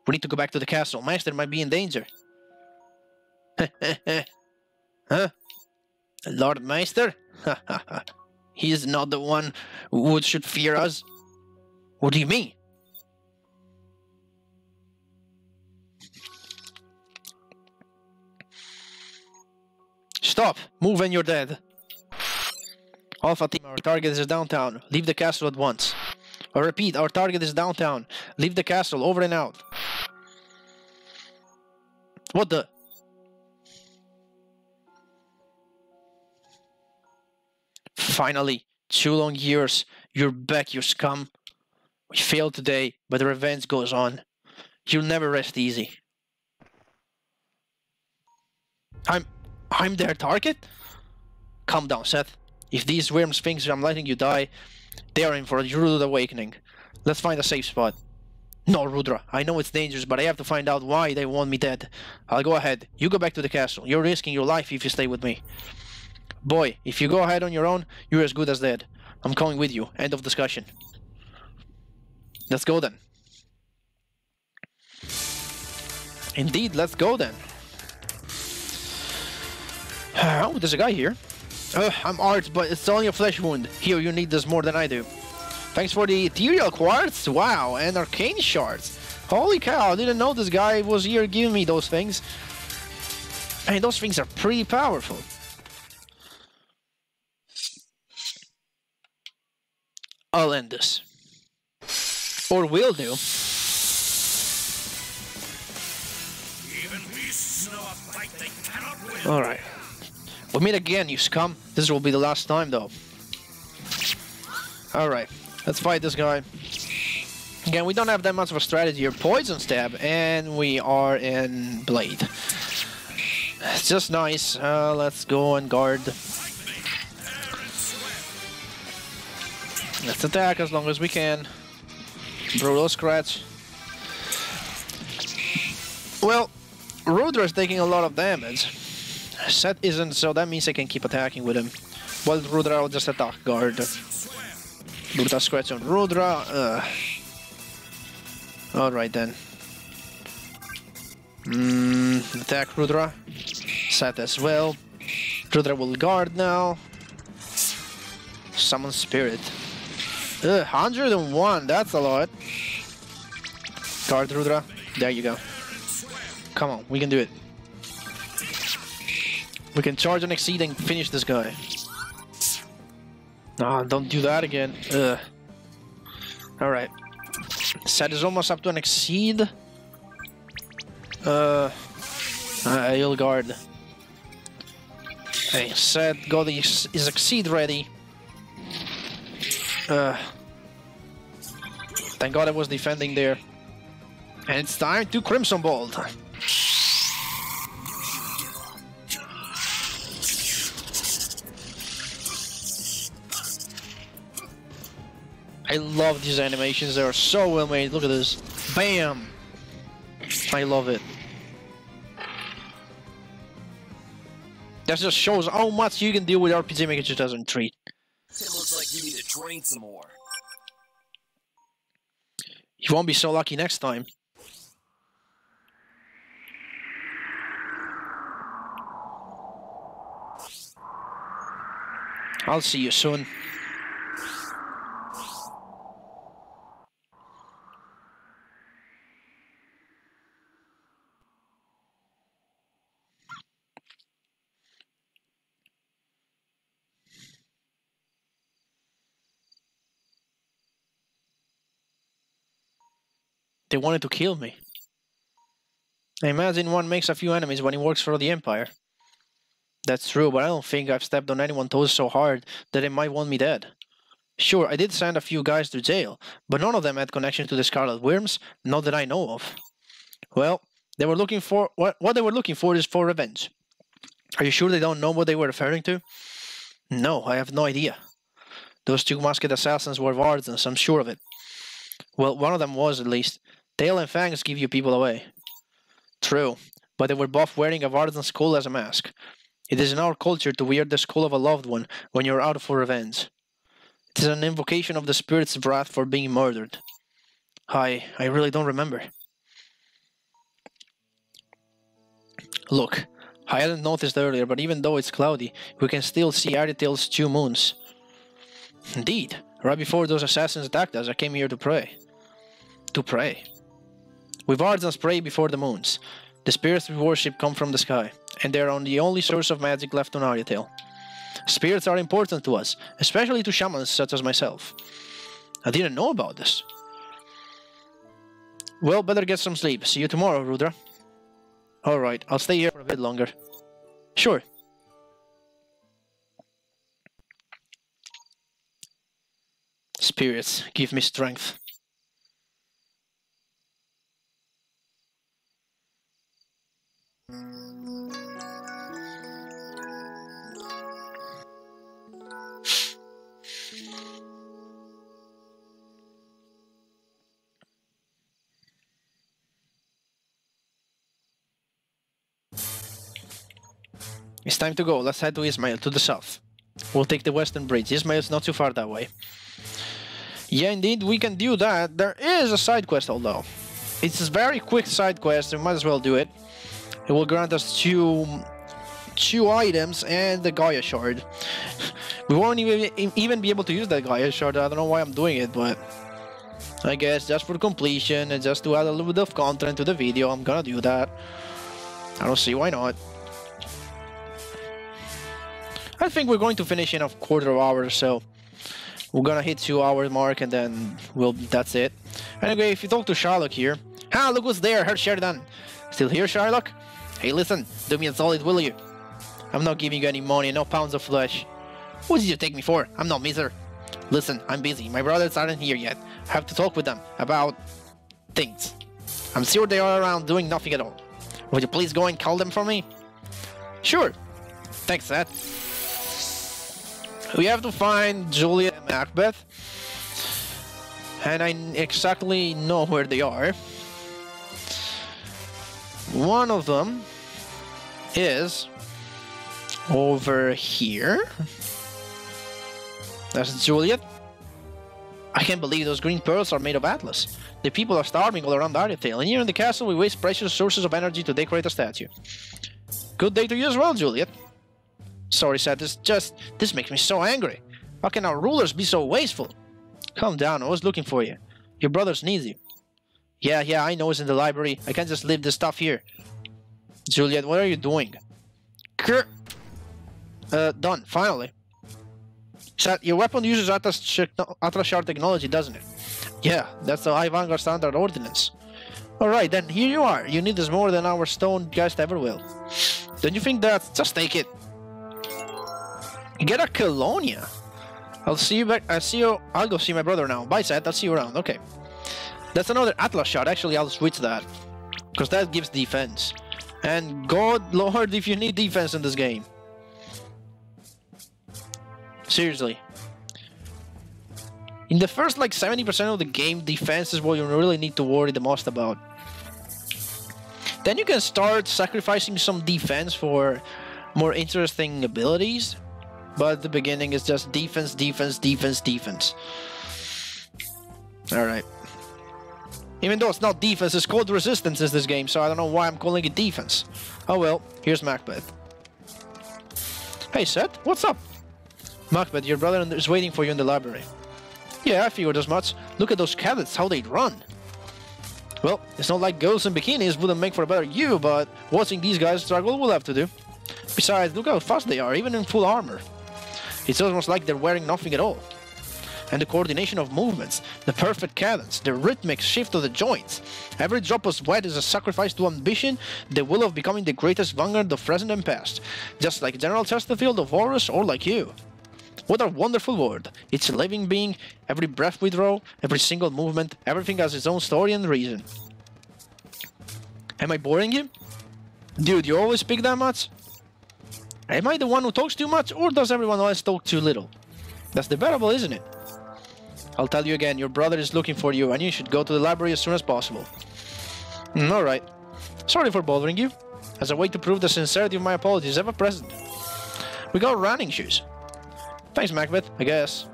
We need to go back to the castle. Maester might be in danger. Huh? Lord Maester? He is not the one who should fear us. What do you mean? Stop! Move and you're dead. Alpha team, our target is downtown. Leave the castle at once. I repeat, our target is downtown. Leave the castle, over and out. What the? Finally, two long years. You're back, you scum. We failed today, but the revenge goes on. You'll never rest easy. I'm... I'm their target? Calm down, Seth. If these worms think I'm letting you die, they are in for a rude awakening. Let's find a safe spot. No, Rudra, I know it's dangerous, but I have to find out why they want me dead. I'll go ahead. You go back to the castle. You're risking your life if you stay with me. Boy, if you go ahead on your own, you're as good as dead. I'm coming with you. End of discussion. Let's go then. Indeed, let's go then. Oh, there's a guy here. Uh, I'm Art, but it's only a flesh wound. Here, you need this more than I do. Thanks for the ethereal quartz. Wow, and arcane shards. Holy cow, I didn't know this guy was here giving me those things. I mean, those things are pretty powerful. I'll end this. Or will do. Alright. We meet again, you scum. This will be the last time, though. Alright, let's fight this guy. Again, we don't have that much of a strategy here. Poison stab, and we are in blade. It's just nice. Uh, let's go and guard. Let's attack as long as we can. Brutal scratch. Well, Rudra is taking a lot of damage. Set isn't, so that means I can keep attacking with him. Well, Rudra will just attack guard. Brutal scratch on Rudra. Uh. Alright then. Mm, attack Rudra. Set as well. Rudra will guard now. Summon Spirit. Uh, one hundred and one, that's a lot. Guard Rudra. There you go. Come on, we can do it. We can charge and exceed and finish this guy. Nah, don't do that again. Ugh. Alright. Set is almost up to an exceed. Uh, I'll guard. Hey, Set got his, his exceed ready. Uh, thank God I was defending there. And it's time to Crimson Bolt. I love these animations, they are so well made. Look at this. Bam! I love it. That just shows how much you can deal with R P G Maker two thousand three. It looks like you need to train some more. You won't be so lucky next time. I'll see you soon. They wanted to kill me. I imagine one makes a few enemies when he works for the Empire. That's true, but I don't think I've stepped on anyone's toes so hard that they might want me dead. Sure, I did send a few guys to jail, but none of them had connection to the Scarlet Wyrms, not that I know of. Well, they were looking for what, what they were looking for is for revenge. Are you sure they don't know what they were referring to? No, I have no idea. Those two masked assassins were Varzans, I'm sure of it. Well, one of them was, at least. Tail and fangs give you people away. True, but they were both wearing a Varzan skull as a mask. It is in our culture to wear the skull of a loved one when you're out for revenge. It is an invocation of the spirit's wrath for being murdered. I, I really don't remember. Look, I hadn't noticed earlier, but even though it's cloudy, we can still see Ariathel's two moons. Indeed, right before those assassins attacked us, I came here to pray. To pray. We Varzans pray before the moons. The spirits we worship come from the sky, and they are the only source of magic left on Ariathel. Spirits are important to us, especially to shamans such as myself. I didn't know about this. Well, better get some sleep. See you tomorrow, Rudra. Alright, I'll stay here for a bit longer. Sure. Spirits, give me strength. It's time to go. Let's head to Ismail, to the south. We'll take the western bridge. Ismail's not too far that way. Yeah, indeed, we can do that. There is a side quest, although. It's a very quick side quest. We might as well do it. It will grant us two, two items and the Gaia shard. We won't even, even be able to use that Gaia shard. I don't know why I'm doing it, but I guess just for completion and just to add a little bit of content to the video, I'm gonna do that. I don't see why not. I think we're going to finish in a quarter of an hour or so. We're gonna hit two hour mark and then we'll that's it. Anyway, if you talk to Shylock here. Ah, look who's there, her Sheridan. Still here, Shylock? Hey, listen, do me a solid, will you? I'm not giving you any money, no pounds of flesh. What did you take me for? I'm no miser. Listen, I'm busy. My brothers aren't here yet. I have to talk with them about things. I'm sure they are around doing nothing at all. Would you please go and call them for me? Sure. Thanks, Seth. We have to find Julia and Macbeth, and I exactly know where they are. One of them is over here. That's Juliet. I can't believe those green pearls are made of Atlas. The people are starving all around Ariathel, and here in the castle we waste precious sources of energy to decorate a statue. Good day to you as well, Juliet. Sorry, Seth, it's just, this makes me so angry. How can our rulers be so wasteful? Calm down, I was looking for you. Your brothers need you. Yeah, yeah, I know it's in the library. I can't just leave this stuff here. Juliet, what are you doing? Grr. Uh, done, finally. Seth, your weapon uses Atlas, Atlas shard technology, doesn't it? Yeah, that's the high Vanguard standard ordinance. Alright, then here you are. You need this more than our stone guest ever will. Don't you think that? Just take it. Get a Colonia. I'll see you back. I'll see you. I'll go see my brother now. Bye, Seth. I'll see you around. Okay. That's another Atlas shard. Actually, I'll switch that. Because that gives defense. And God, Lord, if you need defense in this game. Seriously. in the first like seventy percent of the game, defense is what you really need to worry the most about. Then you can start sacrificing some defense for more interesting abilities, but at the beginning it's just defense, defense, defense, defense. Alright. Even though it's not defense, it's called resistance in this game, so I don't know why I'm calling it defense. Oh well, here's Macbeth. Hey Seth, what's up? Macbeth, your brother is waiting for you in the library. Yeah, I figured as much. Look at those cadets, how they run. Well, it's not like girls in bikinis wouldn't make for a better you, but watching these guys struggle will have to do. Besides, look how fast they are, even in full armor. It's almost like they're wearing nothing at all. And the coordination of movements, the perfect cadence, the rhythmic shift of the joints. Every drop of sweat is a sacrifice to ambition, the will of becoming the greatest vanguard of present and past. Just like General Chesterfield of Horus, or like you. What a wonderful world. It's a living being, every breath we draw, every single movement, everything has its own story and reason. Am I boring you? Dude, you always speak that much? Am I the one who talks too much, or does everyone else talk too little? That's debatable, isn't it? I'll tell you again, your brother is looking for you, and you should go to the library as soon as possible. Mm, alright. Sorry for bothering you. As a way to prove the sincerity of my apologies ever present. We got running shoes. Thanks, Macbeth, I guess.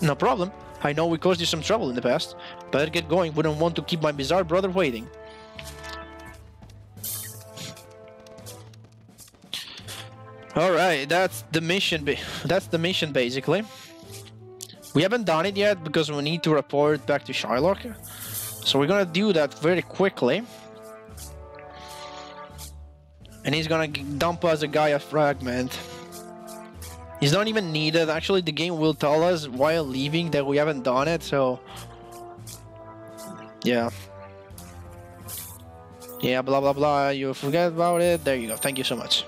No problem. I know we caused you some trouble in the past. Better get going, we don't want to keep my bizarre brother waiting. Alright, that's the mission, that's the mission basically. We haven't done it yet because we need to report back to Shylock. So we're gonna do that very quickly. And he's gonna dump us a Gaia fragment. It's not even needed, actually the game will tell us while leaving that we haven't done it, so... Yeah. Yeah, blah blah blah, you forget about it, there you go, thank you so much.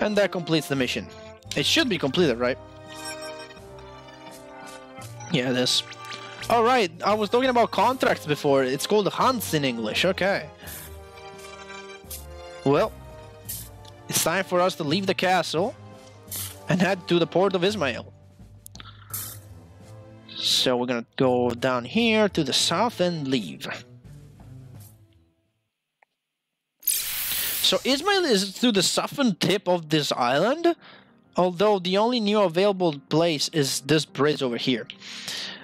And that completes the mission. It should be completed, right? Yeah, it is. Alright, I was talking about contracts before. It's called hunts in English, okay. Well, it's time for us to leave the castle and head to the port of Ismail. So we're gonna go down here to the south and leave. So Ismail is to the southern tip of this island, although the only new available place is this bridge over here.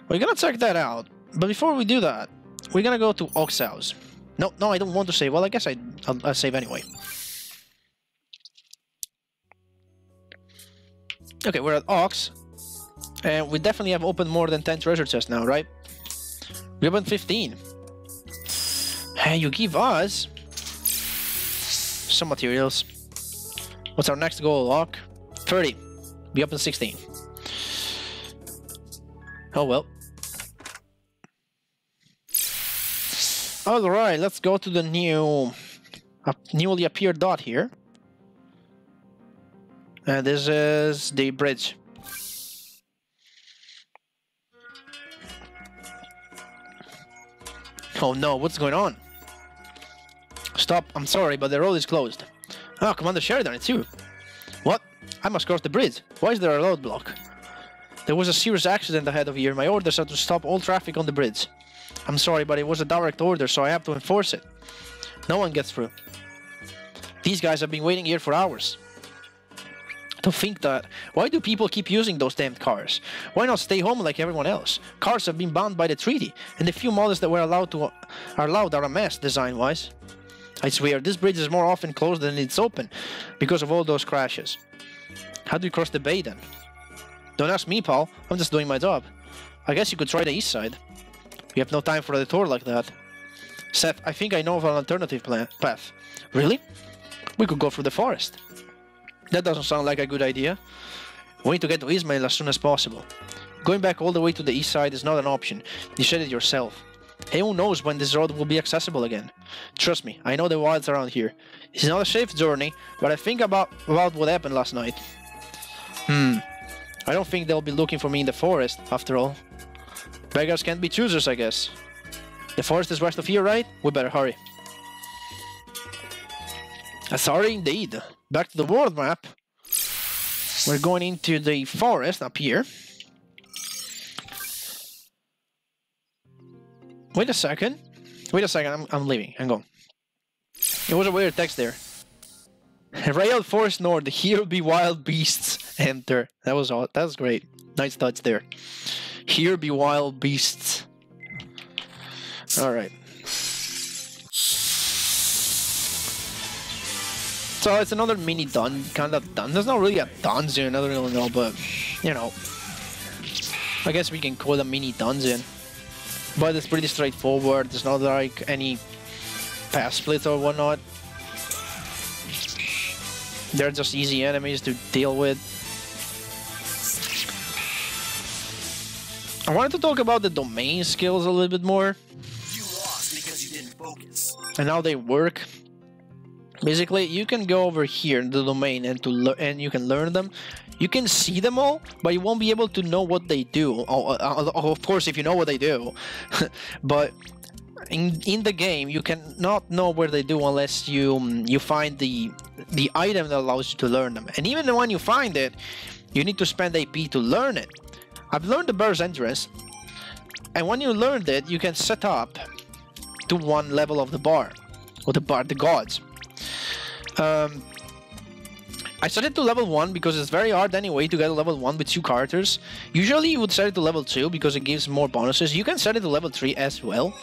We're gonna check that out, but before we do that, we're gonna go to Ox House. No, no, I don't want to save. Well, I guess I, I'll, I'll save anyway. Okay, we're at Ox, and we definitely have opened more than ten treasure chests now, right? We opened fifteen. And you give us... some materials. What's our next goal, Lock? thirty. We open sixteen. Oh well. Alright, let's go to the new uh, newly appeared dot here. And this is the bridge. Oh no, what's going on? Stop, I'm sorry, but the road is closed. Oh, Commander Sheridan, it's you. What? I must cross the bridge. Why is there a roadblock? There was a serious accident ahead of here. My orders are to stop all traffic on the bridge. I'm sorry, but it was a direct order, so I have to enforce it. No one gets through. These guys have been waiting here for hours. To think that... Why do people keep using those damned cars? Why not stay home like everyone else? Cars have been banned by the treaty, and the few models that were allowed to are allowed are a mess, design-wise. I swear, this bridge is more often closed than it's open, because of all those crashes. How do you cross the bay, then? Don't ask me, pal. I'm just doing my job. I guess you could try the east side. We have no time for a detour like that. Seth, I think I know of an alternative plan path. Really? We could go through the forest. That doesn't sound like a good idea. We need to get to Ismail as soon as possible. Going back all the way to the east side is not an option. You said it yourself. Hey, who knows when this road will be accessible again? Trust me, I know the wilds around here. It's not a safe journey, but I think about, about what happened last night. Hmm. I don't think they'll be looking for me in the forest, after all. Beggars can't be choosers, I guess. The forest is west of here, right? We better hurry. Sorry indeed. Back to the world map. We're going into the forest up here. Wait a second. Wait a second, I'm, I'm leaving. Hang on. It was a weird text there. Rael Forest North, here be wild beasts. Enter. That was all. That was great. Nice touch there. Here be wild beasts. Alright. So it's another mini dun, kind of dun. There's not really a dungeon, I don't know, but you know, I guess we can call it a mini dungeon. But it's pretty straightforward. There's not like any path splits or whatnot. They're just easy enemies to deal with. I wanted to talk about the domain skills a little bit more. You lost because you didn't focus. And how they work. Basically, you can go over here in the domain and to and you can learn them. You can see them all, but you won't be able to know what they do. Oh, oh, oh, of course, if you know what they do. But in in the game, you cannot know where they do unless you you find the the item that allows you to learn them. And even when you find it, you need to spend A P to learn it. I've learned the Bird's Entrance, and when you learned it, you can set up to one level of the bar or the bar the gods. Um, I set it to level one because it's very hard anyway to get a level one with two characters. Usually you would set it to level two because it gives more bonuses. You can set it to level three as well,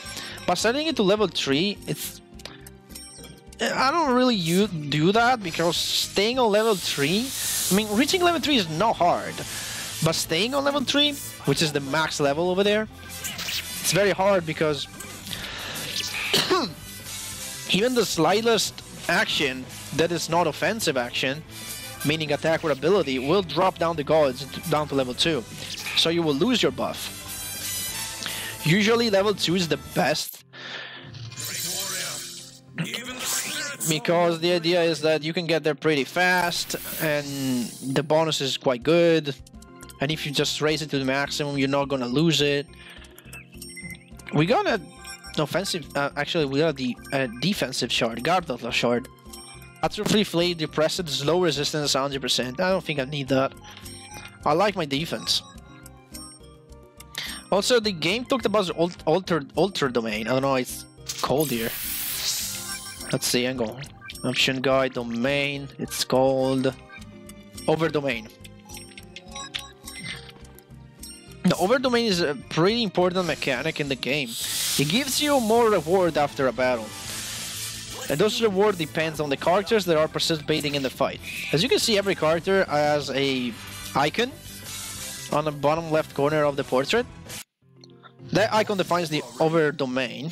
but setting it to level three, it's I don't really use, do that because staying on level three, I mean reaching level three is not hard, but staying on level three, which is the max level over there, it's very hard because even the slightest action that is not offensive action, meaning attack or ability, will drop down the gods down to level two, so you will lose your buff. Usually level two is the best because the idea is that you can get there pretty fast and the bonus is quite good, and if you just raise it to the maximum you're not gonna lose it. We gotta offensive, uh, actually we got the uh, defensive shard, guard Atlas shard. After free flay, depressed, slow resistance, one hundred percent. I don't think I need that. I like my defense. Also, the game talked about the alt altered alter domain. I don't know why it's cold here. Let's see, hang on. Option guide, domain, it's called over domain. The over domain is a pretty important mechanic in the game. It gives you more reward after a battle, and those reward depends on the characters that are participating in the fight. As you can see, every character has a icon on the bottom left corner of the portrait. That icon defines the over domain.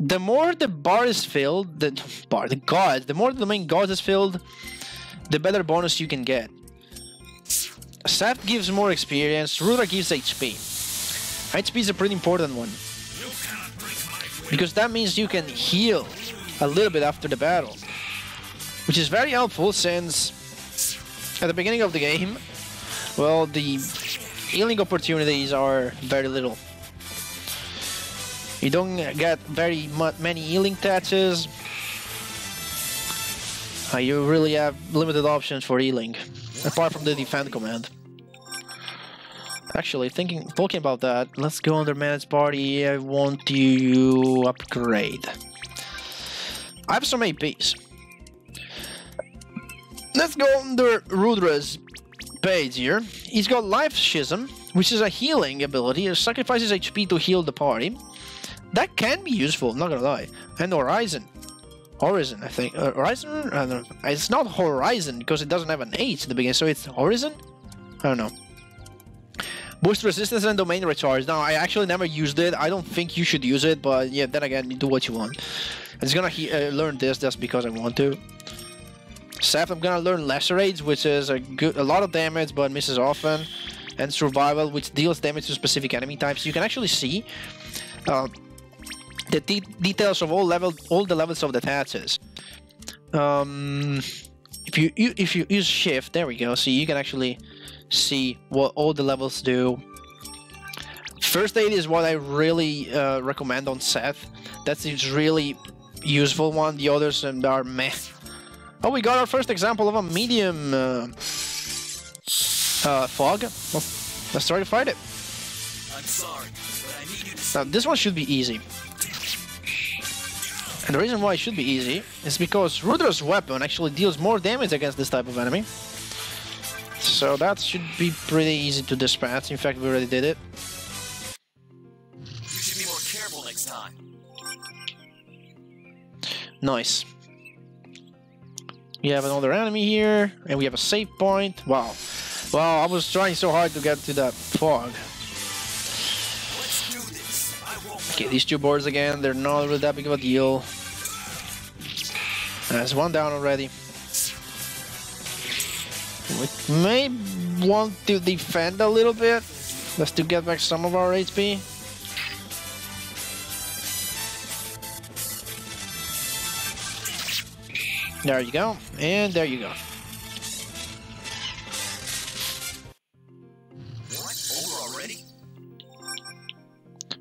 The more the bar is filled, the bar, the god, the more the domain god is filled, the better bonus you can get. Seth gives more experience, Rudra gives H P. H P is a pretty important one, because that means you can heal a little bit after the battle, which is very helpful since at the beginning of the game, well, the healing opportunities are very little. You don't get very many healing touches, uh, you really have limited options for healing, apart from the defend command. Actually, thinking, talking about that, let's go under Manage Party. I want to upgrade. I have some A Ps. Let's go under Rudra's page here. He's got Life Schism, which is a healing ability. It sacrifices H P to heal the party. That can be useful, I'm not gonna lie. And Horizon. Horizon, I think. Uh, Horizon? I don't know. It's not Horizon, because it doesn't have an H at the beginning, so it's Horizon? I don't know. Boost resistance and domain recharge. Now, I actually never used it. I don't think you should use it, but yeah, then again, you do what you want. I'm just gonna he uh, learn this just because I want to. Seth, I'm gonna learn Lacerates, which is a good, a lot of damage, but misses often. And Survival, which deals damage to specific enemy types. You can actually see uh, the de details of all level, all the levels of the tattoos. Um, if you, you if you use Shift, there we go. See, you can actually see what all the levels do. First aid is what I really uh, recommend on Seth. That's a really useful one. The others are meh. Oh, we got our first example of a medium uh, uh, fog. Well, let's try to fight it. I'm sorry, but I need you to... Now, this one should be easy. And the reason why it should be easy is because Rudra's weapon actually deals more damage against this type of enemy. So that should be pretty easy to dispatch. In fact, we already did it. You should be more careful next time. Nice. We have another enemy here, and we have a save point. Wow. Wow, I was trying so hard to get to that fog. Okay, these two boards again, they're not really that big of a deal. There's one down already. We may want to defend a little bit, just to get back some of our H P. There you go, and there you go.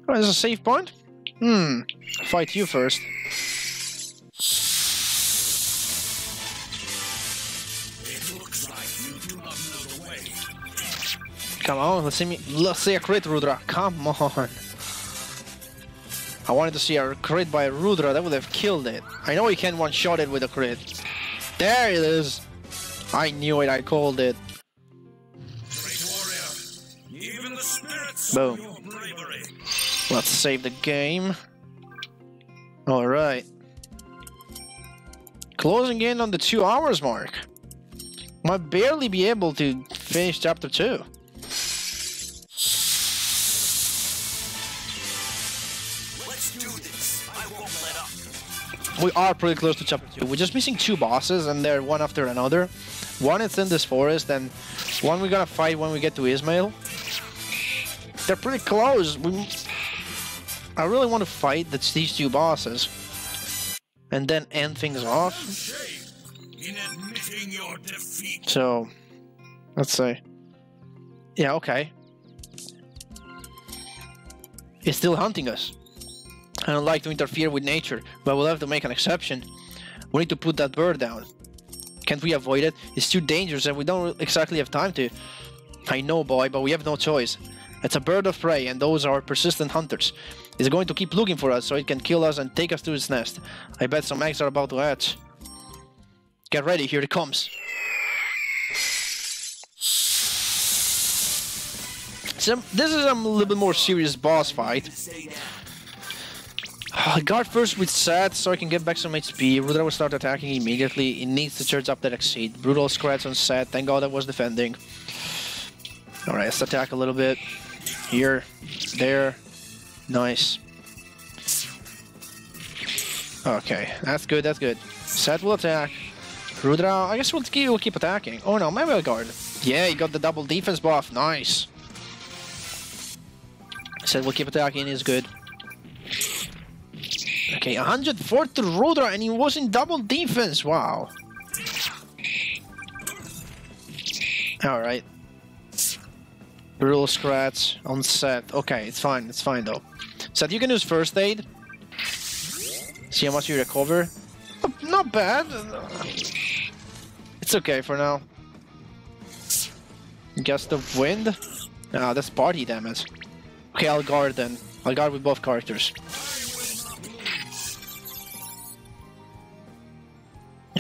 Oh, there's a save point? Hmm, fight you first. It looks like you do not know the way. Come on, let's see me let's see a crit, Rudra. Come on. I wanted to see a crit by Rudra, that would have killed it. I know you can one-shot it with a crit. There it is! I knew it, I called it. Great warrior. Even the spirits Boom. Your bravery. Let's save the game. Alright. Closing in on the two hours mark. Might barely be able to finish chapter two. We are pretty close to chapter two. We're just missing two bosses, and they're one after another. One is in this forest, and one we're gonna fight when we get to Ismail. They're pretty close. We... I really want to fight these two bosses, and then end things off. In admitting your defeat. So, let's see. Yeah, okay. It's still hunting us. I don't like to interfere with nature, but we'll have to make an exception. We need to put that bird down. Can't we avoid it? It's too dangerous and we don't exactly have time to. I know, boy, but we have no choice. It's a bird of prey and those are persistent hunters. It's going to keep looking for us so it can kill us and take us to its nest. I bet some eggs are about to hatch. Get ready, here it comes. So, this is a little bit more serious boss fight. I guard first with Sat so I can get back some H P. Rudra will start attacking immediately. It needs to charge up that exceed. Brutal scratch on Sat. Thank God I was defending. Alright, let's attack a little bit. Here. There. Nice. Okay, that's good, that's good. Sat will attack. Rudra, I guess we'll keep, we'll keep attacking. Oh no, maybe I'll guard. Yeah, he got the double defense buff. Nice. Sat will keep attacking, is good. Okay, one hundred four to Rudra, and he was in double defense. Wow. Alright. Brutal scratch on Set. Okay, it's fine, it's fine though. Set, you can use first aid. See how much you recover. Not bad. It's okay for now. Gust of wind. Ah, that's party damage. Okay, I'll guard then. I'll guard with both characters.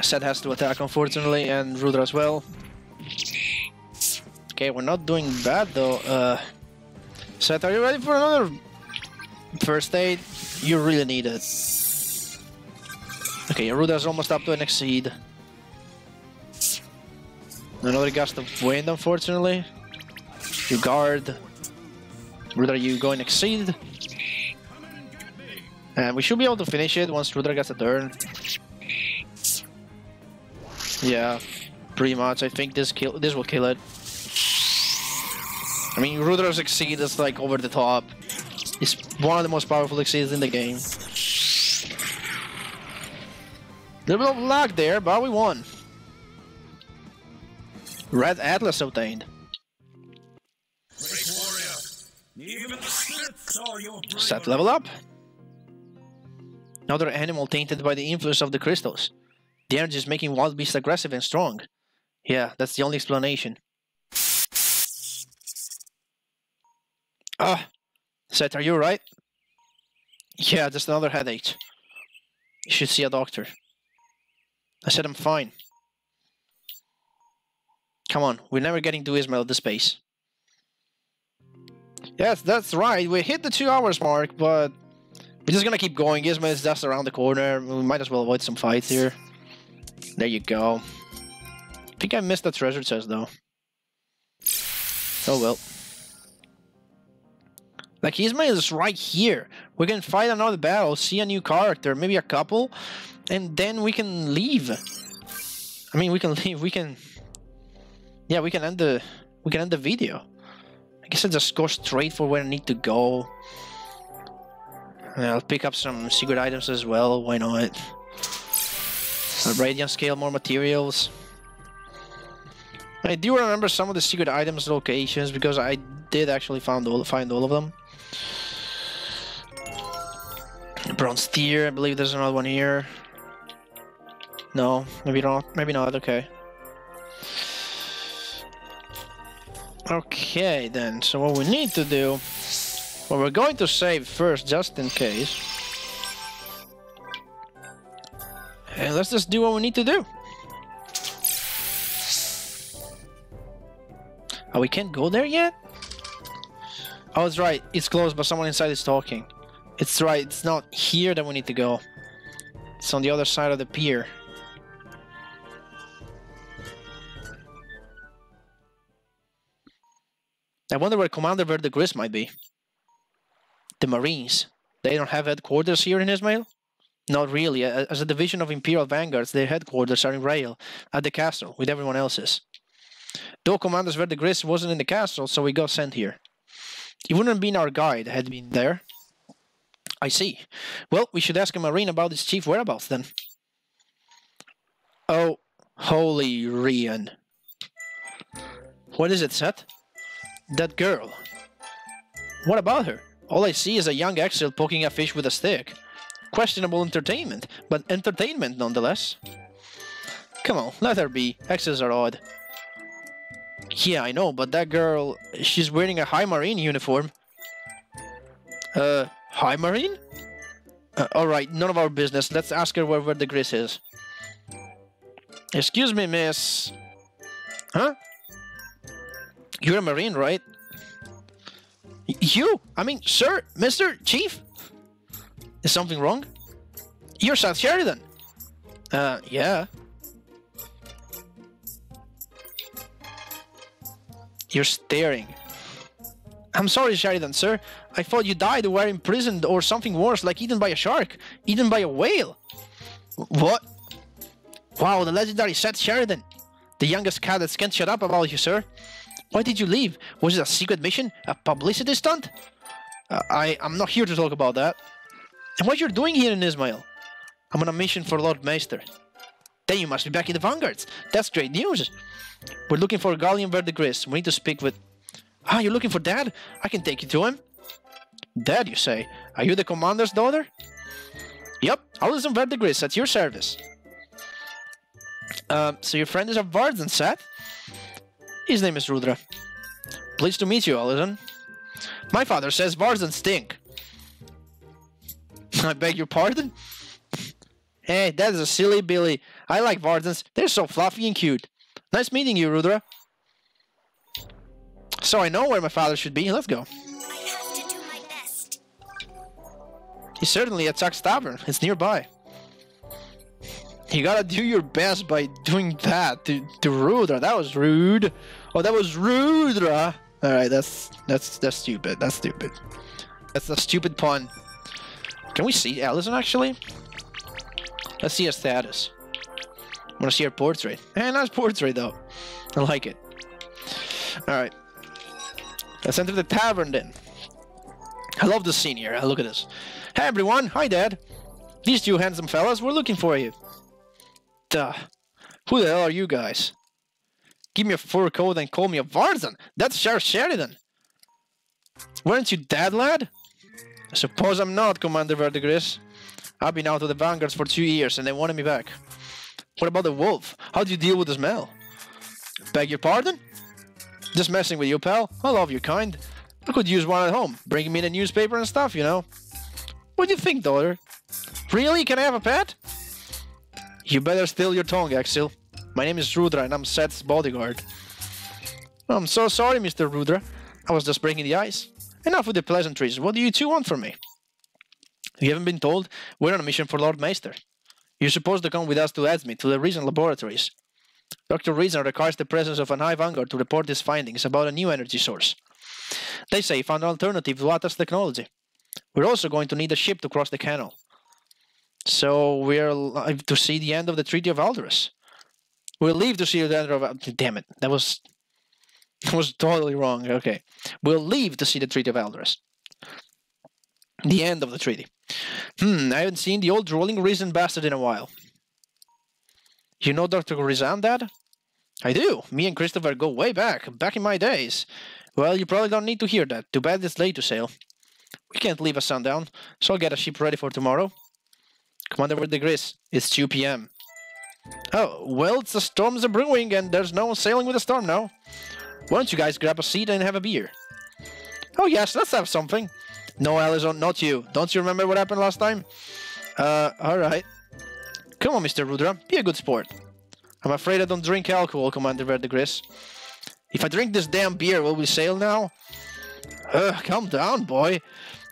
Set has to attack, unfortunately, and Rudra as well. Okay, we're not doing bad though. Uh, Set, are you ready for another first aid? You really need it. Okay, Rudra's almost up to an exceed. Another gust of wind, unfortunately. You guard. Rudra, you go and exceed. And we should be able to finish it once Rudra gets a turn. Yeah, pretty much. I think this kill this will kill it. I mean, Rudra's exceed is like over the top. It's one of the most powerful exceeds in the game. There was a lag there, but we won. Red Atlas obtained. Great warrior. Even the spirits are your bravery. Set level up. Another animal tainted by the influence of the crystals. They're just making wild beasts aggressive and strong. Yeah, that's the only explanation. Ah, Seth, are you alright? Yeah, just another headache. You should see a doctor. I said I'm fine. Come on, we're never getting to Ismail at this pace. Yes, that's right, we hit the two hours mark, but we're just gonna keep going. Ismail's just around the corner, we might as well avoid some fights here. There you go. I think I missed the treasure chest though. Oh well. Like, Ismail is right here. We can fight another battle, see a new character, maybe a couple, and then we can leave. I mean, we can leave, we can... Yeah, we can end the... We can end the video. I guess I'll just go straight for where I need to go. And I'll pick up some secret items as well, why not? A radiant scale, more materials. I do remember some of the secret items locations, because I did actually find all, find all of them. Bronze tier, I believe there's another one here. No, maybe not, maybe not, okay. Okay then, so what we need to do... Well, we're going to save first, just in case. And let's just do what we need to do. Oh, we can't go there yet? Oh, it's right. It's closed, but someone inside is talking. It's right. It's not here that we need to go. It's on the other side of the pier. I wonder where Commander Verdegris might be. The Marines. They don't have headquarters here in Ismail? Not really. As a division of Imperial Vanguards, their headquarters are in Rael, at the castle, with everyone else's. Though Commander Verdegris wasn't in the castle, so we got sent here. He wouldn't have been our guide had he been there. I see. Well, we should ask a Marine about his chief whereabouts then. Oh, holy Rian. What is it, Seth? That girl. What about her? All I see is a young exile poking a fish with a stick. Questionable entertainment, but entertainment nonetheless. Come on, let her be. Exiles are odd. Yeah, I know, but that girl... She's wearing a High Marine uniform. Uh, High Marine? Uh, Alright, none of our business. Let's ask her where, where the Gris is. Excuse me, miss... Huh? You're a Marine, right? Y you? I mean, sir, mister, chief? Is something wrong? You're South Sheridan. Uh, yeah. You're staring. I'm sorry, Sheridan, sir. I thought you died or were imprisoned or something worse, like eaten by a shark, eaten by a whale. What? Wow, the legendary Seth Sheridan. The youngest cadets can't shut up about you, sir. Why did you leave? Was it a secret mission? A publicity stunt? Uh, I, I'm not here to talk about that. And what you're doing here in Ismail? I'm on a mission for Lord Maester. Then you must be back in the Vanguards. That's great news. We're looking for Gallien Verdegris. We need to speak with... Ah, you're looking for Dad? I can take you to him. Dad, you say? Are you the commander's daughter? Yep, Alison Verdegris, at your service. Um, so your friend is a Varzan, Seth? His name is Rudra. Pleased to meet you, Alison. My father says Varzan stink. I beg your pardon? Hey, that is a silly Billy. I like Varzans. They're so fluffy and cute. Nice meeting you, Rudra. So I know where my father should be. Let's go. I have to do my best. He's certainly at Chuck's Tavern. It's nearby. You gotta do your best by doing that to, to Rudra. That was rude. Oh, that was Rudra. All right, that's that's that's stupid. That's stupid. That's a stupid pun. Can we see Alison actually? Let's see her status. I want to see her portrait. Eh, nice portrait though. I like it. Alright. Let's enter the tavern then. I love the scene here. Look at this. Hey everyone. Hi Dad. These two handsome fellas were looking for you. Duh. Who the hell are you guys? Give me a fur coat and call me a Varzan. That's Sheriff Sheridan. Weren't you Dad, lad? I suppose I'm not, Commander Verdegris. I've been out of the Vanguards for two years and they wanted me back. What about the wolf? How do you deal with the smell? Beg your pardon? Just messing with you, pal. I love your kind. I could use one at home. Bring me in a newspaper and stuff, you know. What do you think, daughter? Really? Can I have a pet? You better steal your tongue, Axel. My name is Rudra and I'm Seth's bodyguard. I'm so sorry, Mister Rudra. I was just breaking the ice. Enough with the pleasantries. What do you two want from me? You haven't been told? We're on a mission for Lord Maester. You're supposed to come with us to Edsme, to the Rizan Laboratories. Doctor Rizan requires the presence of an high vanguard to report his findings about a new energy source. They say he found an alternative to Atlas technology. We're also going to need a ship to cross the canal. So we're alive to see the end of the Treaty of Aldros. We'll leave to see the end of... Damn it, that was... That was totally wrong, okay. We'll leave to see the Treaty of Aldros. The end of the treaty. Hmm, I haven't seen the old drooling Rizan bastard in a while. You know Doctor Rizan, Dad? I do. Me and Christopher go way back, back in my days. Well, you probably don't need to hear that. Too bad it's late to sail. We can't leave at sundown, so I'll get a ship ready for tomorrow. Commander Verdegris, it's two P M Oh, well, the storm's a-brewing and there's no sailing with the storm now. Why don't you guys grab a seat and have a beer? Oh yes, let's have something. No, Alison, not you. Don't you remember what happened last time? Uh, alright. Come on, Mister Rudra, be a good sport. I'm afraid I don't drink alcohol, Commander Verdegris. If I drink this damn beer, will we sail now? Ugh, calm down, boy.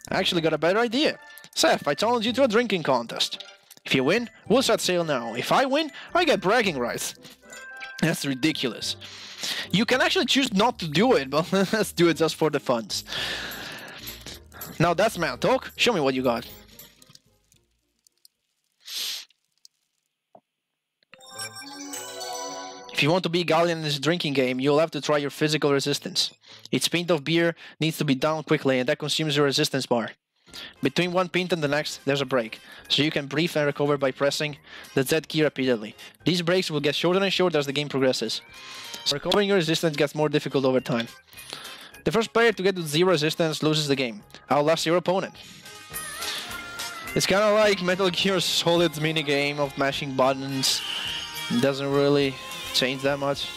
I actually got a better idea. Seth, I challenge you to a drinking contest. If you win, we'll set sail now. If I win, I get bragging rights. That's ridiculous. You can actually choose not to do it, but let's do it just for the funs. Now that's man talk. Show me what you got. If you want to be Gallien in this drinking game, you'll have to try your physical resistance. Each pint of beer needs to be down quickly, and that consumes your resistance bar. Between one pint and the next, there's a break, so you can breathe and recover by pressing the Z key repeatedly. These breaks will get shorter and shorter as the game progresses. So recovering your resistance gets more difficult over time. The first player to get to zero resistance loses the game. Outlasts your opponent. It's kind of like Metal Gear Solid's mini game of mashing buttons. It doesn't really change that much.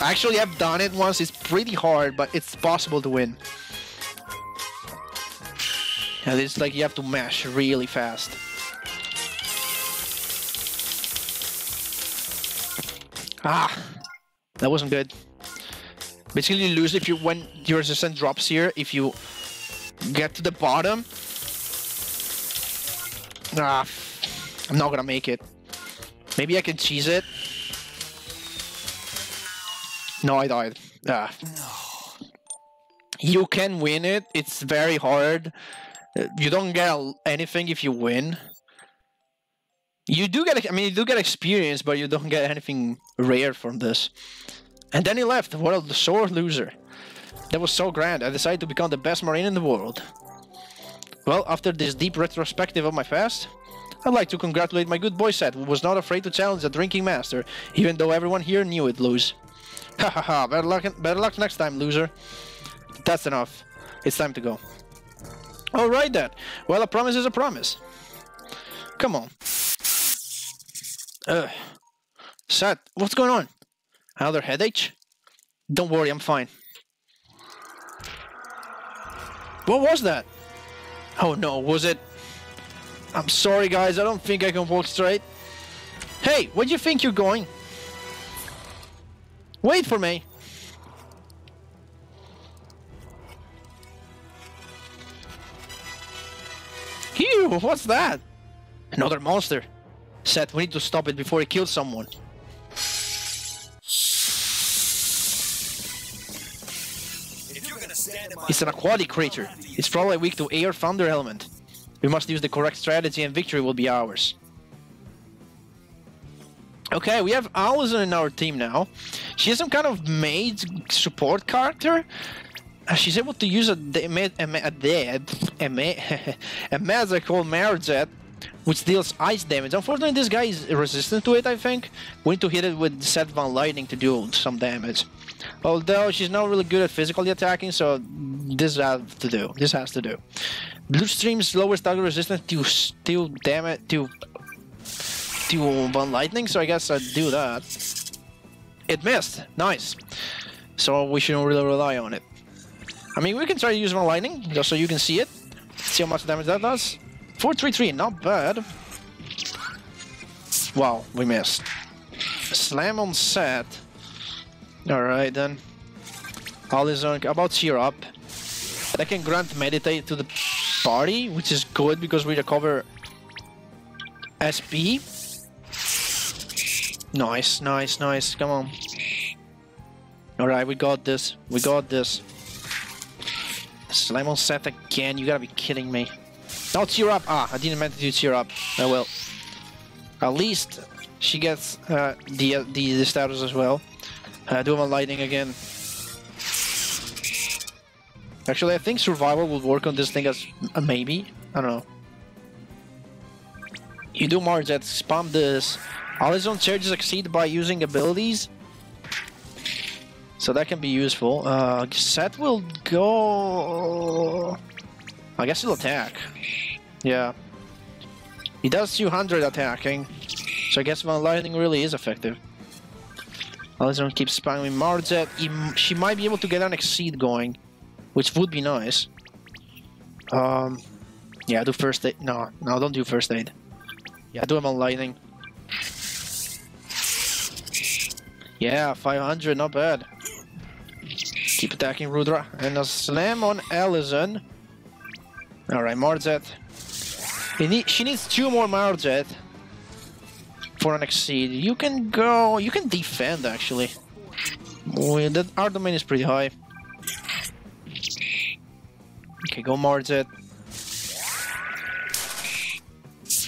Actually, I've done it once. It's pretty hard, but it's possible to win. And it's like you have to mash really fast. Ah! That wasn't good. Basically, you lose if you when your resistance drops here. If you get to the bottom, ah, I'm not gonna make it. Maybe I can cheese it. No, I died. Ah. You can win it. It's very hard. You don't get anything if you win. You do get, I mean, you do get experience, but you don't get anything rare from this. And then he left. What a sore loser. That was so grand. I decided to become the best Marine in the world. Well, after this deep retrospective of my past, I'd like to congratulate my good boy Seth, who was not afraid to challenge the drinking master, even though everyone here knew it, lose. Ha ha ha, better luck, better luck next time, loser. That's enough. It's time to go. Alright then. Well, a promise is a promise. Come on. Ugh. Seth, what's going on? Another headache? Don't worry, I'm fine. What was that? Oh no, was it? I'm sorry guys, I don't think I can walk straight. Hey, where do you think you're going? Wait for me! Ew, what's that? Another monster. Seth, we need to stop it before it kills someone. If you're gonna stand it's an aquatic creature. It's probably weak to air thunder element. We must use the correct strategy and victory will be ours. Okay, we have Alison in our team now. She is some kind of mage support character. She's able to use a, a, a, a, a, a, a, a, a magical Marjet which deals ice damage. Unfortunately, this guy is resistant to it, I think. We need to hit it with Set Van Lightning to do some damage. Although she's not really good at physically attacking, so this has to do. This has to do. Blue Stream's lowest target resistance to still damage to to Van Lightning, so I guess I do that. It missed. Nice. So we shouldn't really rely on it. I mean, we can try to use Van Lightning just so you can see it. See how much damage that does. four three three, not bad. Wow, we missed. Slam on set. Alright then. Alison, about cheer up. I can grant meditate to the party, which is good because we recover S P. Nice, nice, nice. Come on. Alright, we got this. We got this. Slam on set again. You gotta be kidding me. Now cheer up. Ah, I didn't meant to cheer up. I will. At least she gets uh, the, the the status as well. Uh, do my lightning again. Actually, I think survival will work on this thing as a maybe. I don't know. You do more that spam this. Alison charges succeed by using abilities. So that can be useful. Uh, Set will go... I guess he'll attack. Yeah. He does two hundred attacking. So I guess Van Lightning really is effective. Alison keeps spamming Marzette. She might be able to get an Exceed going, which would be nice. Um, yeah, do first aid. No, no, don't do first aid. Yeah, do him on lightning. Yeah, five hundred, not bad. Keep attacking Rudra. And a slam on Alison. Alright, Marzette. Need, she needs two more Marzette for an exceed. You can go... You can defend, actually. Boy, that, our domain is pretty high. Okay, go Marzette.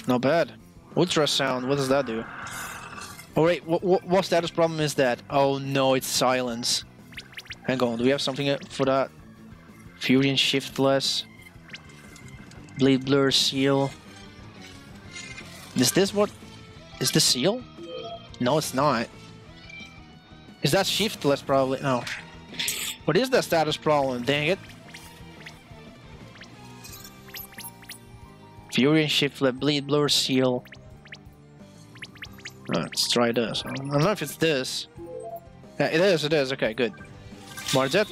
Not bad. Ultrasound, what does that do? Oh wait, what, what, what status problem is that? Oh no, it's silence. Hang on, do we have something for that? Fury and Shiftless. Blade Blur Seal. Is this what... Is this Seal? No, it's not. Is that Shiftless probably? No. What is that status problem? Dang it. Fury and Shiftless, Bleed, Blur, Seal. Right, let's try this. I don't know if it's this. Yeah, it is, it is. Okay, good. Marzette.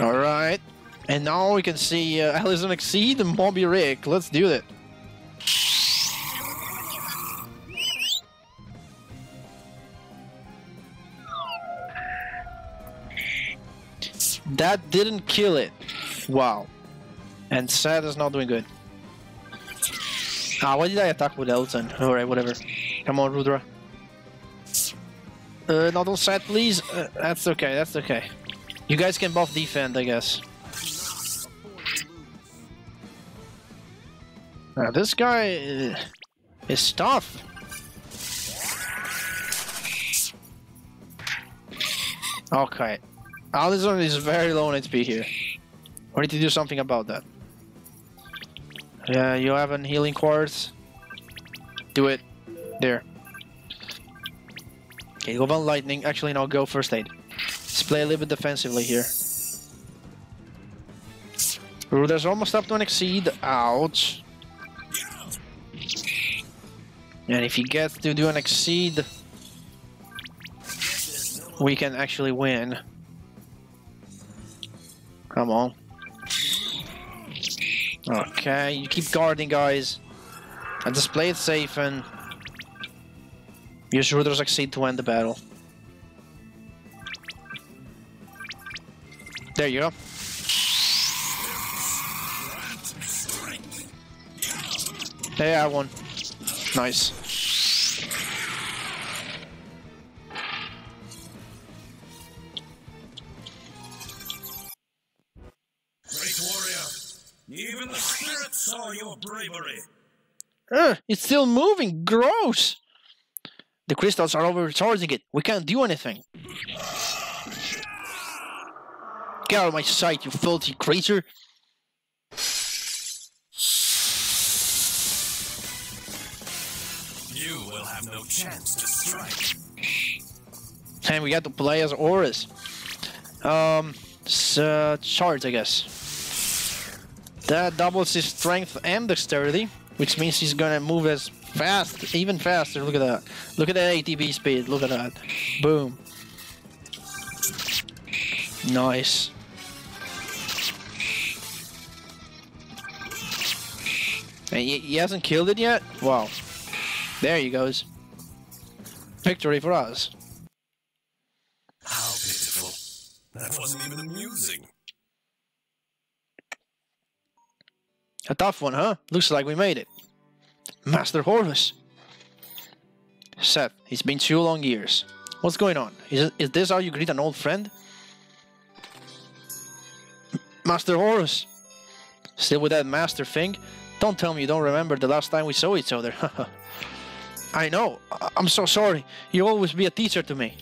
Alright. And now we can see uh, Alison Exceed and Bobby Rick. Let's do that. That didn't kill it. Wow. And Sad is not doing good. Ah, why did I attack with Elton? Alright, whatever. Come on, Rudra. Uh, not on Sad, please. Uh, that's okay, that's okay. You guys can buff defend, I guess. Uh, this guy is tough. Okay. Alison is very low on H P here. We need to do something about that. Yeah, you have an healing quartz. Do it. There. Okay, go Van Lightning. Actually, no, go first aid. Let's play a little bit defensively here. Ruder's almost up to an exceed. Ouch. And if he gets to do an exceed, we can actually win. Come on. Okay, you keep guarding, guys. And just play it safe and use Rudra's Exceed to end the battle. There you go. Hey, I won. Nice. Even the spirit saw your bravery. Uh, it's still moving. Gross. The crystals are overcharging it. We can't do anything. Get out of my sight, you filthy creature! You will have no chance to strike. And we got to play as Horus. Um, it's, uh, charge, I guess. That doubles his strength and dexterity, which means he's gonna move as fast, even faster. Look at that. Look at that A T B speed. Look at that. Boom. Nice. And he, he hasn't killed it yet? Wow. There he goes. Victory for us. How pitiful. That wasn't even amusing. A tough one, huh? Looks like we made it. Master Horus. Seth, it's been two long years. What's going on? Is, is this how you greet an old friend? Master Horus! Still with that master thing? Don't tell me you don't remember the last time we saw each other. I know. I I'm so sorry. You'll always be a teacher to me.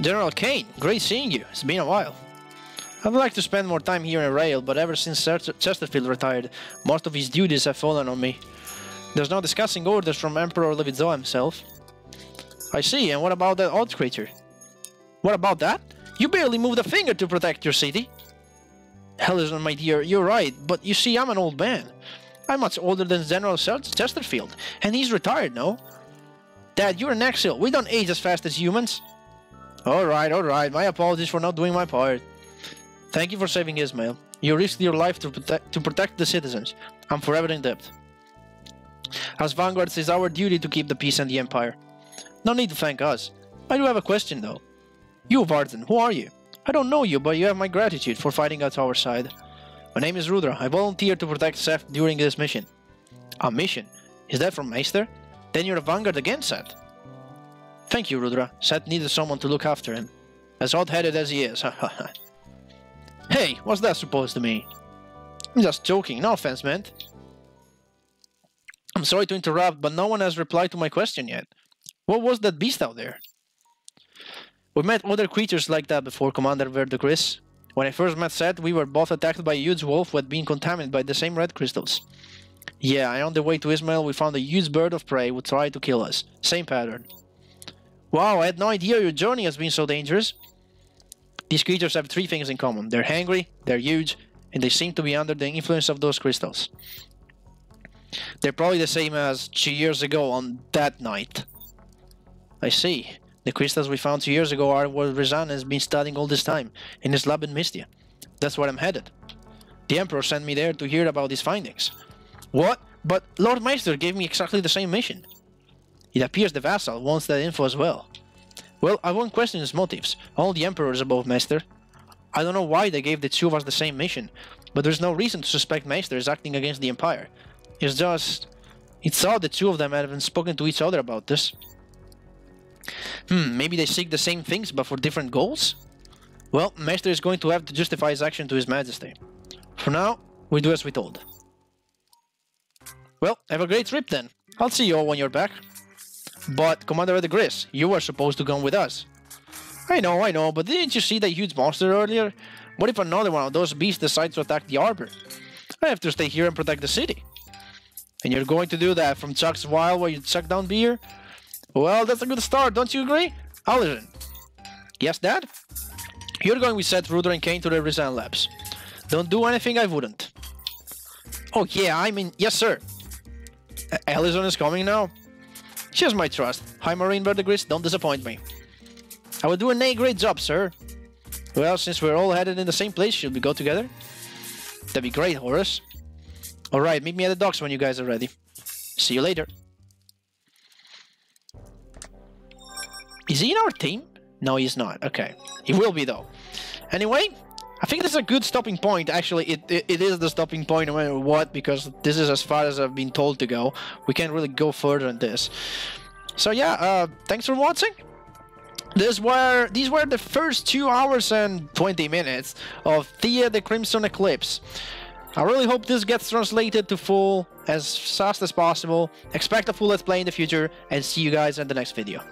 General Kane, great seeing you. It's been a while. I'd like to spend more time here in Rael, but ever since Sir Chesterfield retired, most of his duties have fallen on me. There's no discussing orders from Emperor Levizoan himself. I see, and what about that odd creature? What about that? You barely moved a finger to protect your city. Alison, my dear, you're right, but you see, I'm an old man. I'm much older than General Chesterfield, and he's retired, no? Dad, you're an exile. We don't age as fast as humans. Alright, alright, my apologies for not doing my part. Thank you for saving Ismail. You risked your life to, prote to protect the citizens. I'm forever in debt. As Vanguard, it's our duty to keep the peace and the Empire. No need to thank us. I do have a question, though. You, Varzan, who are you? I don't know you, but you have my gratitude for fighting at our side. My name is Rudra. I volunteered to protect Seth during this mission. A mission? Is that from Maester? Then you're a Vanguard again, Seth. Thank you, Rudra. Seth needed someone to look after him. As hot-headed as he is, hahaha. Hey, what's that supposed to mean? I'm just joking, no offense meant. I'm sorry to interrupt, but no one has replied to my question yet. What was that beast out there? We met other creatures like that before, Commander Verdegris. When I first met Seth, we were both attacked by a huge wolf who had been contaminated by the same red crystals. Yeah, and on the way to Ismail, we found a huge bird of prey who tried to kill us. Same pattern. Wow, I had no idea your journey has been so dangerous. These creatures have three things in common. They're hungry, they're huge, and they seem to be under the influence of those crystals. They're probably the same as two years ago on that night. I see. The crystals we found two years ago are what Rizan has been studying all this time, in his lab in Mystia. That's where I'm headed. The Emperor sent me there to hear about his findings. What? But Lord Maester gave me exactly the same mission. It appears the vassal wants that info as well. Well, I won't question his motives. All the Emperor is above Maester. I don't know why they gave the two of us the same mission, but there's no reason to suspect Maester is acting against the Empire. It's just... it's odd the two of them haven't spoken to each other about this. Hmm, maybe they seek the same things, but for different goals? Well, Maester is going to have to justify his action to His Majesty. For now, we do as we told. Well, have a great trip then. I'll see you all when you're back. But, Commander Verdegris, you were supposed to come with us. I know, I know, but didn't you see that huge monster earlier? What if another one of those beasts decides to attack the harbor? I have to stay here and protect the city. And you're going to do that from Chuck's Wild while you chuck down beer? Well, that's a good start, don't you agree? Alison. Yes, Dad? You're going with Seth, Rudra, and Kane to the Rizan Labs. Don't do anything I wouldn't. Oh, yeah, I mean, yes, sir. Alison is coming now. She has my trust. Hi, Marine Verdegris, don't disappoint me. I will do an A-grade job, sir. Well, since we're all headed in the same place, should we go together? That'd be great, Horus. Alright, meet me at the docks when you guys are ready. See you later. Is he in our team? No, he's not. Okay. He will be, though. Anyway, I think this is a good stopping point. Actually, it, it, it is the stopping point no matter what, because this is as far as I've been told to go. We can't really go further than this. So, yeah, uh, thanks for watching. This were, these were the first two hours and twenty minutes of Theia: The Crimson Eclipse. I really hope this gets translated to full as fast as possible. Expect a full Let's Play in the future, and see you guys in the next video.